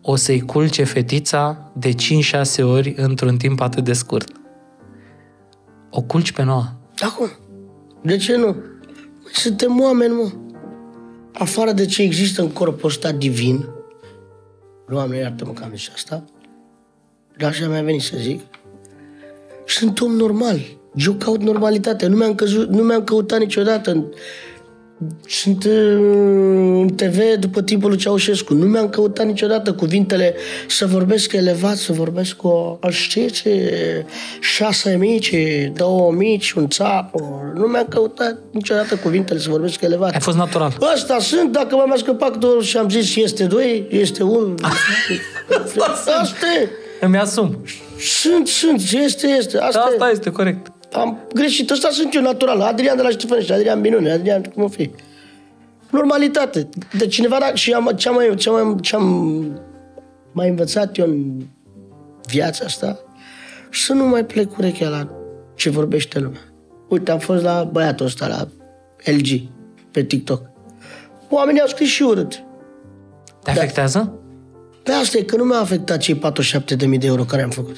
o să-i culce fetița de cinci șase ori într-un timp atât de scurt. O culci pe nouă. Acum. De ce nu? Suntem oameni, mă. Afară de ce există în corpul ăsta divin, Doamne, iartă-mă că am zis asta, dar așa mi-a venit să zic, sunt om normal. Eu caut normalitate. Nu mi-am, nu mi-am căutat niciodată. Sunt în T V după timpul lui Ceaușescu. Nu mi-am căutat niciodată cuvintele să vorbesc elevat, să vorbesc cu aștețe, șase mici, două mici, un țap. Nu mi-am căutat niciodată cuvintele să vorbesc elevat. Ai fost natural. Ăsta sunt, dacă m-am scăpat două și am zis este doi, este unul. Asta e. Îmi asum. Sunt, sunt, este, este. Asta, Asta e. este, corect. Am greșit, ăsta sunt eu, natural. Adrian de la Ștefănești, Adrian Minune, Adrian, cum o fi? Normalitate. De cineva, și am, ce-am mai, ce mai, ce mai învățat eu în viața asta, să nu mai plec urechea la ce vorbește lumea. Uite, am fost la băiatul ăsta, la L G, pe TikTok. Oamenii au scris și urât. Te afectează? Pe asta e, că nu mi-a afectat cei patruzeci și șapte de mii de euro care am făcut.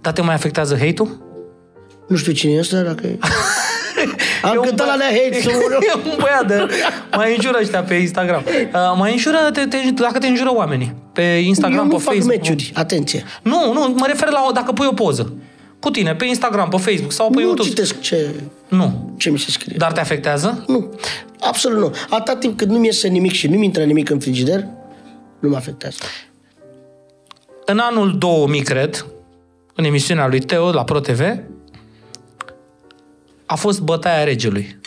Dar te mai afectează hate-ul? Nu știu cine e ăsta, dacă e... Am cântat la hate, să mă rog. E un băiat de... Mai înjură ăștia pe Instagram. Uh, mai înjură, te, te, dacă te înjură oamenii. Pe Instagram, pe Facebook. Eu nu fac meciuri, atenție. Nu, nu, mă refer la dacă pui o poză. Cu tine, pe Instagram, pe Facebook sau pe nu YouTube. Nu citesc ce... Nu. Ce mi se scrie. Dar te afectează? Nu, absolut nu. Atât timp cât nu-mi iese nimic și nu-mi intră nimic în frigider, nu mă afectează. În anul două mii, cred, în emisiunea lui Teo la Pro T V, a fost bătaia regelui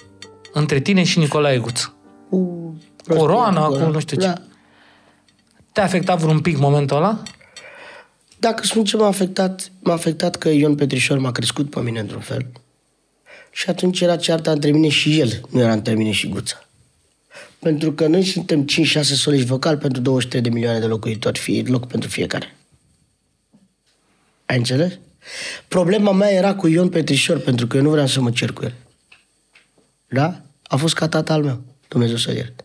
între tine și Nicolae Guță. Cu coroana, cu nu știu ce. Da. Te-a afectat vreun pic momentul ăla? Dacă spun ce m-a afectat, m-a afectat că Ion Petrișor m-a crescut pe mine într-un fel. Și atunci era cearta între mine și el, nu era între mine și Guță. Pentru că noi suntem cinci șase soliști vocali pentru douăzeci și trei de milioane de locuitori, fie loc pentru fiecare. Ai înțeles? Problema mea era cu Ion Petrișor, pentru că eu nu vreau să mă cer cu el. Da? A fost ca tata al meu, Dumnezeu să ierte.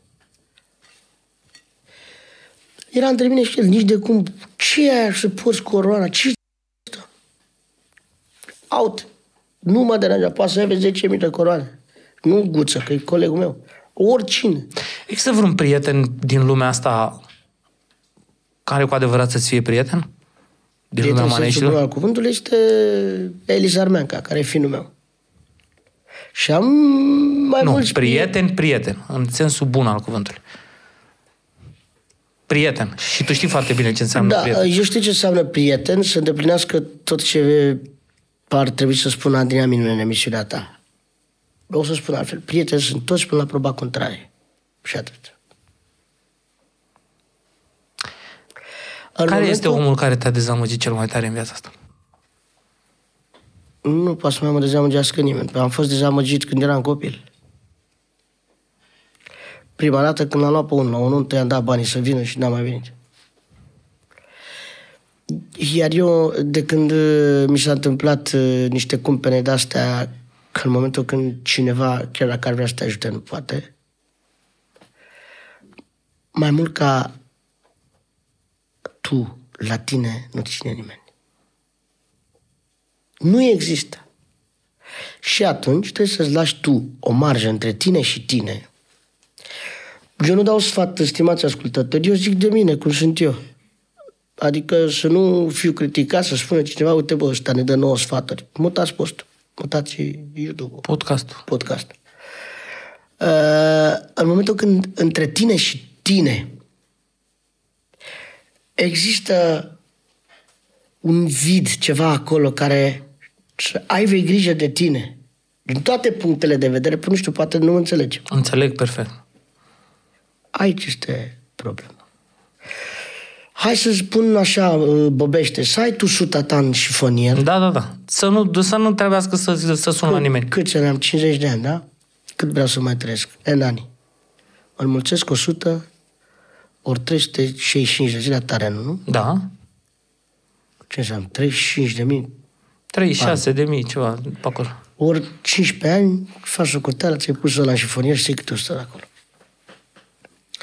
Era între mine și el, nici de cum, ce aia să porți coroana, ce out, nu mă deranja, poate să aveți zece mii de coroane. Nu Guță, că e colegul meu, oricine. Există vreun prieten din lumea asta care cu adevărat să-ți fie prieten? Din lumea manejilor? Al cuvântului este Elisa Armeanca, care e finul meu. Și am mai nu, mulți prieten, prieten, în sensul bun al cuvântului. Prieten. Și tu știi foarte bine ce înseamnă da, prieten. Eu știu ce înseamnă prieten, să îndeplinească tot ce ar trebui să spună Adrian Minune în emisiunea ta. O să spun altfel. Prieteni sunt toți până la proba contrarie. Și atât. În care este omul care te-a dezamăgit cel mai tare în viața asta? Nu poate să mă dezamăgească nimeni. Am fost dezamăgit când eram copil. Prima dată când l-am luat pe unul la o nuntă, i-am dat banii să vină și n-am mai venit. Iar eu, de când mi s-a întâmplat niște cumpene de-astea, că în momentul când cineva, chiar dacă ar vrea să te ajute, nu poate, mai mult ca tu, la tine, nu ține nimeni. Nu există. Și atunci trebuie să-ți lași tu o marjă între tine și tine. Eu nu dau sfat, stimați ascultători, eu zic de mine, cum sunt eu. Adică să nu fiu criticat, să spună cineva, uite bă, ăsta ne dă nouă sfaturi. Mutați postul, mutați YouTube. Podcastul. Podcastul. Uh, în momentul când între tine și tine există un vid, ceva acolo care ai vei grijă de tine. Din toate punctele de vedere, nu știu, poate nu înțelegi. Înțeleg perfect. Aici este problema. Hai să spun așa, bobește, să ai tu suta ta în șifonier. Da, da, da. Să nu, să nu trebuiască să, să sună la nimeni. Câți ani am? cincizeci de ani, da? Cât vreau să mai trăiesc? În ani. Înmulțesc o sută ori trei sute șaizeci și cinci de zile la tare, nu? Da. Ce înseamnă? treizeci și cinci de mii? treizeci și șase de mii, ceva, pe acolo. Ori cincisprezece ani, faci o curteală, ți-ai pus la șifonier și ții câte o sută acolo.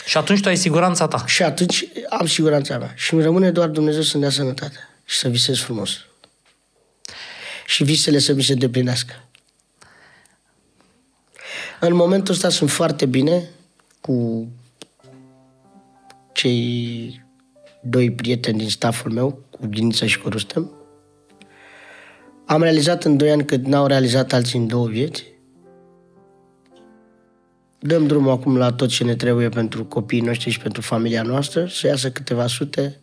Și atunci tu ai siguranța ta. Și atunci am siguranța mea. Și îmi rămâne doar Dumnezeu să-mi dea sănătate. Și să visez frumos. Și visele să mi se îndeplinească. În momentul ăsta sunt foarte bine cu cei doi prieteni din stafful meu, cu Ghinița și cu Rustem. Am realizat în doi ani cât n-au realizat alții în două vieți. Dăm drumul acum la tot ce ne trebuie pentru copiii noștri și pentru familia noastră, să iasă câteva sute.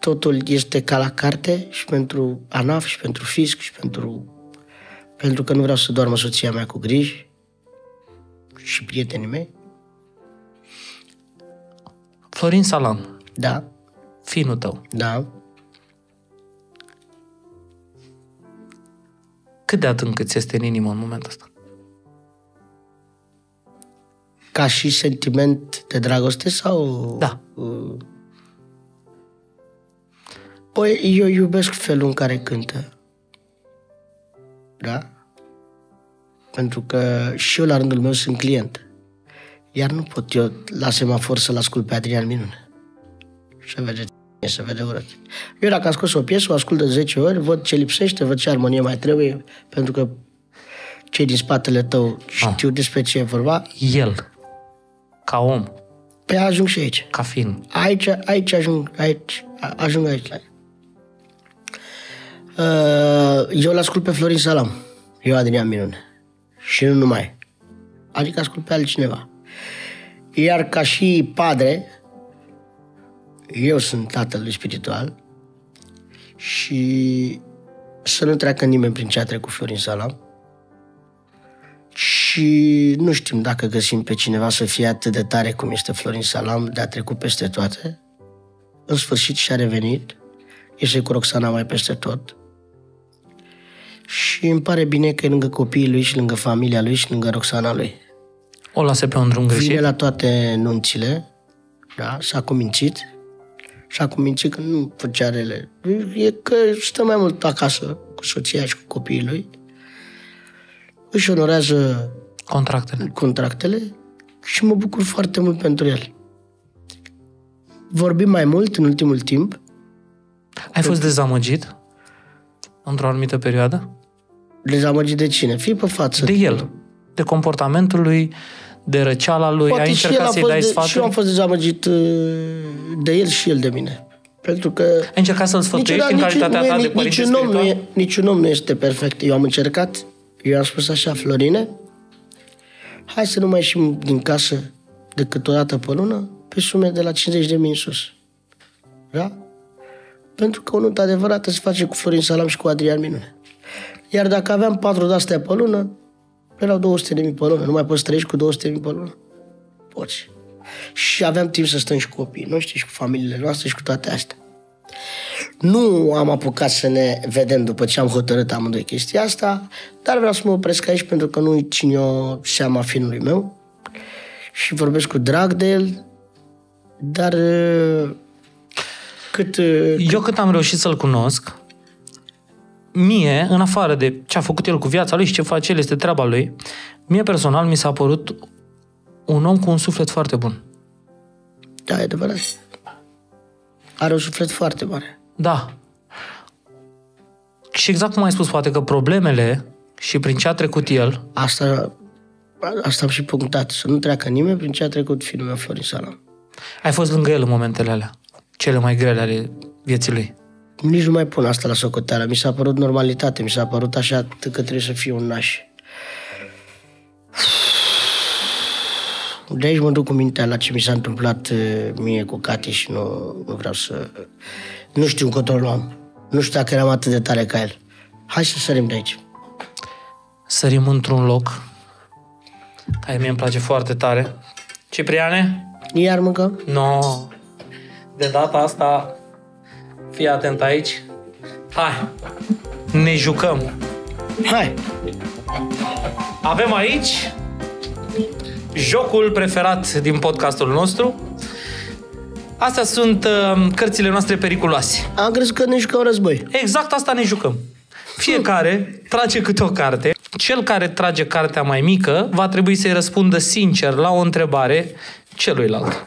Totul este ca la carte și pentru ANAF și pentru fisc și pentru... pentru că nu vreau să doarmă soția mea cu griji și prietenii mei. Florin Salam. Da. Finul tău. Da. Cât de adânc îți este în inimă în momentul ăsta? Ca și sentiment de dragoste sau... Da. Păi eu iubesc felul în care cântă. Da? Pentru că și eu la rândul meu sunt client. Iar nu pot eu la semafor să-l ascult pe Adrian Minune. Să vede ce să vede urât. Eu dacă am scos o piesă, o ascult de zece ori, văd ce lipsește, văd ce armonie mai trebuie, pentru că cei din spatele tău știu ah. despre ce e vorba. El. Ca om. Păi ajung și aici. Ca film. Aici, aici ajung, aici, ajung aici. Eu l-ascult pe Florin Salam. Eu Adrian Minune. Și nu numai. Adică ascult pe altcineva. Iar ca și padre, eu sunt tatăl lui spiritual și să nu treacă nimeni prin ce a trecut Florin Salam. Și nu știm dacă găsim pe cineva să fie atât de tare cum este Florin Salam, de a trecut peste toate. În sfârșit și-a revenit, este cu Roxana mai peste tot. Și îmi pare bine că e lângă copiii lui și lângă familia lui și lângă Roxana lui. O lase pe un drum greșit. Vine la toate nunțile, da, s-a cumințit. S-a cumințit că nu făcea rele. E că stă mai mult acasă cu soția și cu copiii lui. Își onorează contractele. contractele și mă bucur foarte mult pentru el. Vorbim mai mult în ultimul timp. Ai fost dezamăgit într-o anumită perioadă? Dezamăgit de cine? Fii pe față. De el. De comportamentul lui, de răceala lui. Poate ai încercat să-i dai sfaturi? Și eu am fost dezamăgit de el și el de mine. Pentru că... Ai încercat să-l sfătuiești în calitatea ta de părinte spiritual? Niciun om nu este perfect. Eu am încercat. Eu am spus așa: Florine, hai să nu mai ieșim din casă decât o dată pe lună, pe sume de la cincizeci de mii în sus. Da? Pentru că o nuntă adevărată se face cu Florin Salam și cu Adrian Minune. Iar dacă aveam patru de-astea pe lună, erau două sute de mii pe lună. Nu mai poți trăiești cu două sute de mii pe lună? Poți. Și aveam timp să stăm și cu copiii noștri și cu familiile noastre și cu toate astea. Nu am apucat să ne vedem după ce am hotărât amândoi chestia asta, dar vreau să mă opresc aici pentru că nu-i țin eu seama finului meu și vorbesc cu drag de el, dar cât... Eu cât am reușit să-l cunosc, mie, în afară de ce a făcut el cu viața lui și ce face el, este treaba lui, mie personal mi s-a părut un om cu un suflet foarte bun. Da, e adevărat. Are un suflet foarte mare. Da. Și exact cum ai spus, poate că problemele și prin ce a trecut el... Asta, asta am și punctat. Să nu treacă nimeni prin ce a trecut fiul meu, Florin Salam. Ai fost lângă el în momentele alea, cele mai grele ale vieții lui. Nici nu mai pun asta la socoteală. Mi s-a părut normalitate, mi s-a părut așa că trebuie să fiu un naș. De aici mă duc cu mintea la ce mi s-a întâmplat mie cu Cati și nu, nu vreau să... Nu știu încotro luam. Nu știu dacă eram atât de tare ca el. Hai să sărim de aici. Sărim într-un loc care mie îmi place foarte tare. Cipriane? Iar mâncăm? Nu. No. De data asta fii atent aici. Hai. Ne jucăm. Hai. Avem aici jocul preferat din podcastul nostru. Astea sunt uh, cărțile noastre periculoase. Am crezut că ne jucăm război. Exact asta ne jucăm. Fiecare trage câte o carte. Cel care trage cartea mai mică va trebui să-i răspundă sincer la o întrebare celuilalt.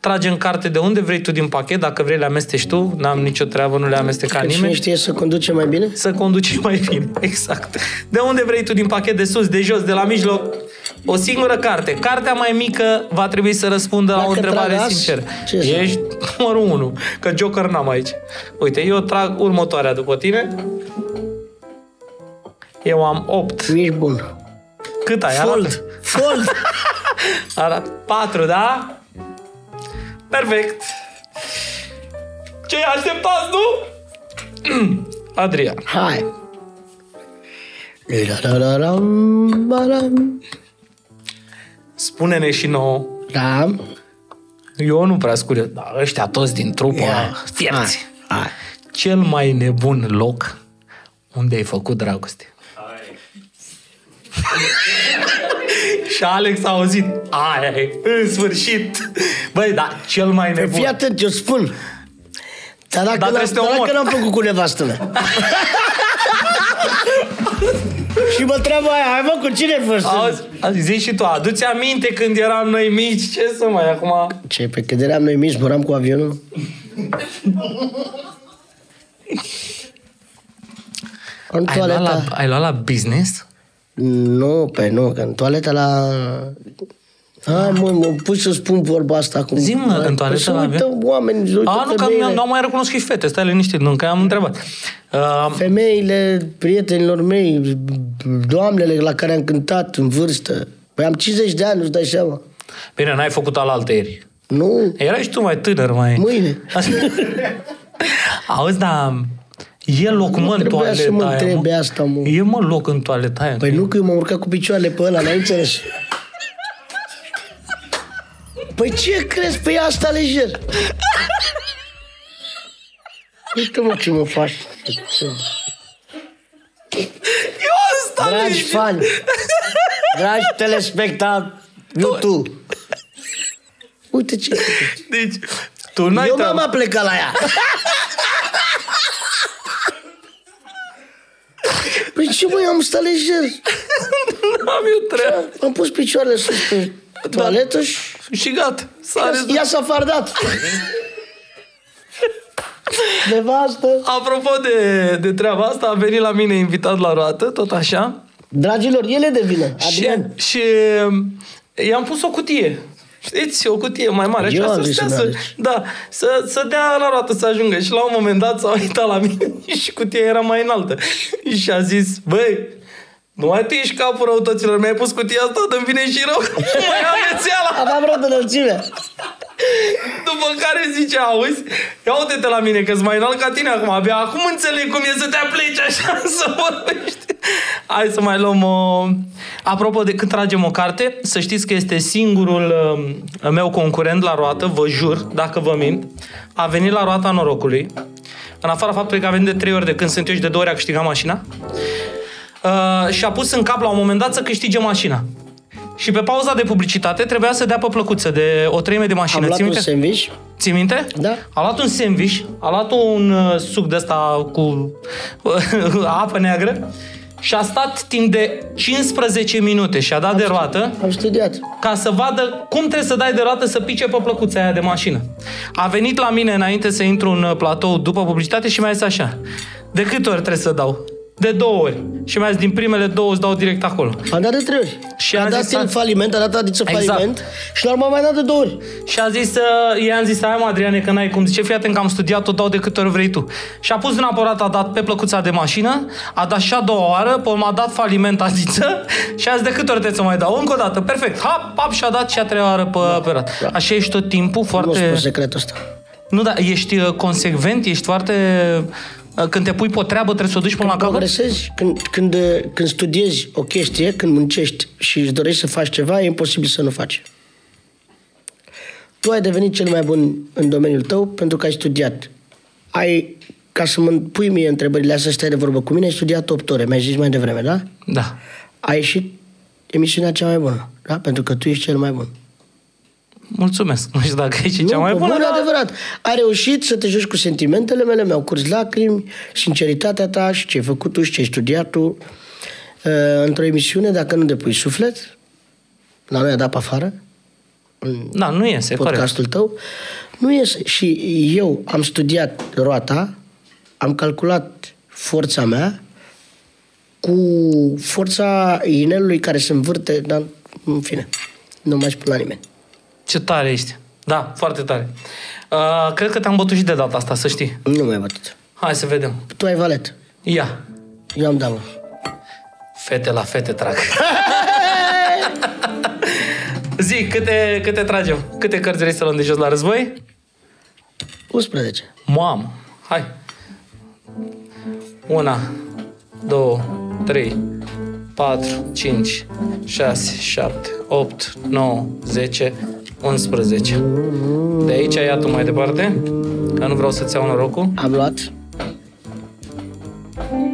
Trage în carte de unde vrei tu din pachet, dacă vrei le amesteci tu, n-am nicio treabă, nu le amesteca nimeni. Cine știe să conduce mai bine? Să conduce mai bine, exact. De unde vrei tu din pachet, de sus, de jos, de la mijloc, o singură carte. Cartea mai mică va trebui să răspundă dacă la o întrebare sinceră. Ești numărul unu, că Joker n-am aici. Uite, eu trag următoarea după tine. Eu am opt. Ești bun. Cât ai? Fold. Fold. Arată. patru, da? Perfect! Ce așteptați, nu? Adrian. Hai! Spune-ne și nouă. Da. Eu nu prea scurios, dar ăștia toți din trupă yeah. fierți. Hai. Hai. Cel mai nebun loc unde ai făcut dragoste. Hai. Și Alex a auzit. Ai, în sfârșit. Băi, da, cel mai nebun. Fii atent, eu spun. Dar dacă n-am făcut cu nevastă mea. Și mă treabă aia, hai mă, cu cine fost? Auzi, zici și tu, adu-ți aminte când eram noi mici. Ce să mai acum? Ce, pe când eram noi mici, zburam cu avionul? Ai luat la, ai luat la business? Nu, pe nu, că în toaleta la... Hai, mă, mă pui să spun vorba asta acum. Zi-mă, în toaleta la... Uită oameni, se uită a, nu, că n-am mai recunoscut și fete, stai liniștit, nu, că am întrebat. Uh... Femeile prietenilor mei, doamnele la care am cântat în vârstă, păi am cincizeci de ani, nu-ți dai seama. Bine, n-ai făcut alaltăieri. Nu. Erai și tu mai tânăr, mai... Mâine. Auzi, dar... E loc, mă, în toaleta aia, mă. Nu trebuia să mă întrebe asta, mă. E, mă, loc în toaleta aia. Păi nu, că eu m-am urcat cu picioarele pe ăla, n-ai înțeles? Păi ce crezi? Păi asta lejer. Uite-mă ce mă faci. Eu asta lejer. Dragi fani, dragi telespectatori, YouTube. Uite ce... Deci, tu n-ai... Eu m-am plecat la ea. Păi ce, măi, am stat lejer. N-am eu treabă. Am pus picioarele sus pe toaletă și... Și gata. Ia s-a fardat. Nevastă. Apropo de, de treaba asta, a venit la mine invitat la roată, tot așa. Dragilor, ele de vină. Adrian. Și, și i-am pus o cutie. Știți, o cutie mai mare, așa, să stea să, da, să, să dea la roată să ajungă. Și la un moment dat s-a uitat la mine și cutia era mai înaltă. Și a zis, băi, numai tu ești capul răutăților, mi-ai pus cutia asta, dă-mi vine și rău. Mai aveți ala. Aveam rău de înălțime. După care zice, auzi, ia uite-te la mine, că-s mai înalt ca tine acum. Abia acum înțeleg cum e să te apleci așa, să vorbești. Hai să mai luăm o... Apropo de când tragem o carte, să știți că este singurul uh, meu concurent la roată, vă jur, dacă vă mint. A venit la roata norocului. În afara faptului că a venit de trei ori de când sunt eu și de două ori a câștigat mașina. Uh, și a pus în cap la un moment dat să câștige mașina. Și pe pauza de publicitate trebuia să dea pe plăcuță de o treime de mașină. Am luat un sandwich. Ții minte? Da. A luat un sandwich, a luat un uh, suc de ăsta cu uh, apă neagră și a stat timp de cincisprezece minute și a dat am de roată. Am studiat. Ca să vadă cum trebuie să dai de roată să pice pe plăcuța aia de mașină. A venit la mine înainte să intru în platou după publicitate și mi-a zis așa. De câte ori trebuie să dau? De două ori. Și mi-a zis, din primele două îți dau direct acolo. A dat de trei ori. Și a dat timp faliment, a dat adiță faliment. Și l-am mai dat de două ori. Și a zis, i-am zis, hai mă, Adriane, că n-ai cum. Zice, fii atent că am studiat, o dau de câte ori vrei tu. Și a pus un aparat, a dat pe plăcuța de mașină, a dat și a doua oară, păi m-a dat faliment adiță și a zis, de câte ori trebuie să mai dau? Încă o dată, perfect. Hap, hap, și a dat și a treia oară pe aparat. Așa ești tot timpul foarte... Nu spun secretul ăsta. Nu, dar ești consecvent, ești foarte... Când te pui pe o treabă, trebuie să o duci până la capăt? Când, când, când studiezi o chestie, când muncești și îți dorești să faci ceva, e imposibil să nu faci. Tu ai devenit cel mai bun în domeniul tău pentru că ai studiat. Ai, ca să mă pui mie întrebările astea, stai de vorbă cu mine, ai studiat opt ore, mi-ai zis mai devreme, da? Da. Ai ieșit emisiunea cea mai bună, da? Pentru că tu ești cel mai bun. Mulțumesc. Nu știu dacă ești cea mai bună, bună dar... adevărat. Ai reușit să te joci cu sentimentele mele, mi-au curs lacrimi, sinceritatea ta și ce ai făcut tu și ce ai studiat tu. Uh, într-o emisiune, dacă nu depui suflet, la noi a dat pe afară, da, nu iese, podcastul corect. Tău, nu iese. Și eu am studiat roata, am calculat forța mea cu forța inelului care se învârte, dar în fine, nu mai spun la nimeni. Ce tare ești. Da, foarte tare. Uh, cred că te-am bătut și de data asta, să știi. Nu m-ai bătut. Hai să vedem. Tu ai valet. Ia. Eu am damă. Fete la fete trag. Zi, câte, câte tragem? Câte cărți vrei să luăm de jos la război? unsprezece. Mamă. Hai. Una, două, trei, patru, cinci, șase, șapte, opt, nouă, zece... unsprezece. De aici ia tu mai departe, că nu vreau să-ți iau norocul. Am luat.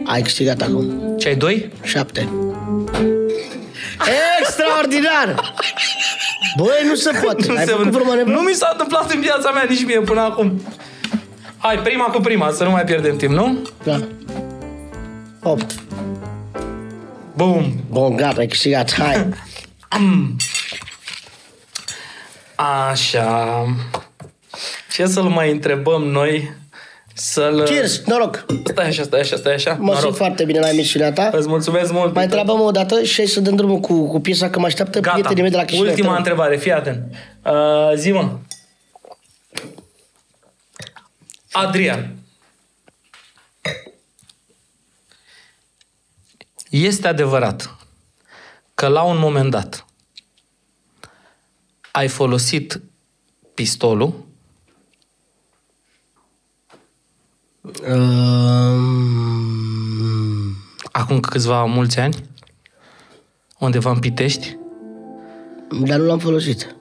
Ai câștigat acum. Ce ai doi? șapte. Extraordinar! Băi, nu se poate. Nu, se... nu mi s-a întâmplat în viața mea nici mie până acum. Hai, prima cu prima, să nu mai pierdem timp, nu? Da. opt. Bum. Bun, gata, ai câștigat. Hai. Așa. Ce să-l mai întrebăm noi? Să-l... Cheers, noroc! Stai așa, stai așa, stai așa. Mă simt foarte bine la emisiunea ta. Îți mulțumesc mult. Mai întrebăm o dată și să dăm drumul cu, cu piesa, că mă așteaptă prietenii mei de la Chișinău. Ultima întrebare, fii atent. Uh, zi-mă. Adrian. Este adevărat că la un moment dat ai folosit pistolul? Um... Acum câțiva mulți ani? Undeva în Pitești? Dar nu l-am folosit.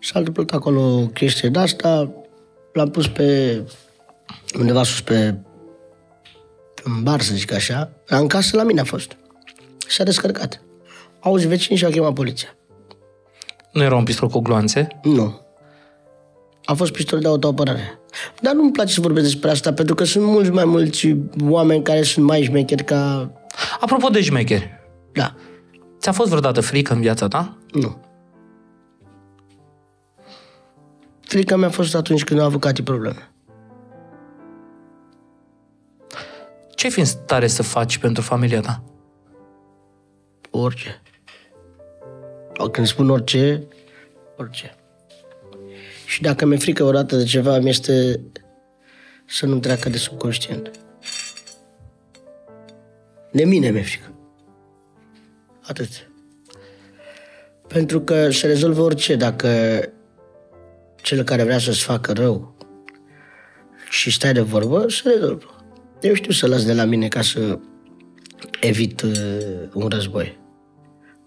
S-a întâmplat acolo chestia de asta, l-am pus pe undeva sus pe în bar, să zic așa, dar în casă la mine a fost. S-a descărcat. Auzi vecini și au chemat poliția. Nu era un pistol cu gloanțe? Nu. A fost pistol de autoapărare. Dar nu-mi place să vorbesc despre asta, pentru că sunt mulți mai mulți oameni care sunt mai șmecheri ca... Apropo de șmecheri. Da. Ți-a fost vreodată frică în viața ta? Nu. Frica mi-a fost atunci când am avut Cati probleme. Ce fi în stare să faci pentru familia ta? Orice. Când spun orice, orice. Și dacă mi-e frică odată de ceva, mi este să nu treacă de subconștient. De mine mi-e frică. Atât. Pentru că se rezolvă orice dacă cel care vrea să-ți facă rău și stai de vorbă, se rezolvă. Eu știu să las de la mine ca să evit uh, un război.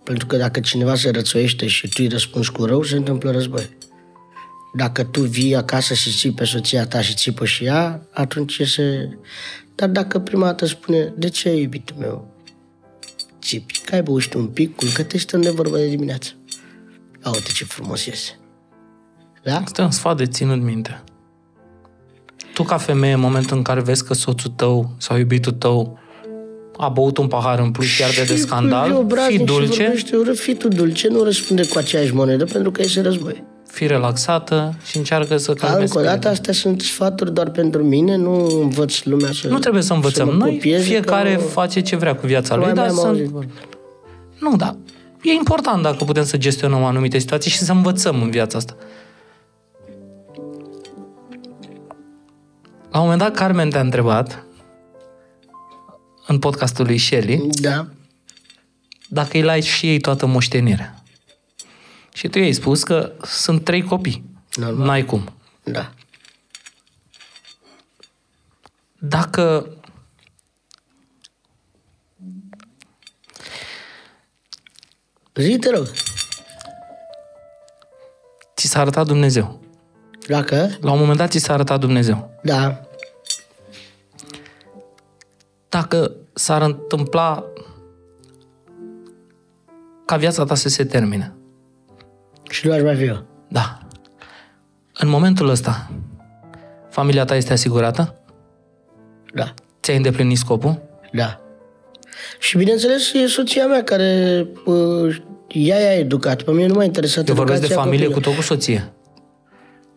Pentru că dacă cineva se rățoiește și tu îi răspunzi cu rău, se întâmplă război. Dacă tu vii acasă și ții pe soția ta și țipă și ea, atunci se... Dar dacă prima dată spune, de ce, iubitul meu, țipi, că ai băușit un pic, culcă-te și stăm de vorbă de dimineață. A, uite ce frumos iese. Da? Asta e un sfat de ținut minte. Tu, ca femeie, în momentul în care vezi că soțul tău sau iubitul tău a băut un pahar în plus chiar de, de scandal, fii dulce. Fii tu dulce, nu răspunde cu aceeași monedă pentru că este război. Fii relaxată și încearcă să calmezi. Încă o dată, astea sunt sfaturi doar pentru mine, nu învăț lumea să... Nu trebuie să învățăm. Să Noi, fiecare că... face ce vrea cu viața lui, dar să... Sunt... Nu, dar e important dacă putem să gestionăm anumite situații și să învățăm în viața asta. La un moment dat, Carmen te-a întrebat în podcastul lui Shelly, da, dacă îi lași și ei toată moștenirea. Și tu i-ai spus că sunt trei copii. N-ai cum. Da. Dacă... Zi, te rog. Ți s-a arătat Dumnezeu. Dacă? La un moment dat ți s-a arătat Dumnezeu. Da. Dacă s-ar întâmpla ca viața ta să se termine. Și nu aș mai fi eu. Da. În momentul ăsta, familia ta este asigurată? Da. Ți-ai îndeplinit scopul? Da. Și bineînțeles e soția mea care uh, ea i-a educat. Pe mine nu m-a interesat. Eu vorbesc de familie copilor. Cu tot cu soție.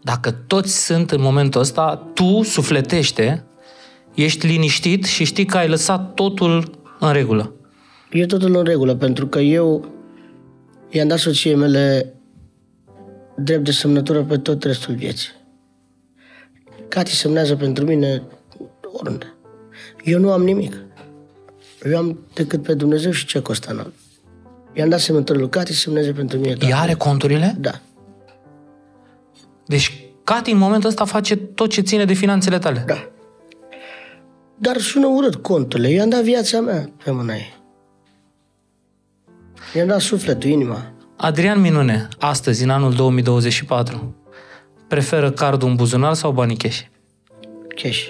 Dacă toți sunt în momentul ăsta, tu sufletește, ești liniștit și știi că ai lăsat totul în regulă. E totul în regulă, pentru că eu i-am dat soției mele drept de semnătură pe tot restul vieții. Cati semnează pentru mine oriunde. Eu nu am nimic. Eu am decât pe Dumnezeu și ce costă n-am. I-am dat semnătură lui Cati, semneze pentru mine. Ea are conturile? Da. Deci Cati în momentul ăsta face tot ce ține de finanțele tale. Da. Dar sună urât conturile. Eu i-am dat viața mea pe mâna ei. I-am dat sufletul, inima. Adrian Minune, astăzi, în anul două mii douăzeci și patru, preferă cardul în buzunar sau banii cash? Cash.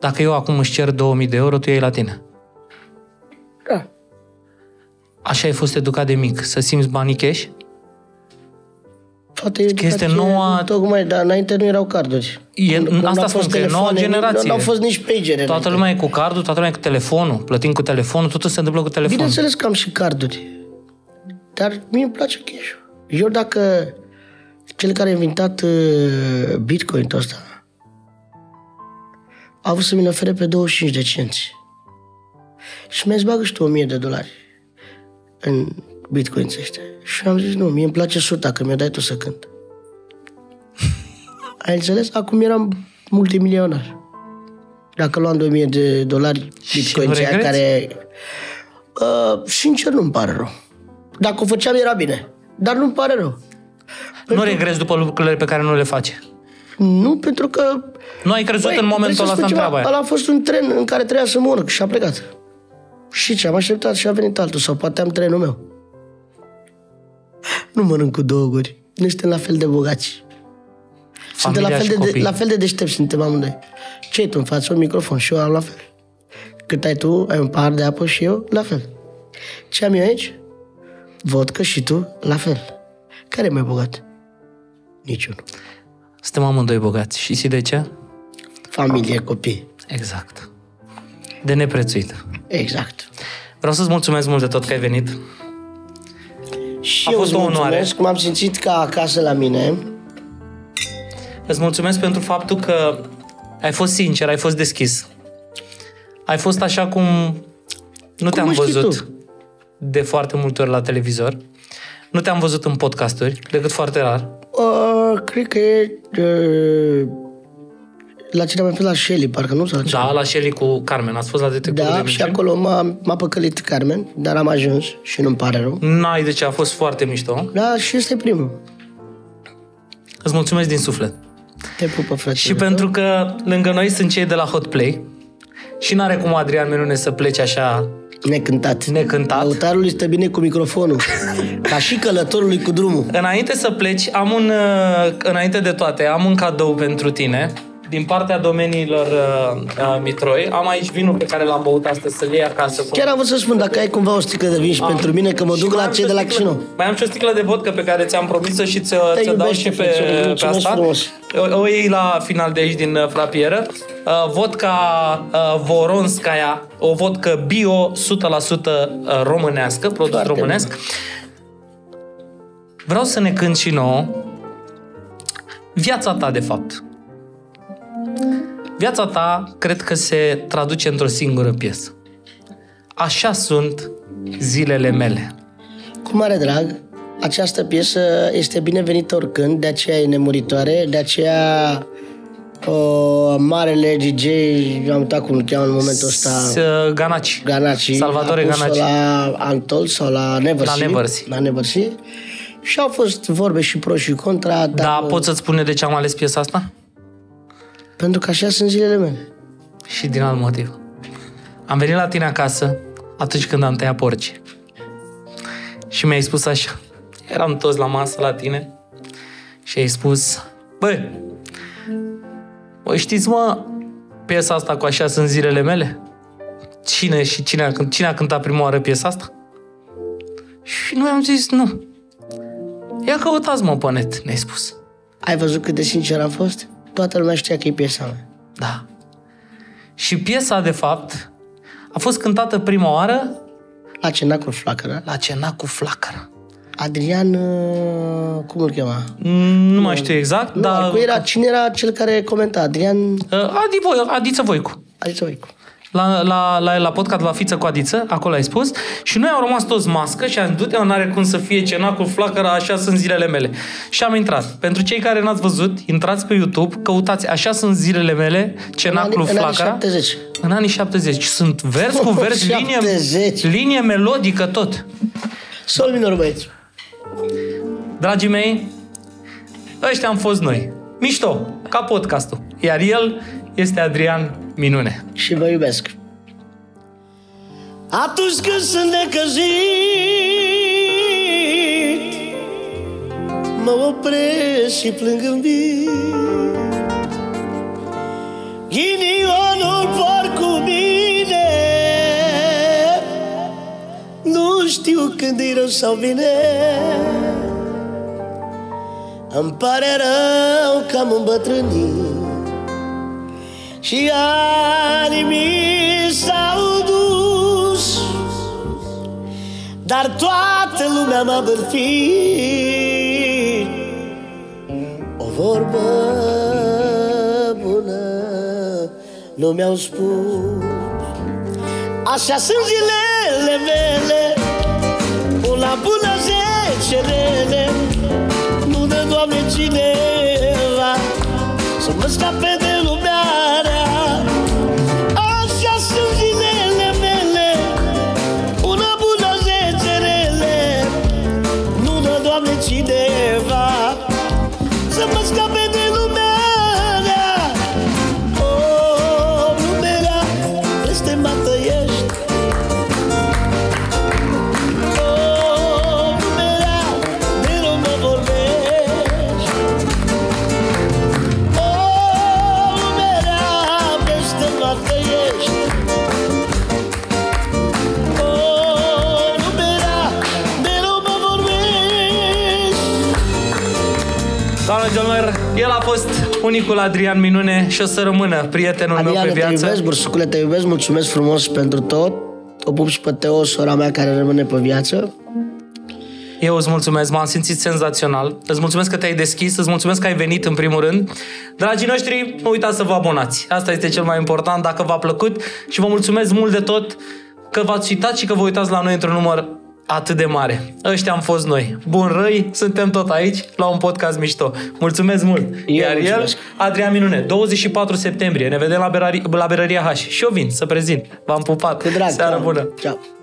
Dacă eu acum își cer două mii de euro, tu iei la tine? Da. Așa ai fost educat de mic, să simți banii cash? Toată educație, noua... tocmai, dar înainte nu erau carduri. E, când, asta spun, că e noua generație. Nu au fost nici pagere. Toată lumea e cu cardul, toată lumea e cu telefonul, plătim cu telefonul, totul se întâmplă cu telefonul. Bineînțeles că am și carduri, dar mie îmi place cash-ul. Eu dacă cel care a inventat uh, Bitcoin-ul ăsta a vrut să mi-l ofere pe douăzeci și cinci de cenți și mi-ați bagă și tu o mie de dolari în Bitcoin-ul ăsta. Și am zis, nu, mie îmi place suta, că mi-o dai tu să cânt. Ai înțeles? Acum eram multimilionar. Dacă luam două mii de dolari Bitcoin-ul ăia care... Uh, sincer, nu-mi pare rău. Dacă o făceam, era bine. Dar nu-mi pare rău. Păi nu regreți după lucrurile pe care nu le faci? Nu, pentru că... Nu ai crezut băi, în momentul ăla să treaba aia. Ăla a fost un tren în care trebuia să mor și a plecat. Și ce, am așteptat și a venit altul. Sau poate am trenul meu. Nu mănânc cu două guri. Nu suntem la fel de bogați. Suntem la fel de, de, la fel de deștepți, suntem amândoi. Ce-i tu în față? Un microfon și eu am la fel. Cât ai tu, ai un pahar de apă și eu, la fel. Ce am eu aici? Vodka și tu, la fel. Care e mai bogat? Niciunul. Suntem amândoi bogați. Și știi de ce? Familie, copii. Exact. De neprețuit. Exact. Vreau să-ți mulțumesc mult de tot că ai venit. Și a eu fost o onoare. M-am simțit ca acasă la mine. Îți mulțumesc pentru faptul că ai fost sincer, ai fost deschis. Ai fost așa cum nu te-am văzut de foarte multe ori la televizor. Nu te-am văzut în podcasturi, decât foarte rar. Uh, cred că e... Uh, la cine am fost? La Shelly, parcă nu? Sau la da, la Shelly cu Carmen. Ați fost la detectorul da, de minciuni? Da, și acolo m-a păcălit Carmen, dar am ajuns și nu-mi pare rău. N-ai de ce, a fost foarte mișto. Da, și este primul. Îți mulțumesc din suflet. Te pupă, frate. Și pentru că lângă noi sunt cei de la Hotplay și n-are cum Adrian Minune să plece așa... Necântat. Necântat. Altarul este bine cu microfonul. Ca și călătorului cu drumul. Înainte să pleci, am un, înainte de toate, am un cadou pentru tine. Din partea domeniilor uh, Mitroi. Am aici vinul pe care l-am băut astăzi, să-l iei acasă. Chiar am vrut să spun, dacă ai cumva o sticlă de vin și am. pentru mine, că mă duc la cei de la Chișinău. Mai am și o sticlă de vodcă pe care ți-am promis-o și ți-o dau și pe, pe asta. O, o iei la final de aici din frapieră. Uh, vodka uh, Voronskaya, o vodcă bio, o sută la sută românească, produs Foarte românesc. Bun. Vreau să ne cânti și nouă viața ta, de fapt. Viața ta, cred că se traduce într-o singură piesă. Așa sunt zilele mele. Cu mare drag, această piesă este binevenită oricând, de aceea e nemuritoare, de aceea o, marele D J, am uitat cum îl cheamă în momentul ăsta, Ganaci, Ganaci Salvatore Ganaci, la Antol sau la Neversea, la Neversea, și au fost vorbe și pro și contra. Dar poți să-ți spune de ce am ales piesa asta? Pentru că așa sunt zilele mele. Și din alt motiv. Am venit la tine acasă atunci când am tăiat porci. Și mi-ai spus așa. Eram toți la masă la tine. Și ai spus: băi, bă, știți mă, piesa asta cu așa sunt zilele mele? Cine și cine a, cine a cântat prima oară piesa asta? Și noi am zis nu. Ia căutați mă pe net, ne-ai spus. Ai văzut cât de sincer am fost? Toată lumea știa că e piesa mea. Da. Și piesa, de fapt, a fost cântată prima oară... La Cenacul Flacăra. La Cenacul Flacăra. Adrian... Cum îl chema? Nu mai știu exact, nu, dar... Era, cine era cel care comenta? Adrian... Adi Vo- Adiță Voicu. Adiță Voicu. La, la, la, la podcast, la Fiță cu Adiță, acolo ai spus. Și noi am rămas toți mască și am zis, n-are cum să fie Cenacul Flacăra, așa sunt zilele mele. Și am intrat. Pentru cei care n-ați văzut, intrați pe YouTube, căutați așa sunt zilele mele, Cenacul Flacăra. În anii șaptezeci. În anii șaptezeci. Sunt vers cu vers, linie, linie melodică, tot. Sol minor, băieți. Dragii mei, ăștia am fost noi. Mișto, ca podcastul. Iar el este Adrian Minune. Și vă iubesc. Atunci când sunt necăzit, mă opresc și plâng în vid. Ghinionul por cu mine, nu știu când e rău sau bine. Îmi pare rău că am îmbătrânit și ani mi s-au dus, dar toată lumea m-a bârfit. O vorbă bună nu mi-au spus. Așa sunt zilele mele, una bună zece rele. Nu dă, Doamne, cineva să mă scape de lumea. Cineva dragilor, el a fost unicul Adrian Minune și o să rămână prietenul Adrian, meu pe viață. Adrian, te iubesc, bursucule, te iubesc, mulțumesc frumos pentru tot. O pup și pe Teo, sora mea care rămâne pe viață. Eu îți mulțumesc, m-am simțit senzațional. Îți mulțumesc că te-ai deschis, îți mulțumesc că ai venit în primul rând. Dragii noștri, nu uitați să vă abonați. Asta este cel mai important, dacă v-a plăcut. Și vă mulțumesc mult de tot că v-ați uitat și că vă uitați la noi într-un număr atât de mare. Ăștia am fost noi. Bun, răi, suntem tot aici la un podcast mișto. Mulțumesc mult! Eu Iar mulțumesc. El, Adrian Minune, douăzeci și patru septembrie, ne vedem la, berari, la Berăria H. Și eu vin să prezint. V-am pupat. Cu drag, seară bună! Ceau!